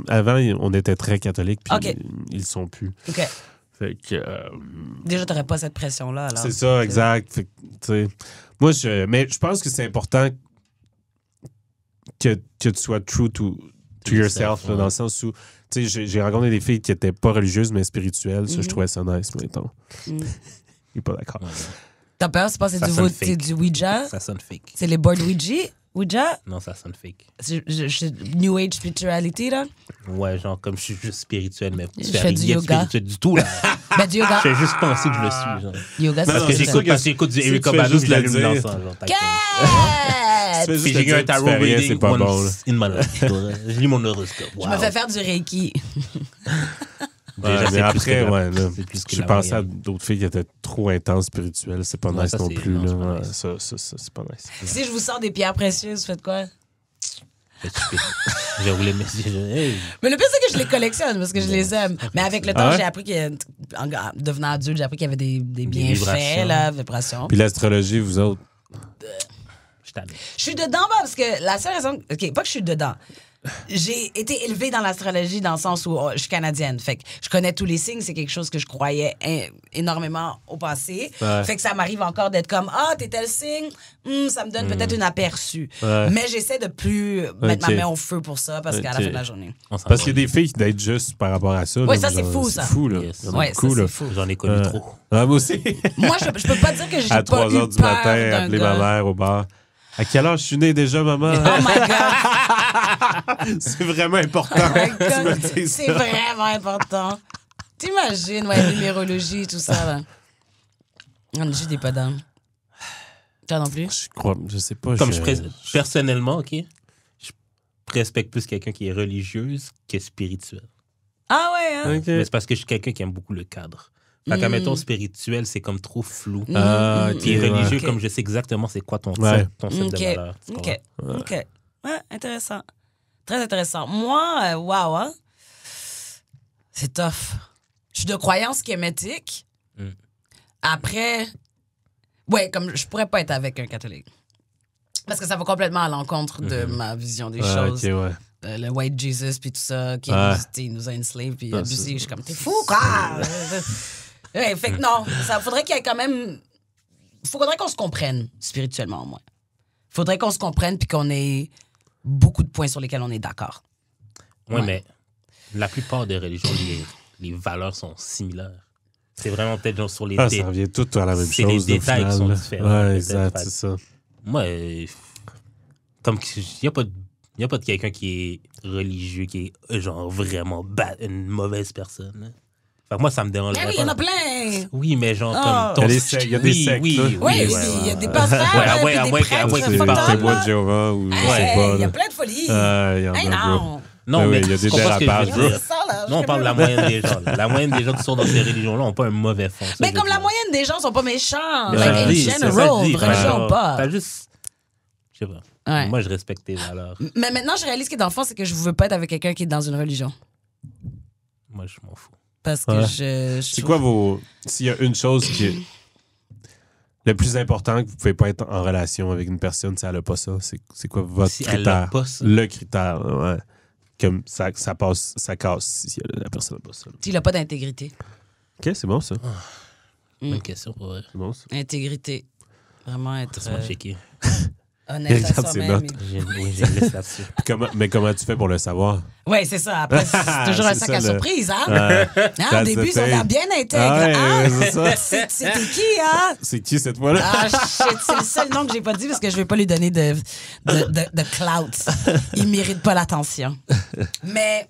Avant, on était très catholiques, puis ils sont plus. OK. Fait que, déjà, t'aurais pas cette pression-là, alors. C'est ça, exact. Fait que, t'sais, moi, je pense que c'est important que tu sois true to yourself, là, dans le sens où, tu sais, j'ai rencontré des filles qui étaient pas religieuses, mais spirituelles. Ça, je trouvais ça nice, mettons. Il est pas d'accord. T'as peur, c'est pas c'est du Ouija? Ça sonne fake. C'est les board Ouija? Non, ça sonne fake. C'est New Age spirituality, là? Ouais, genre, comme je suis juste spirituel, mais je fais du yoga. Du tout, là. Ben, du yoga. Je fais juste penser que je le suis, genre. Yoga, c'est parce que j'écoute du Eric Obadou, je l'allume dans ça, genre. Puis j'ai eu un tarot reading once in my life. J'ai lu mon horoscope. Je me fais faire du Reiki. Mais après, je pensais à d'autres filles qui étaient trop intenses, spirituelles. C'est pas nice non plus. Ça, c'est pas nice. Si je vous sors des pierres précieuses, vous faites quoi? J'ai roulé mes yeux. Mais le pire, c'est que je les collectionne parce que je les aime. Mais avec le temps, j'ai appris qu'en devenant adulte, j'ai appris qu'il y avait des bienfaits, la vibration. Puis l'astrologie, vous autres? Je suis dedans, parce que la seule raison... OK, pas que je suis dedans. J'ai été élevée dans l'astrologie dans le sens où je suis canadienne. Fait que je connais tous les signes. C'est quelque chose que je croyais énormément au passé. Ouais. Fait que ça m'arrive encore d'être comme « Ah, t'es tel signe. Ça me donne peut-être une aperçu. Ouais. » Mais j'essaie de plus mettre ma main au feu pour ça parce qu'à la fin de la journée... Parce qu'il y a des filles qui datent juste par rapport à ça. Oui, ça, c'est fou, ça. C'est fou, là. Yes. Ouais, ça, c'est fou. J'en ai connu trop. Ah, moi aussi. Moi, je peux pas dire que j'ai pas eu peur. À 3h du matin, appeler ma mère au bar. À quel âge je suis né déjà, maman? Oh my God! C'est vraiment important. Oh, c'est vraiment important. T'imagines, ouais, numérologie et tout ça, là. On est juste des pas d'âme. Toi non plus? Je sais pas. Comme personnellement, OK, je respecte plus quelqu'un qui est religieuse que spirituel. Ah ouais, hein? Okay. Mais c'est parce que je suis quelqu'un qui aime beaucoup le cadre. Fait qu'à mettons spirituel, c'est comme trop flou. Puis religieux, comme je sais exactement c'est quoi ton concept de valeur. Ouais, intéressant. Très intéressant. Moi, waouh, hein? C'est tough. Je suis de croyance chémétique. Après, ouais, comme je pourrais pas être avec un catholique. Parce que ça va complètement à l'encontre de ma vision des choses. OK, ouais. Le White Jesus, puis tout ça, qui nous a enslavés, puis abusés. Je suis comme, t'es fou, quoi! Ouais, fait que non, ça faudrait qu'il y ait quand même... Faudrait qu'on se comprenne, spirituellement, au moins. Faudrait qu'on se comprenne, puis qu'on ait beaucoup de points sur lesquels on est d'accord. Oui, mais la plupart des religions, les valeurs sont similaires. C'est vraiment peut-être genre sur les... Ah, ça revient tout à la même chose. C'est les détails qui sont différents. Ouais, exact, c'est ça. Moi, comme il n'y a pas de... Il n'y a pas de quelqu'un qui est religieux, qui est genre vraiment une mauvaise personne. Fait que moi, ça me dérange pas. Oui, il y en a plein. Oui, mais genre, comme ton style. Il y a des sectes. Oui, oui, il y a des pasteurs. Ouais, à moins que tu parles des bois de Jéhovah ou je sais pas. Il y a plein de folies. Non, mais il y a des dérapages. Non, on parle de la moyenne des gens. La moyenne des gens qui sont dans ces religions-là n'ont pas un mauvais fond. Mais comme la moyenne des gens ne sont pas méchants. In general, religion ou pas. T'as juste. Je sais pas. Ouais. Moi, je respecte tes valeurs. Mais maintenant, je réalise que dans le fond, c'est que je veux pas être avec quelqu'un qui est dans une religion. Moi, je m'en fous. Parce que je c'est quoi vos... S'il y a une chose qui est... Le plus important que vous pouvez pas être en relation avec une personne, si elle a pas ça, c'est quoi votre critère? Le critère, ouais. Comme ça, ça passe, ça casse si la personne n'a pas ça. S'il n'a pas d'intégrité. OK, c'est bon, ça. Bonne question pour vrai. C'est bon, ça. Intégrité. Vraiment être... Laisse-moi checker. Honnête à soi-même. Mais comment tu fais pour le savoir? Oui, c'est ça. Après, c'est toujours un sac à surprise. Hein? Au début, ça a l'air bien intègre. C'était qui, hein? C'est qui, cette fois-là? C'est le seul nom que j'ai pas dit parce que je vais pas lui donner de clout. Il mérite pas l'attention. Mais...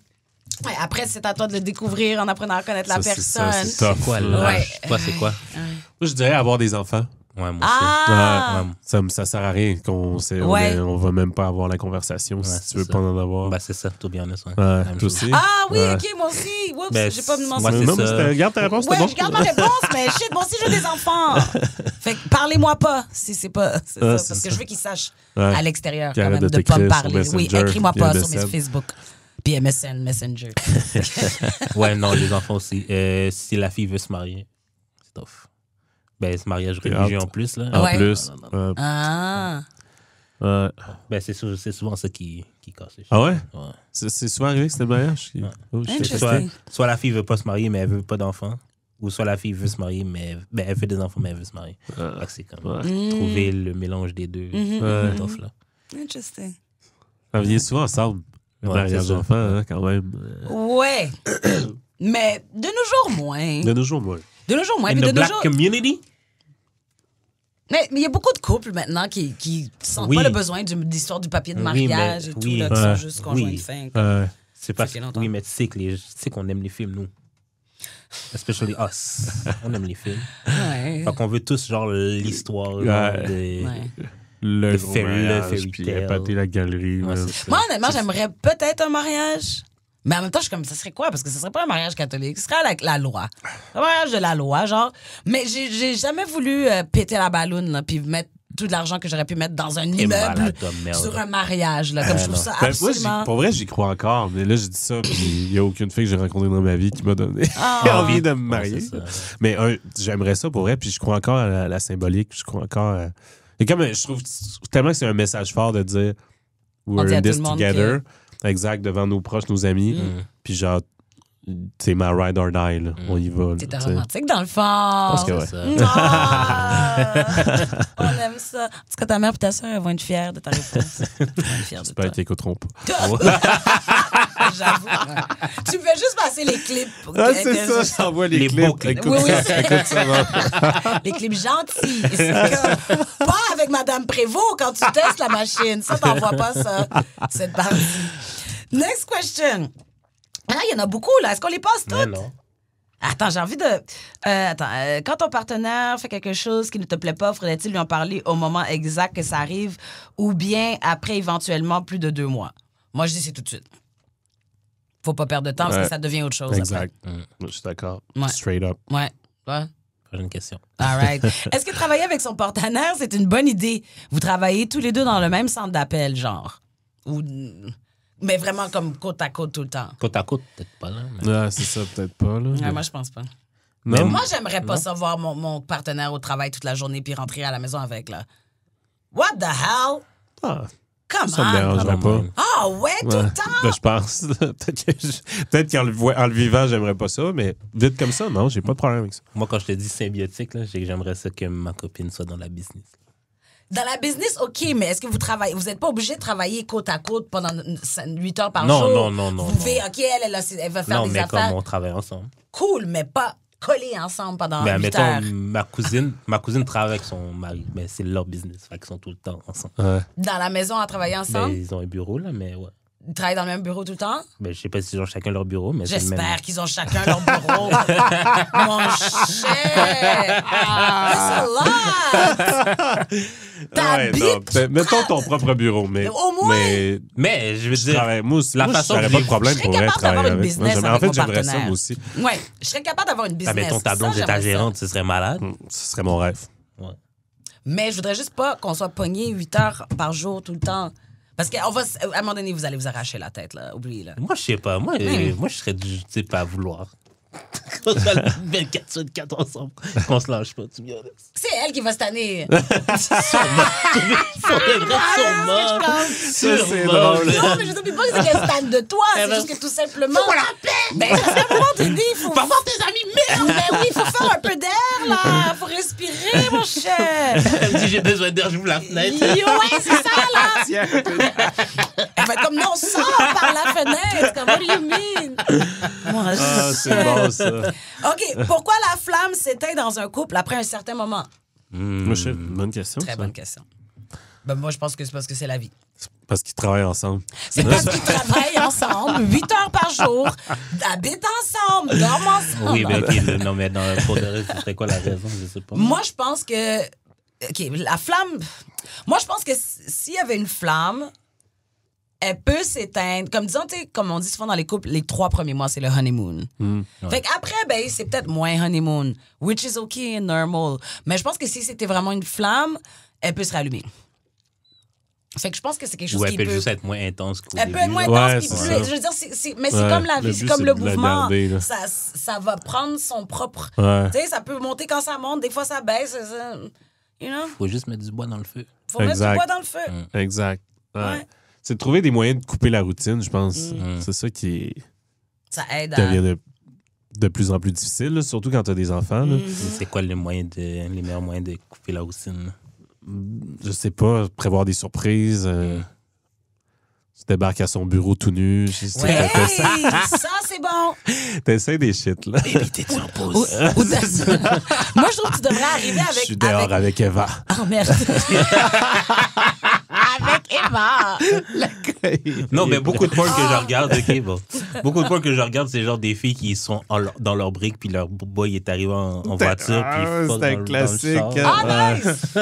Ouais, après, c'est à toi de le découvrir en apprenant à connaître la personne. C'est quoi, là? Toi, c'est quoi? Moi, je dirais avoir des enfants. Ouais, moi aussi. Ça sert à rien qu'on on va même pas avoir la conversation si tu veux pas en avoir. Ben, c'est ça, tout bien honnête. Ah oui, OK, moi aussi. Oups, ben, j'ai pas demandé. Non, mais garde ta réponse, c'est bon. Je garde ma réponse, mais shit, moi aussi, j'ai des enfants. Fait que parlez-moi pas si c'est pas. Parce que je veux qu'ils sachent à l'extérieur quand même de pas me parler. Oui, écris-moi pas sur mes Facebook. Puis MSN, Messenger. Ouais, non, les enfants aussi. Si la fille veut se marier, c'est tough. Ben, ce mariage religieux en plus, là. En plus. Ben, c'est souvent ça qui casse les choses. Ah ouais? Ouais. C'est souvent arrivé que c'était le mariage? Ouais. Oh, soit la fille veut pas se marier, mais elle veut pas d'enfants. Ou soit la fille veut se marier, mais elle veut des enfants, mais elle veut se marier. C'est comme trouver le mélange des deux. C'est tough, là. Interesting. Ça vient souvent ensemble. Le mariage d'enfants, hein, quand même. Ouais. Mais de nos jours, moins. De nos jours, moins. De nos jours, moins. Puis de nos jours... community? Mais il y a beaucoup de couples maintenant qui sentent pas le besoin d'histoire du papier de mariage et tout, là, qui sont juste conjoints de fin. C'est parce que... Oui, mais tu sais qu'on aime les films, nous. Especially us. On aime les films. Ouais. Fait qu'on veut tous, genre, l'histoire. Ouais. Le fairy tale, épater la galerie. Ouais, moi, honnêtement, j'aimerais peut-être un mariage. Mais en même temps, je suis comme, ça serait quoi? Parce que ce serait pas un mariage catholique. Ce serait la loi. Un mariage de la loi, genre. Mais j'ai jamais voulu péter la balloune, là, puis mettre tout de l'argent que j'aurais pu mettre dans un immeuble sur un mariage, là. Comme je trouve ça absolument... Moi, pour vrai, j'y crois encore. Mais là, je dis ça, puis il n'y a aucune fille que j'ai rencontrée dans ma vie qui m'a donné envie de me marier. Ouais, mais j'aimerais ça, pour vrai. Puis je crois encore à la symbolique. Je crois encore à... Et comme je trouve tellement que c'est un message fort de dire we're in this together, exact, devant nos proches, nos amis. Puis genre, c'est ma ride or die, là. On y va. T'es romantique dans le fond. Parce que on aime ça. En tout cas, ta mère et ta soeur, elles vont être fières de ta réponse. J'espère qu'ils écouteront pas. J'avoue. Tu me fais juste passer les clips. C'est ça, je t'envoie les clips. Les clips gentils. Pas avec Madame Prévost quand tu testes la machine. Ça, t'envoie pas ça. Cette partie. Next question. Ah, il y en a beaucoup, là. Est-ce qu'on les passe toutes? Non. Attends, j'ai envie de... quand ton partenaire fait quelque chose qui ne te plaît pas, faudrait-il lui en parler au moment exact que ça arrive ou bien après, éventuellement, plus de 2 mois? Moi, je dis c'est tout de suite. Faut pas perdre de temps parce que ça devient autre chose. Exact. Après. Je suis d'accord. Ouais. Straight up. Ouais. Ouais. Prochaine question. All right. Est-ce que travailler avec son partenaire, c'est une bonne idée? Vous travaillez tous les deux dans le même centre d'appel, genre? Ou... Mais vraiment comme côte à côte tout le temps. Côte à côte, peut-être pas là. Mais... Ah, c'est ça, peut-être pas là. Ouais, moi, je pense pas. Non. Mais moi, j'aimerais pas savoir mon partenaire au travail toute la journée puis rentrer à la maison avec, là. What the hell? Ah. Comment? Ça me dérangerait pas. Ah ouais, tout le temps? Ben, je pense. Peut-être qu'en le vivant, j'aimerais pas ça, mais vite comme ça, non, j'ai pas de problème avec ça. Moi, quand je te dis symbiotique, j'aimerais ça que ma copine soit dans la business. Dans la business, OK, mais est-ce que vous travaillez... Vous n'êtes pas obligé de travailler côte à côte pendant 8 heures par jour? Non, non, non. Vous pouvez... OK, elle va faire des affaires. Non, mais comme on travaille ensemble. Cool, mais pas collés ensemble pendant 8 heures. Ma cousine travaille avec son mari, mais c'est leur business. Fait qu'ils sont tout le temps ensemble. Dans la maison, à travailler ensemble? Ben, ils ont un bureau, là, mais ouais. Ils travaillent dans le même bureau tout le temps? Ben, je sais pas s'ils ont chacun leur bureau, mais j'espère qu'ils ont chacun leur bureau. Mon shit! Ah, c'est mettons ton propre bureau, mais... Au moins! Mais je veux dire, la façon dont... pas de problème pour être... Je serais capable d'avoir une business avec mon partenaire. En fait, j'aimerais ça, moi aussi. Oui, je serais capable d'avoir une business. Ah, mais ton tableau de ta gérante, ce serait malade. Ce serait mon rêve. Ouais. Mais je voudrais juste pas qu'on soit pogné 8 heures par jour tout le temps. Parce qu'à un moment donné, vous allez vous arracher la tête, là. Oubliez, là. Moi, je sais pas. Moi, moi je serais du type à vouloir. Qu'on soit le 24/24 ensemble. Qu'on se lâche pas, tu me dis. C'est elle qui va cette année. Sûrement. C'est drôle. Non, mais je t'oublie pas que c'est qu'elle stand de toi. C'est juste que tout simplement... Faut la paix! Ben, ça serait bon, tu dis. Faut voir tes amis, merde! Ben oui, faut faire un peu d'air, là. Faut respirer, mon cher. Elle me dit, j'ai besoin d'air, j'ouvre la fenêtre. Ouais, c'est ça, là. Elle va être comme, non, sort par la fenêtre. Comme, what do you mean? Ah, c'est bon. OK, pourquoi la flamme s'éteint dans un couple après un certain moment? Moi, je sais, bonne question. Très bonne question. Ben, moi, je pense que c'est parce que c'est la vie. C'est parce qu'ils travaillent ensemble. C'est parce qu'ils travaillent ensemble, 8 heures par jour, habitent ensemble, dorment ensemble. Oui, mais, okay, non, mais dans le cours de rêve, c'est quoi la raison? Je sais pas. Moi, je pense que... OK, la flamme... Moi, je pense que s'il y avait une flamme... elle peut s'éteindre. Comme disons, comme on dit souvent dans les couples, les 3 premiers mois, c'est le honeymoon. Fait qu'après, ben, c'est peut-être moins honeymoon, which is okay and normal. Mais je pense que si c'était vraiment une flamme, elle peut se rallumer. Fait que je pense que c'est quelque chose qui peut... elle peut juste être moins intense qu'au début. Elle peut être moins intense. Je veux dire, mais c'est comme la vie, c'est comme le mouvement. Ça va prendre son propre... Tu sais, ça peut monter quand ça monte, des fois ça baisse. You know? Faut juste mettre du bois dans le feu. Faut mettre du bois dans le feu. Exact. Ouais. C'est de trouver des moyens de couper la routine, je pense. C'est ça qui devient de plus en plus difficile, là, surtout quand tu as des enfants. C'est quoi les meilleurs moyens de couper la routine? Je sais pas, prévoir des surprises. Tu débarques à son bureau tout nu. Ça, c'est bon! T'essaies des shit, là. Baby, t'es-tu en pause? Moi, je trouve que tu devrais arriver avec... Je suis dehors avec Eva. Oh, merde! Avec Eva! Non, mais beaucoup de porn que je regarde, beaucoup de porn que je regarde, c'est genre des filles qui sont dans leur brique, puis leur boy est arrivé en voiture. C'est un classique. Ah, nice!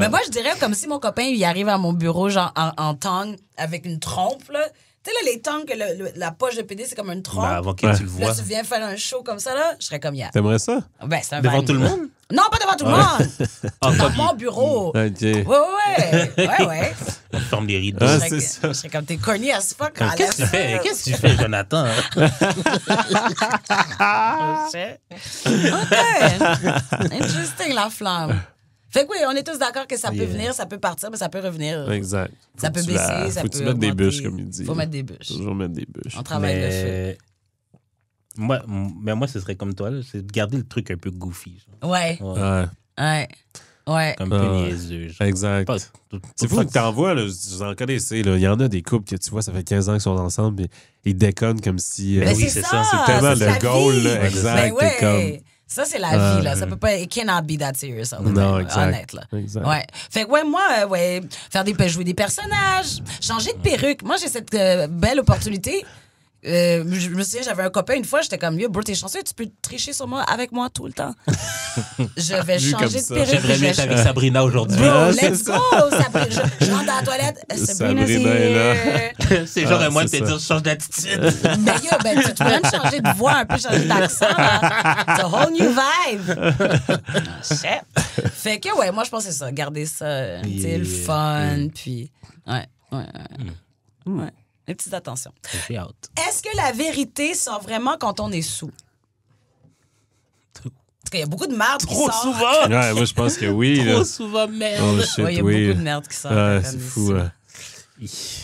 Mais moi, je dirais comme si mon copain, il arrive à mon bureau, genre en tongue, avec une trompe, là. Tu sais, là, les tongs, la poche de pédé, c'est comme une trompe. Ben, avant que tu le vois. Là, tu viens faire un show comme ça, là, je serais comme hier. T'aimerais ça? Ben, c'est un devant tout le monde? Non, pas devant tout le monde! Dans mon bureau. Okay. Ouais. On ferme les rideaux. Je serais comme, t'es corny as fuck. Qu'est-ce que tu fais? Qu'est-ce que tu fais, Jonathan? OK. Interesting, la flamme. Fait que oui, on est tous d'accord que ça peut venir, ça peut partir, mais ça peut revenir. Exact. Ça peut baisser, ça peut... Faut mettre des bûches, comme il dit. Faut mettre des bûches. Toujours mettre des bûches. On travaille dessus. Moi, ce serait comme toi, c'est de garder le truc un peu goofy. Genre. Ouais. Comme un peu niaiseux. Genre. Exact. C'est fou que t'en vois, là, vous en connaissez, là. Il y en a des couples que tu vois, ça fait 15 ans qu'ils sont ensemble, et ils déconnent comme si... Mais oui, c'est ça. C'est tellement le goal, là. Exact. Ça, c'est la vie, là. Ça peut pas... It cannot be that serious. Non, exact. Honnête, là. Exact. Ouais. Fait que, moi, faire jouer des personnages, changer de perruque. Moi, j'ai cette belle opportunité. Je me souviens, j'avais un copain une fois, j'étais comme, yo, bro, t'es chanceux, tu peux tricher sur moi, avec moi tout le temps. Je vais changer de perruque. J'aimerais bien être avec Sabrina aujourd'hui. Bro, let's go! Je rentre dans la toilette. Sabrina est là. C'est genre à moi de te dire, je change d'attitude. Mais yo, ben, tu pourrais me changer de voix, un peu changer d'accent. It's a whole new vibe. Shit. Fait que, moi, je pense que c'est ça. Garder ça, tu sais, le fun, puis... Ouais. Une petite attention. Est-ce que la vérité sort vraiment quand on est sous? Parce qu'il y a beaucoup de merde qui sort. Trop souvent! Ouais, moi, je pense que oui. Trop souvent, merde. Il y a beaucoup de merde qui sort. Ah, c'est fou.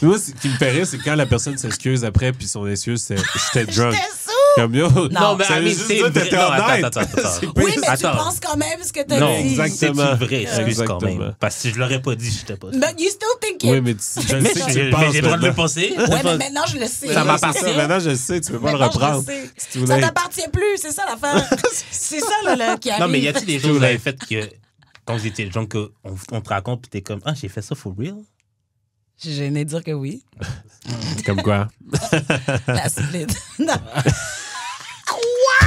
Moi, ce qui me fait rire, c'est quand la personne s'excuse après, puis son excuse, c'est « j'étais drunk ». Comme yo. Non, mais c'est vrai. Oui, mais tu penses quand même ce que t'as dit. Non, exactement. C'est vrai, excuse quand même. Parce que si je l'aurais pas dit, j'étais pas. But you still think it. Oui, mais je sais que tu penses. J'ai le droit de le penser. Oui, mais maintenant je le sais. Ça m'appartient. Maintenant je le sais, tu peux pas le reprendre. Ça t'appartient plus, c'est ça l'affaire. C'est ça là qui arrive. Non, mais y a-t-il des choses que vous avez faites que quand vous étiez le genre qu'on te raconte, puis t'es comme, ah, j'ai fait ça for real? Je suis gênée de dire que oui. Comme quoi? La split. Non. Quoi?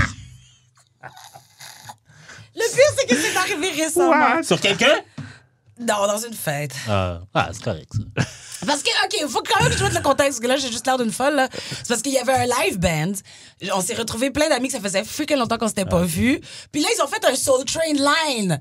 Le pire, c'est que c'est arrivé récemment. What? Sur quelqu'un? Non, dans une fête. Ah, c'est correct, ça. Parce que, OK, il faut quand même que je mette le contexte, parce que là, j'ai juste l'air d'une folle, là. C'est parce qu'il y avait un live band. On s'est retrouvés plein d'amis que ça faisait freaking longtemps qu'on s'était pas vus. Puis là, ils ont fait un Soul Train Line.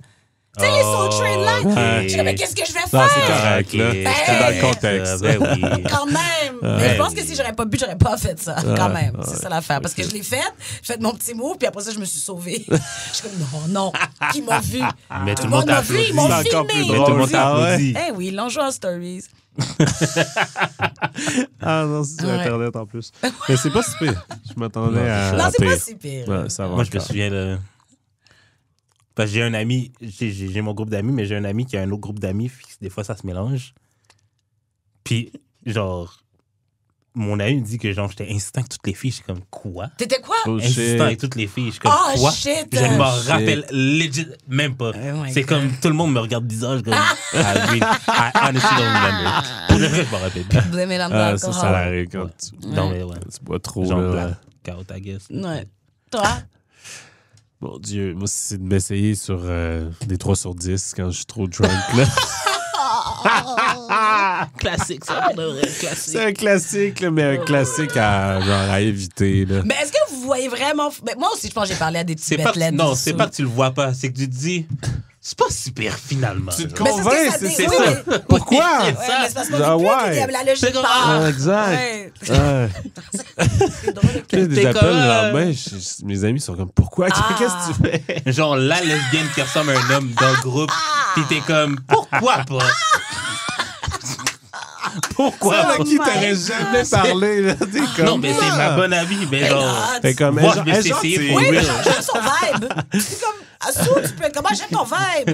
Tu sais, les Soul Train Line. Okay. Je suis comme, mais qu'est-ce que je vais faire? Non, c'est correct, là. Okay. C'est dans le contexte. Ben oui. Quand même. Mais je pense que si j'aurais pas bu, j'aurais pas fait ça. Quand même. C'est ça l'affaire. Parce que je l'ai faite, j'ai fait mon petit mot, puis après ça, je me suis sauvée. Je suis comme, non. Ils m'ont vu. Mais tout le monde m'a vu. Ils m'ont filmé. Tout le monde t'a vu. Eh oui, ils l'ont joué en stories. Ah non, c'est sur Internet en plus. Mais c'est pas si pire. Je m'attendais à. Non, c'est pas si pire. Ouais, ça va. Moi, je me souviens de. Parce que j'ai un ami, j'ai mon groupe d'amis, mais j'ai un ami qui a un autre groupe d'amis, des fois ça se mélange. Puis, genre, mon ami me dit que genre j'étais insistant avec toutes les filles. Je suis comme, quoi? T'étais quoi? Oh, insistant avec toutes les filles. Je suis comme, quoi? Shit. Je ne m'en rappelle legit même pas. Oh c'est comme, tout le monde me regarde bizarre. Je comme, I honestly don't remember. Pour le vrai, je m'en rappelle plus. Blame it on the alcohol. Ça l'arrive quand tu... Non, mais ouais. C'est pas trop, genre, là. Genre, I guess. Ouais. Toi? Mon Dieu, moi, c'est de m'essayer sur des 3 sur 10 quand je suis trop drunk, là. Classique, ça. C'est un classique, là, mais un classique à éviter, là. Mais est-ce que vous voyez vraiment... Mais moi aussi, je pense que j'ai parlé à des petits bêtes-lettres. Non, c'est pas que tu le vois pas, c'est que tu te dis... C'est pas super, finalement. Tu te convaincs, c'est ça. Pourquoi? C'est parce qu'on dit la logique part. Exact. C'est drôle. J'ai des appels le lendemain, mes amis sont comme, pourquoi? Qu'est-ce que tu fais? Genre, la lesbienne qui ressemble à un homme dans le groupe, pis t'es comme, pourquoi pas? Pourquoi? Ça, à qui t'aurais jamais parlé, là. Comme, non, mais c'est ma bonne amie, mais genre... T'es comme, moi, je vais essayer pour lui. Oui, j'aime son vibe. C'est comme, Assou, tu peux être comme, j'aime ton vibe.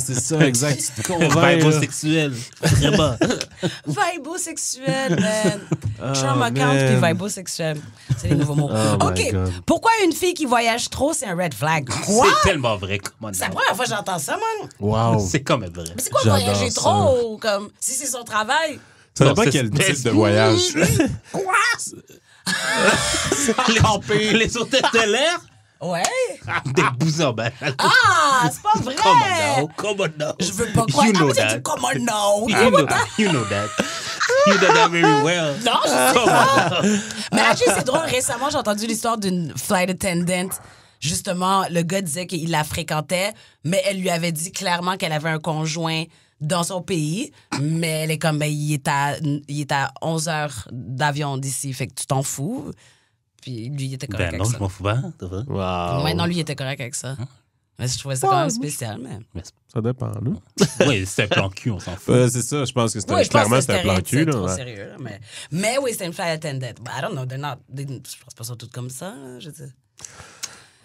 C'est ça, exact. Vibe-o-sexuel. Vraiment. Vibe-o-sexuel, man. Trauma count puis vibe-o-sexuel. C'est les nouveaux mots. Oh OK. Pourquoi une fille qui voyage trop, c'est un red flag? Quoi? C'est tellement vrai. C'est la première fois que j'entends ça, man. Wow. C'est quand même vrai. Mais c'est quoi voyager trop? Comme, si c'est son travail... Ça dépend quel type de voyage. Quoi? Les hôtels de l'air? Ouais. Des bousins en bas. Ah, c'est pas vrai. Come on now. Je veux pas croire. Ah, come on now. You know that. You know that very well. Non, je sais pas. Mais actually, c'est drôle. Récemment, j'ai entendu l'histoire d'une flight attendant. Justement, le gars disait qu'il la fréquentait, mais elle lui avait dit clairement qu'elle avait un conjoint dans son pays, mais elle est comme, ben, il est à 11 heures d'avion d'ici, fait que tu t'en fous. Puis lui, il était correct avec ça. Ben non, je m'en fous pas. Wow. Ouais, non, lui, il était correct avec ça. Mais je trouvais ça quand même spécial, même. Mais ça dépend, là. Oui, c'était plan cul, on s'en fout. C'est ça, je pense que c'était clairement c'était plan cul. Trop sérieux, là, mais oui, c'était une flight attendant. I don't know, je pense pas ça tout comme ça, là, je dis.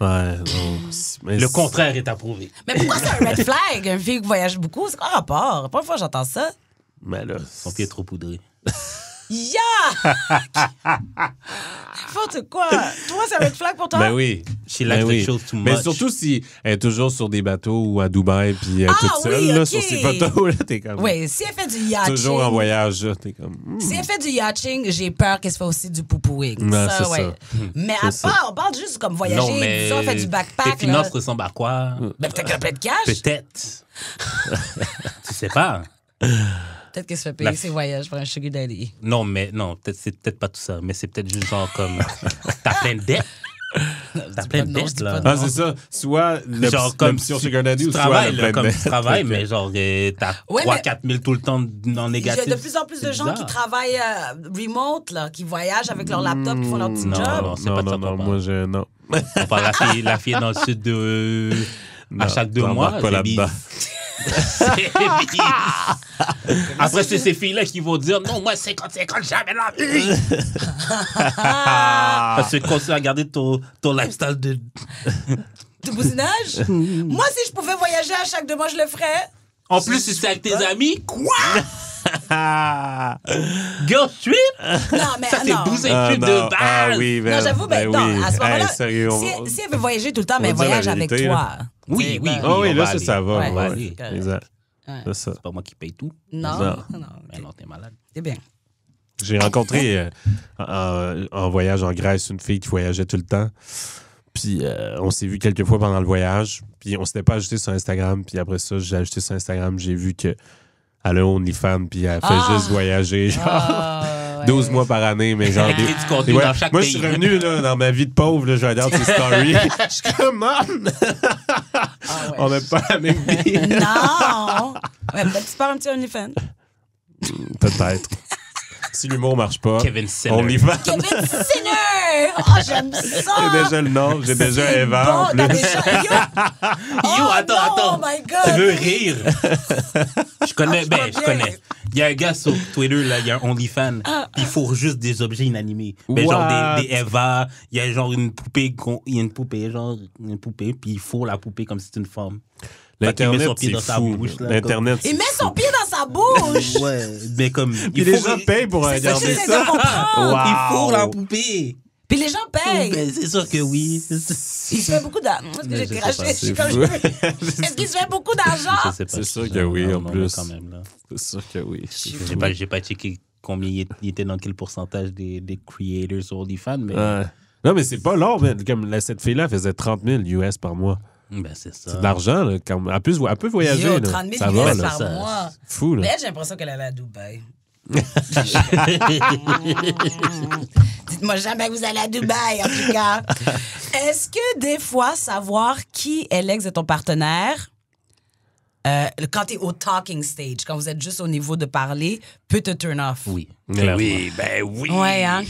Ouais, non, mais le contraire est approuvé. Mais pourquoi c'est un red flag? Une fille qui voyage beaucoup, c'est quoi le rapport? La première fois que j'entends ça. Mais là, son pied est trop poudré. Yeah! N'importe quoi! Toi, c'est un red flag pour toi? Ben oui. Mais surtout si elle est toujours sur des bateaux ou à Dubaï, puis toute seule, là, sur ses bateaux, là, t'es comme... Oui, si elle fait du yachting... Toujours en voyage, là, t'es comme... Si elle fait du yachting, j'ai peur qu'elle se fasse aussi du poupouing. Ça, ouais. Mais à part, on parle juste comme voyager, disons, elle fait du backpack. Tes finances ressemblent à quoi? Ben peut-être qu'elle a plein de cash. Peut-être. Tu sais pas. Peut-être qu'elle se fait payer ses voyages pour un sugar daddy. Non, mais non, c'est peut-être pas tout ça, mais c'est peut-être juste genre comme... T'as plein de dettes. T'as plein de dettes, là. Ah, c'est ça. Soit l'option sugar daddy ou soit le plein de dettes. Tu travailles, mais genre t'as 3 000 à 4 000 tout le temps en négatif. Il y a de plus en plus de gens qui travaillent remote, là, qui voyagent avec leur laptop, qui font leur petit job. Non, c'est pas de ça. Non, moi, je... Non. On parle la fille dans le sud de... À chaque 2 mois, après, c'est ces filles-là qui vont dire non, moi, 50-50, jamais la vie. Parce que tu continues à garder ton lifestyle de bousinage. Moi, si je pouvais voyager à chaque 2 mois, je le ferais. En plus, si c'est avec tes amis, quoi? Girl trip? Non, mais ça, c'est 12 trip de balles. Oui, non, j'avoue, non, à ce moment-là, si elle veut voyager tout le temps, mais voyage avec toi. Oui, là, ça va. Ouais. C'est ça. C'est pas moi qui paye tout. Non, non. Ben non, t'es malade. C'est bien. J'ai rencontré en voyage en Grèce une fille qui voyageait tout le temps. Puis on s'est vu quelques fois pendant le voyage. Puis on s'était pas ajouté sur Instagram. Puis après ça, j'ai ajouté sur Instagram. J'ai vu qu'elle a OnlyFans. Puis elle fait juste voyager. Genre. 12 mois par année, mais genre. Des... Ouais. Moi, je suis revenu là, dans ma vie de pauvre, là, je regarde ces stories. Je suis comme, on n'a pas la même vie. Non! Ouais, peut-être tu pars un petit OnlyFans. Peut-être. Si l'humour marche pas, Kevin Sinner. OnlyFans. Kevin Sinner! Oh, j'aime ça! J'ai déjà le nom, j'ai déjà Eva bon, en plus. Attends. Oh my God! Tu veux rire? Je connais. Il y a un gars sur Twitter, là, il y a un OnlyFans, il fourre juste des objets inanimés. Mais genre des Eva, il y a genre une poupée, puis il fourre la poupée comme si c'était une femme. L'Internet, c'est fou. L'Internet, il met son pied dans sa bouche! Ouais, mais comme... Puis les gens payent pour regarder ça. Il fourre la poupée. Puis les gens payent. C'est sûr que oui. Il se fait beaucoup d'argent. Est-ce que j'ai craché? Est-ce qu'il se fait beaucoup d'argent? C'est sûr que oui, en plus. C'est sûr que oui. J'ai pas checké combien il était dans quel pourcentage des creators sur OnlyFans, mais... Non, mais c'est pas l'or. Comme cette fille-là faisait 30 000 US par mois. Ben, c'est ça. C'est de l'argent, là. En plus, elle peut voyager. Yo, 30 000 ça va, par mois. C'est fou, là. Mais j'ai l'impression qu'elle allait à Dubaï. Dites-moi jamais que vous allez à Dubaï, en tout cas. Est-ce que des fois, savoir qui est l'ex de ton partenaire, quand t'es au talking stage, quand vous êtes juste au niveau de parler, peut te turn off? Oui. Clairement. Oui, ben oui. Ouais, hein?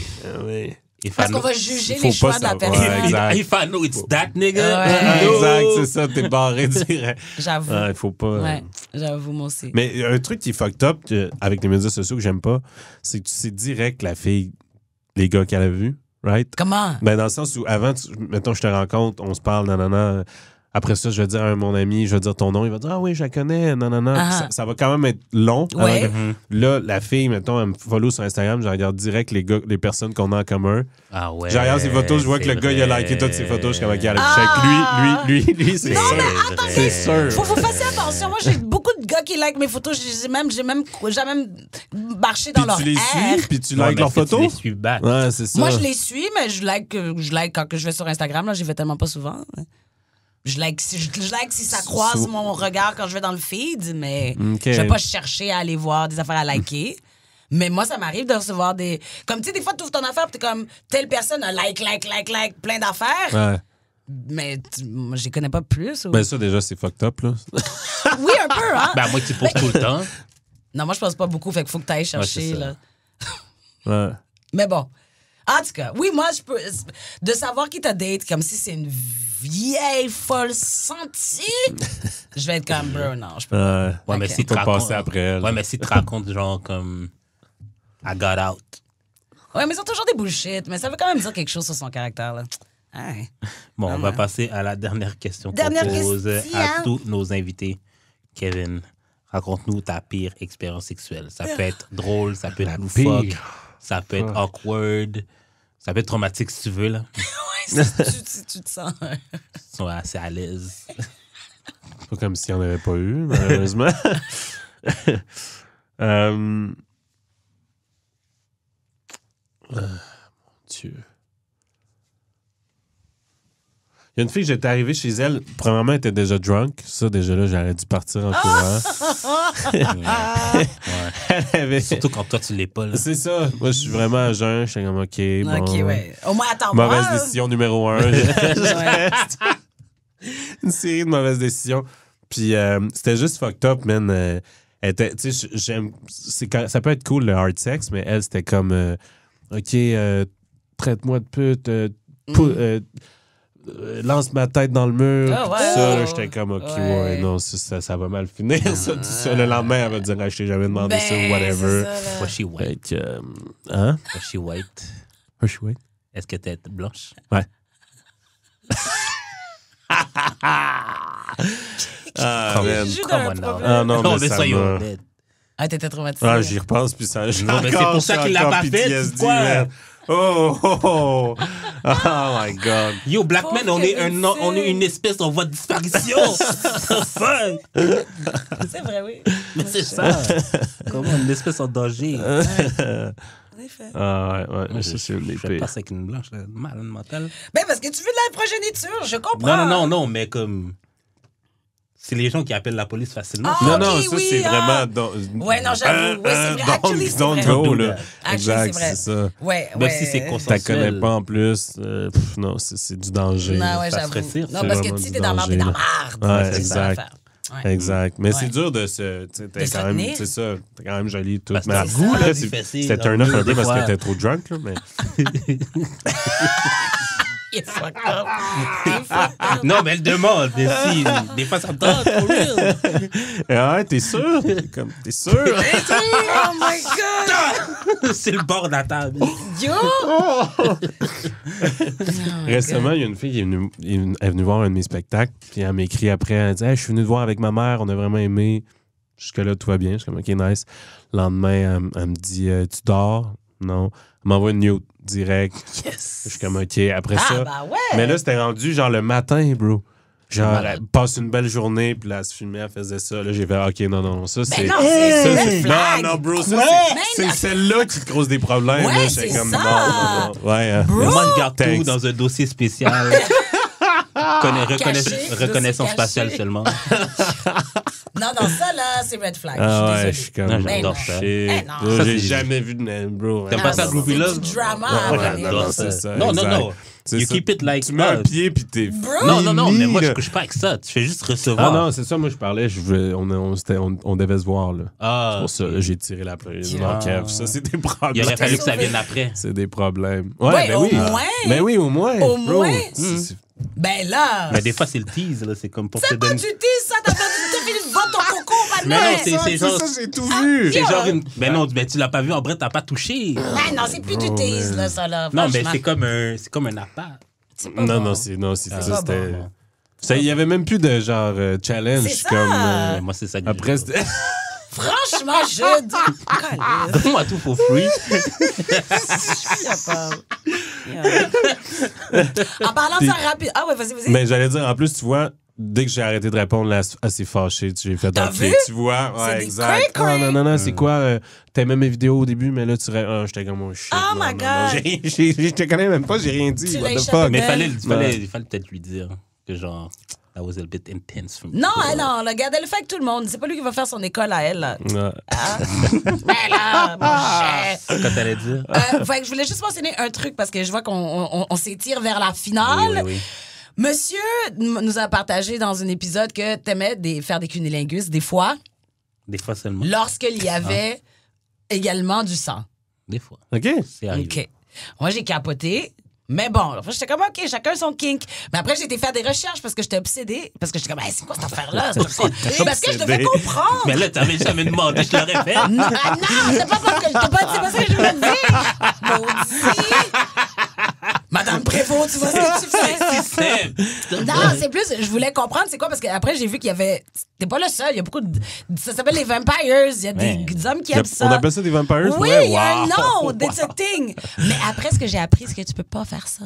Oui. Parce qu'on va juger les choix de la personne. Ouais, if I know it's that nigga. Ouais. No. Exact, c'est ça, t'es barré direct. J'avoue. Il faut pas. Ouais, j'avoue, moi aussi. Mais un truc qui est fucked up avec les médias sociaux que j'aime pas, c'est que tu sais direct la fille, les gars qu'elle a vus, right? Comment? Ben, dans le sens où avant, mettons, je te rencontre, on se parle, nanana. Après ça, je vais dire à mon ami, je vais dire ton nom, il va dire ah oui, je la connais, nanana. Ah. Ça va quand même être long. Ouais. Là, la fille, mettons, elle me follow sur Instagram, je regarde direct les personnes qu'on a en commun. Ah ouais. Je regarde ses photos, je vois que le gars, il a liké toutes ses photos, je suis comme ok, lui, c'est sûr. Mais attendez, c'est sûr. Faut que vous fassiez attention. Moi, j'ai beaucoup de gars qui likent mes photos, j'ai même marché dans leur air. Tu likes leurs photos? Ouais, c'est ça. Moi, je les suis, mais je like quand je vais sur Instagram, là, j'y vais tellement pas souvent. Je like si ça croise mon regard quand je vais dans le feed, mais je vais pas chercher à aller voir des affaires à liker. Mais moi, ça m'arrive de recevoir des... Comme, tu sais, des fois, tu ouvres ton affaire et t'es comme, telle personne a like, plein d'affaires. Ouais. Mais je les connais pas plus. Ou... Ben ça, déjà, c'est fucked up, là. Oui, un peu, hein? Ben moi, tu poses tout le temps. Non, moi, je pense pas beaucoup, fait qu'il faut que t'ailles chercher, là. Ouais. Mais bon. En tout cas, oui, moi, je peux... De savoir qui t'a date, comme si c'est une vieille folle sentie, je vais être comme bro, non, je peux pas. Ouais, mais si tu passes après elle. Ouais, mais si tu racontes genre comme I got out. Ouais, mais ils ont toujours des bullshit, mais ça veut quand même dire quelque chose sur son caractère là. Ouais. Bon, on va passer à la dernière question qu'on pose à tous nos invités. Kevin, raconte-nous ta pire expérience sexuelle. Ça peut être drôle, ça peut être loufoque, ça peut être awkward. Ça peut être traumatique si tu veux, là. Oui, si tu te sens. Ils sont assez à l'aise. Pas comme s'il n'y en avait pas eu, malheureusement. Mon Dieu. Il y a une fille, j'étais arrivé chez elle. Premièrement, elle était déjà drunk. Ça, déjà là, j'aurais dû partir en courant. Ouais. Avait... Surtout quand toi, tu l'es pas. C'est ça. Moi, je suis vraiment à jeun. Je suis comme, OK, bon. OK, ouais. Au moins, attends-moi. Mauvaise décision numéro 1. Une série de mauvaises décisions. Puis, c'était juste fucked up, man. Tu sais, j'aime... Ça peut être cool, le hard sex, mais elle, c'était comme, OK, traite-moi de pute. Lance ma tête dans le mur. Oh, ouais. Tout ça, j'étais comme, OK, ouais, non, ça va mal finir. Ça, tout ça. Le lendemain, elle va dire, je t'ai jamais demandé ça ou whatever. Was she white? Fait, hein? Was she white? Est-ce que t'es blanche? Ouais. Non, mais soyons honnêtes. Ah, t'étais traumatisée. Ah, j'y repense, puis ça. Non, mais c'est pour ça qu'il l'a pas fait. Quoi? Oh, oh, oh. Oh my God. Yo, Black Man, on est une espèce en voie de disparition. C'est vrai, oui. Mais c'est ça. Comment une espèce en danger. Ouais. Ah ouais, ouais, moi, je passe avec une blanche, malade mentale. Ben parce que tu veux de la progéniture, je comprends. Non, mais comme... C'est les gens qui appellent la police facilement. Ah, non, ça c'est vraiment... Dans... Ouais, non, j'avoue. Ouais, c'est vrai. Don't go, là. Exact, c'est ça. Ouais, ouais. Même si c'est consensuel. Tu ne connais pas en plus. Non, c'est du danger. Non, ouais, j'avoue. Non, parce que si t'es dans la merde, t'es dans la merde. Ouais, exact. Ouais. Exact. Mais c'est dur de se... T'es quand même... C'est ça. T'es quand même jolie toute ma goût, là. C'était un off un peu parce que t'étais trop drunk, là, mais... Non, mais elle demande. Si, des fois, ça me tente, for real. Ouais, t'es sûr? T'es sûr? Oh my God! C'est le bord de la table. Yo! Oh. Récemment, il y a une fille qui est venue voir un de mes spectacles, puis elle m'écrit après, elle dit hey, « Je suis venue te voir avec ma mère, on a vraiment aimé. » Jusque-là, tout va bien. Je suis comme « OK, nice. » Le lendemain, elle me dit « Tu dors? » Non. Elle m'envoie une nude direct. Yes. Je suis comme OK après ça. Bah ouais. Mais là, c'était rendu genre le matin, bro. Genre, elle passe une belle journée, puis là, elle se filmait, elle faisait ça. Là, j'ai fait OK, non, ça, c'est. Non, bro, ça, c'est celle-là qui cause des problèmes. Ouais, c'est comme ça. Non. Ouais. Le monde garde tout dans un dossier spécial. Reconnaissance faciale seulement. Non, ça, là, c'est red flag. Ah ouais, je suis comme... J'adore ça. J'ai jamais vu de même, bro. T'as pas ça, Groovy Love? C'est du drama. Non, c'est ça. Non. You keep it like... Tu mets un pied, puis t'es... Non, mais moi, je couche pas avec ça. Tu fais juste recevoir. Ah non, c'est ça, moi, je parlais. On devait se voir, là. Ah. Pour ça, j'ai tiré la plaie. Ça, c'est des problèmes. Il aurait fallu que ça vienne après. C'est des problèmes. Ouais, ben oui. Au moins. Au moins. Ben là! Mais des fois, c'est le tease, là. C'est comme pour te donner... C'est pas du tease, ça! T'as fait le vote ton coco, maintenant! Mais non, c'est genre... ça, j'ai tout vu! C'est genre une... Mais non, mais tu l'as pas vu, en vrai, t'as pas touché! Mais non, c'est plus du tease, là, ça, là. Non, mais c'est comme un appât. Non, c'est ça, c'était... Il y avait même plus de, genre, challenge, comme... Moi, c'est ça que après, c'était... Franchement, Jude! Donne-moi tout for free! Je suis capable. En parlant de ça rapide. Ah ouais, vas-y. Mais j'allais dire, en plus, tu vois, dès que j'ai arrêté de répondre, là, assez fâché, j'ai fait un pied. Tu vois, ouais, exact. Oh, non, c'est quoi? T'aimais mes vidéos au début, mais là, tu. Ah, j'étais comme mon shit. Oh my God! Je te connais même pas, j'ai rien dit. What the fuck? Mais il fallait peut-être lui dire que genre. That was a bit intense for me. Non, regardez, elle le fait avec tout le monde. C'est pas lui qui va faire son école à elle. Non. Ah. Mais là, mon chef. Quand t'allais dire. Je voulais juste mentionner un truc parce que je vois qu'on s'étire vers la finale. Oui. Monsieur nous a partagé dans un épisode que t'aimais faire des cunilingus des fois. Des fois seulement. Lorsqu'il y avait également du sang. Des fois. OK. C'est arrivé. OK. Moi, j'ai capoté. Mais bon, après, j'étais comme, OK, chacun son kink. Mais après, j'ai été faire des recherches parce que j'étais obsédée. Parce que j'étais comme, hey, c'est quoi cette affaire-là? Parce que je devais comprendre. Mais là, t'avais jamais demandé, je te l'aurais fait. Non, c'est pas ça que je voulais dire. Maudit. Madame Prévost, tu vois ce que tu fais? Non, c'est plus, je voulais comprendre c'est quoi, parce qu'après, j'ai vu qu'il y avait... T'es pas le seul, il y a beaucoup de... Ça s'appelle les vampires, il y a des hommes qui aiment ça. On appelle ça des vampires? Oui, il y a un nom, that's a thing. Mais après, ce que j'ai appris, c'est que tu peux pas faire ça.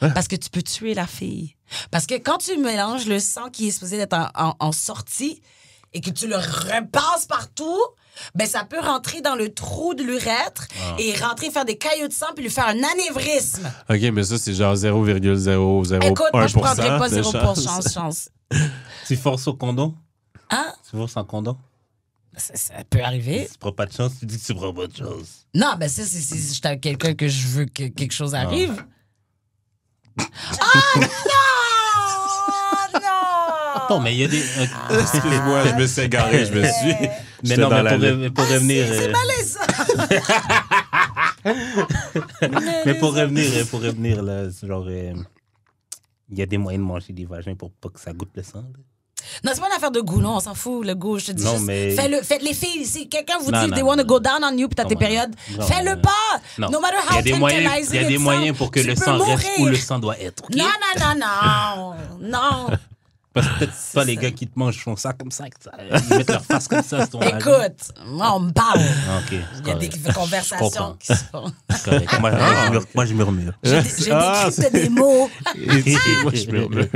Parce que tu peux tuer la fille. Parce que quand tu mélanges le sang qui est supposé être en sortie et que tu le repasses partout... Ben, ça peut rentrer dans le trou de l'urètre et rentrer, faire des caillots de sang puis lui faire un anévrisme. OK, mais ça, c'est genre 0,001%. Écoute, moi, je prendrais pas 0%. Tu forces au condom? Hein? Tu forces en condom? Ça peut arriver. Si tu prends pas de chance, tu dis que tu prends pas de chance. Non, ben ça, c'est si j'étais quelqu'un que je veux que quelque chose arrive. Ah non! Non, mais il y a des... Excuse-moi, je me suis égaré, je me suis... Mais non, mais pour revenir... C'est malaisant! Mais pour revenir, là, genre... Il y a des moyens de manger des vagins pour pas que ça goûte le sang, là. Non, c'est pas une affaire de goût, non, on s'en fout, le goût, je te dis non, juste... Mais... Faites les filles, si quelqu'un vous dit « they want to go down on you » puis t'as tes périodes, fais-le pas! Non. No matter how tantalizing. Il y a des moyens pour que le sang reste où le sang doit être. Non, non, non, non! Non! Parce que peut-être pas les gars qui te mangent font ça comme ça, ils mettent leur face comme ça. Écoute, moi on me parle. Okay, il y a des conversations qui se font. Moi je murmure. J'ai décrit des mots. Moi je murmure.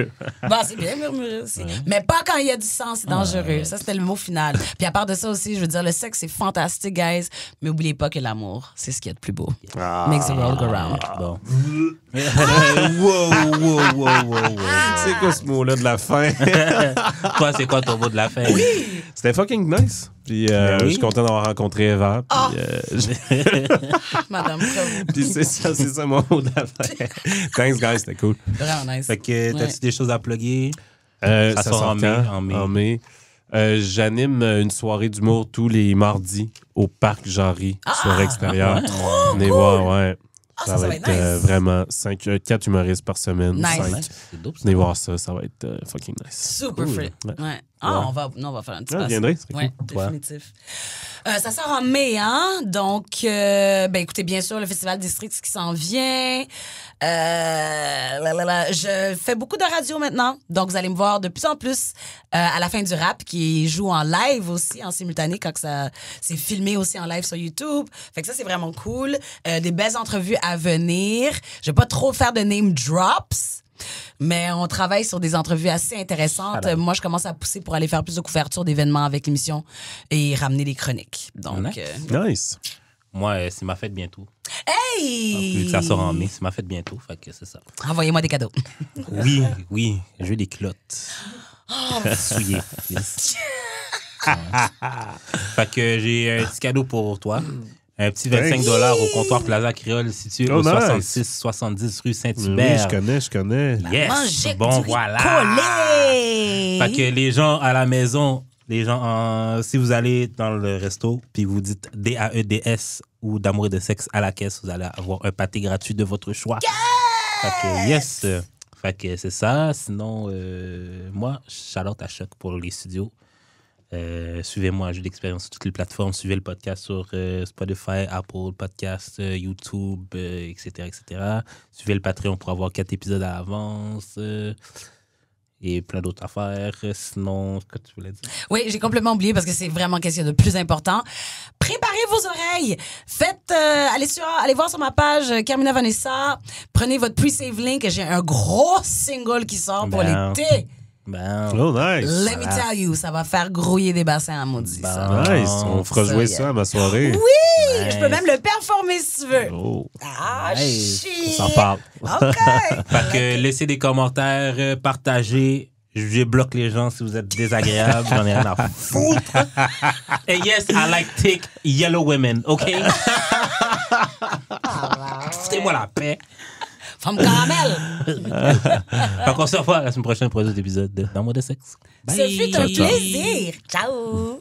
Bon, c'est bien murmurer aussi. Ouais. Mais pas quand il y a du sang, c'est dangereux. Ouais. Ça, c'était le mot final. Puis à part de ça aussi, je veux dire, le sexe, c'est fantastique, guys. Mais n'oubliez pas que l'amour, c'est ce qu'il y a de plus beau. Ah. Makes the world go round. Bon. Wow. C'est quoi ce mot-là de la fin? Toi, c'est quoi ton mot de la fin? Oui. C'était fucking nice. Puis oui. Je suis content d'avoir rencontré Eva. Puis, Madame Prévost. Puis c'est ça mon mot de la fin. Thanks, guys, c'était cool. Vraiment nice. Fait que t'as-tu des choses à plugger? Ça sort en mai. J'anime une soirée d'humour tous les mardis au Parc Jarry, soirée extérieure. Trop cool. Ouais. Ça va être nice. Vraiment 4 humoristes par semaine. Nice. Venez voir ça, ça va être fucking nice. Super cool. Free. Ouais. Ah, on va faire un petit passe. Ouais, cool. Définitif. Ça sort en mai, hein? Donc, écoutez, bien sûr, le Festival des streets qui s'en vient. Je fais beaucoup de radio maintenant. Donc, vous allez me voir de plus en plus à la fin du rap qui joue en live aussi, en simultané, quand c'est filmé aussi en live sur YouTube. Fait que ça, c'est vraiment cool. Des belles entrevues à venir. Je vais pas trop faire de name drops. Mais on travaille sur des entrevues assez intéressantes. Alors, moi, je commence à pousser pour aller faire plus de couverture d'événements avec l'émission et ramener les chroniques. Donc, nice. Moi, c'est ma fête bientôt. Hey! Ça sort en mai, c'est ma fête bientôt. Fait que c'est ça. Envoyez-moi des cadeaux. Oui. Je veux des culottes. Souillées. Fait que j'ai un petit cadeau pour toi. Un petit 25$ au comptoir Plaza Créole situé au 66-70 rue Saint-Hubert. Oui, je connais. Yes! Bon, voilà! Fait que les gens à la maison, les gens si vous allez dans le resto puis vous dites DAEDS ou d'amour et de sexe à la caisse, vous allez avoir un pâté gratuit de votre choix. Yes! Fait que, c'est ça. Sinon, moi, shout-out à Choq pour les studios. Suivez-moi, j'ai d'expérience sur toutes les plateformes. Suivez le podcast sur Spotify, Apple Podcast, YouTube, etc. Suivez le Patreon pour avoir 4 épisodes à l'avance et plein d'autres affaires. Sinon, ce que tu voulais dire? Oui, j'ai complètement oublié parce que c'est vraiment qu'est-ce qu'il y a de plus important. Préparez vos oreilles. Allez voir sur ma page Carmina Vanessa. Prenez votre pre-save link. J'ai un gros single qui sort pour l'été. Oh, nice. Let me tell you, ça va faire grouiller des bassins à maudit. Nice. On fera jouer ça à ma soirée. Oui, nice. Je peux même le performer si tu veux. Nice. Shit. On s'en parle. OK. Fait que laissez des commentaires, partagez. Je bloque les gens si vous êtes désagréable. J'en ai rien à foutre. Et yes, I like thick yellow women, OK? Foutez-moi la paix. Femme caramel! Encore ça, on se revoit la semaine prochaine pour les autres épisodes d'Amour de Sexe. Bye! Ce fut un plaisir! Ciao!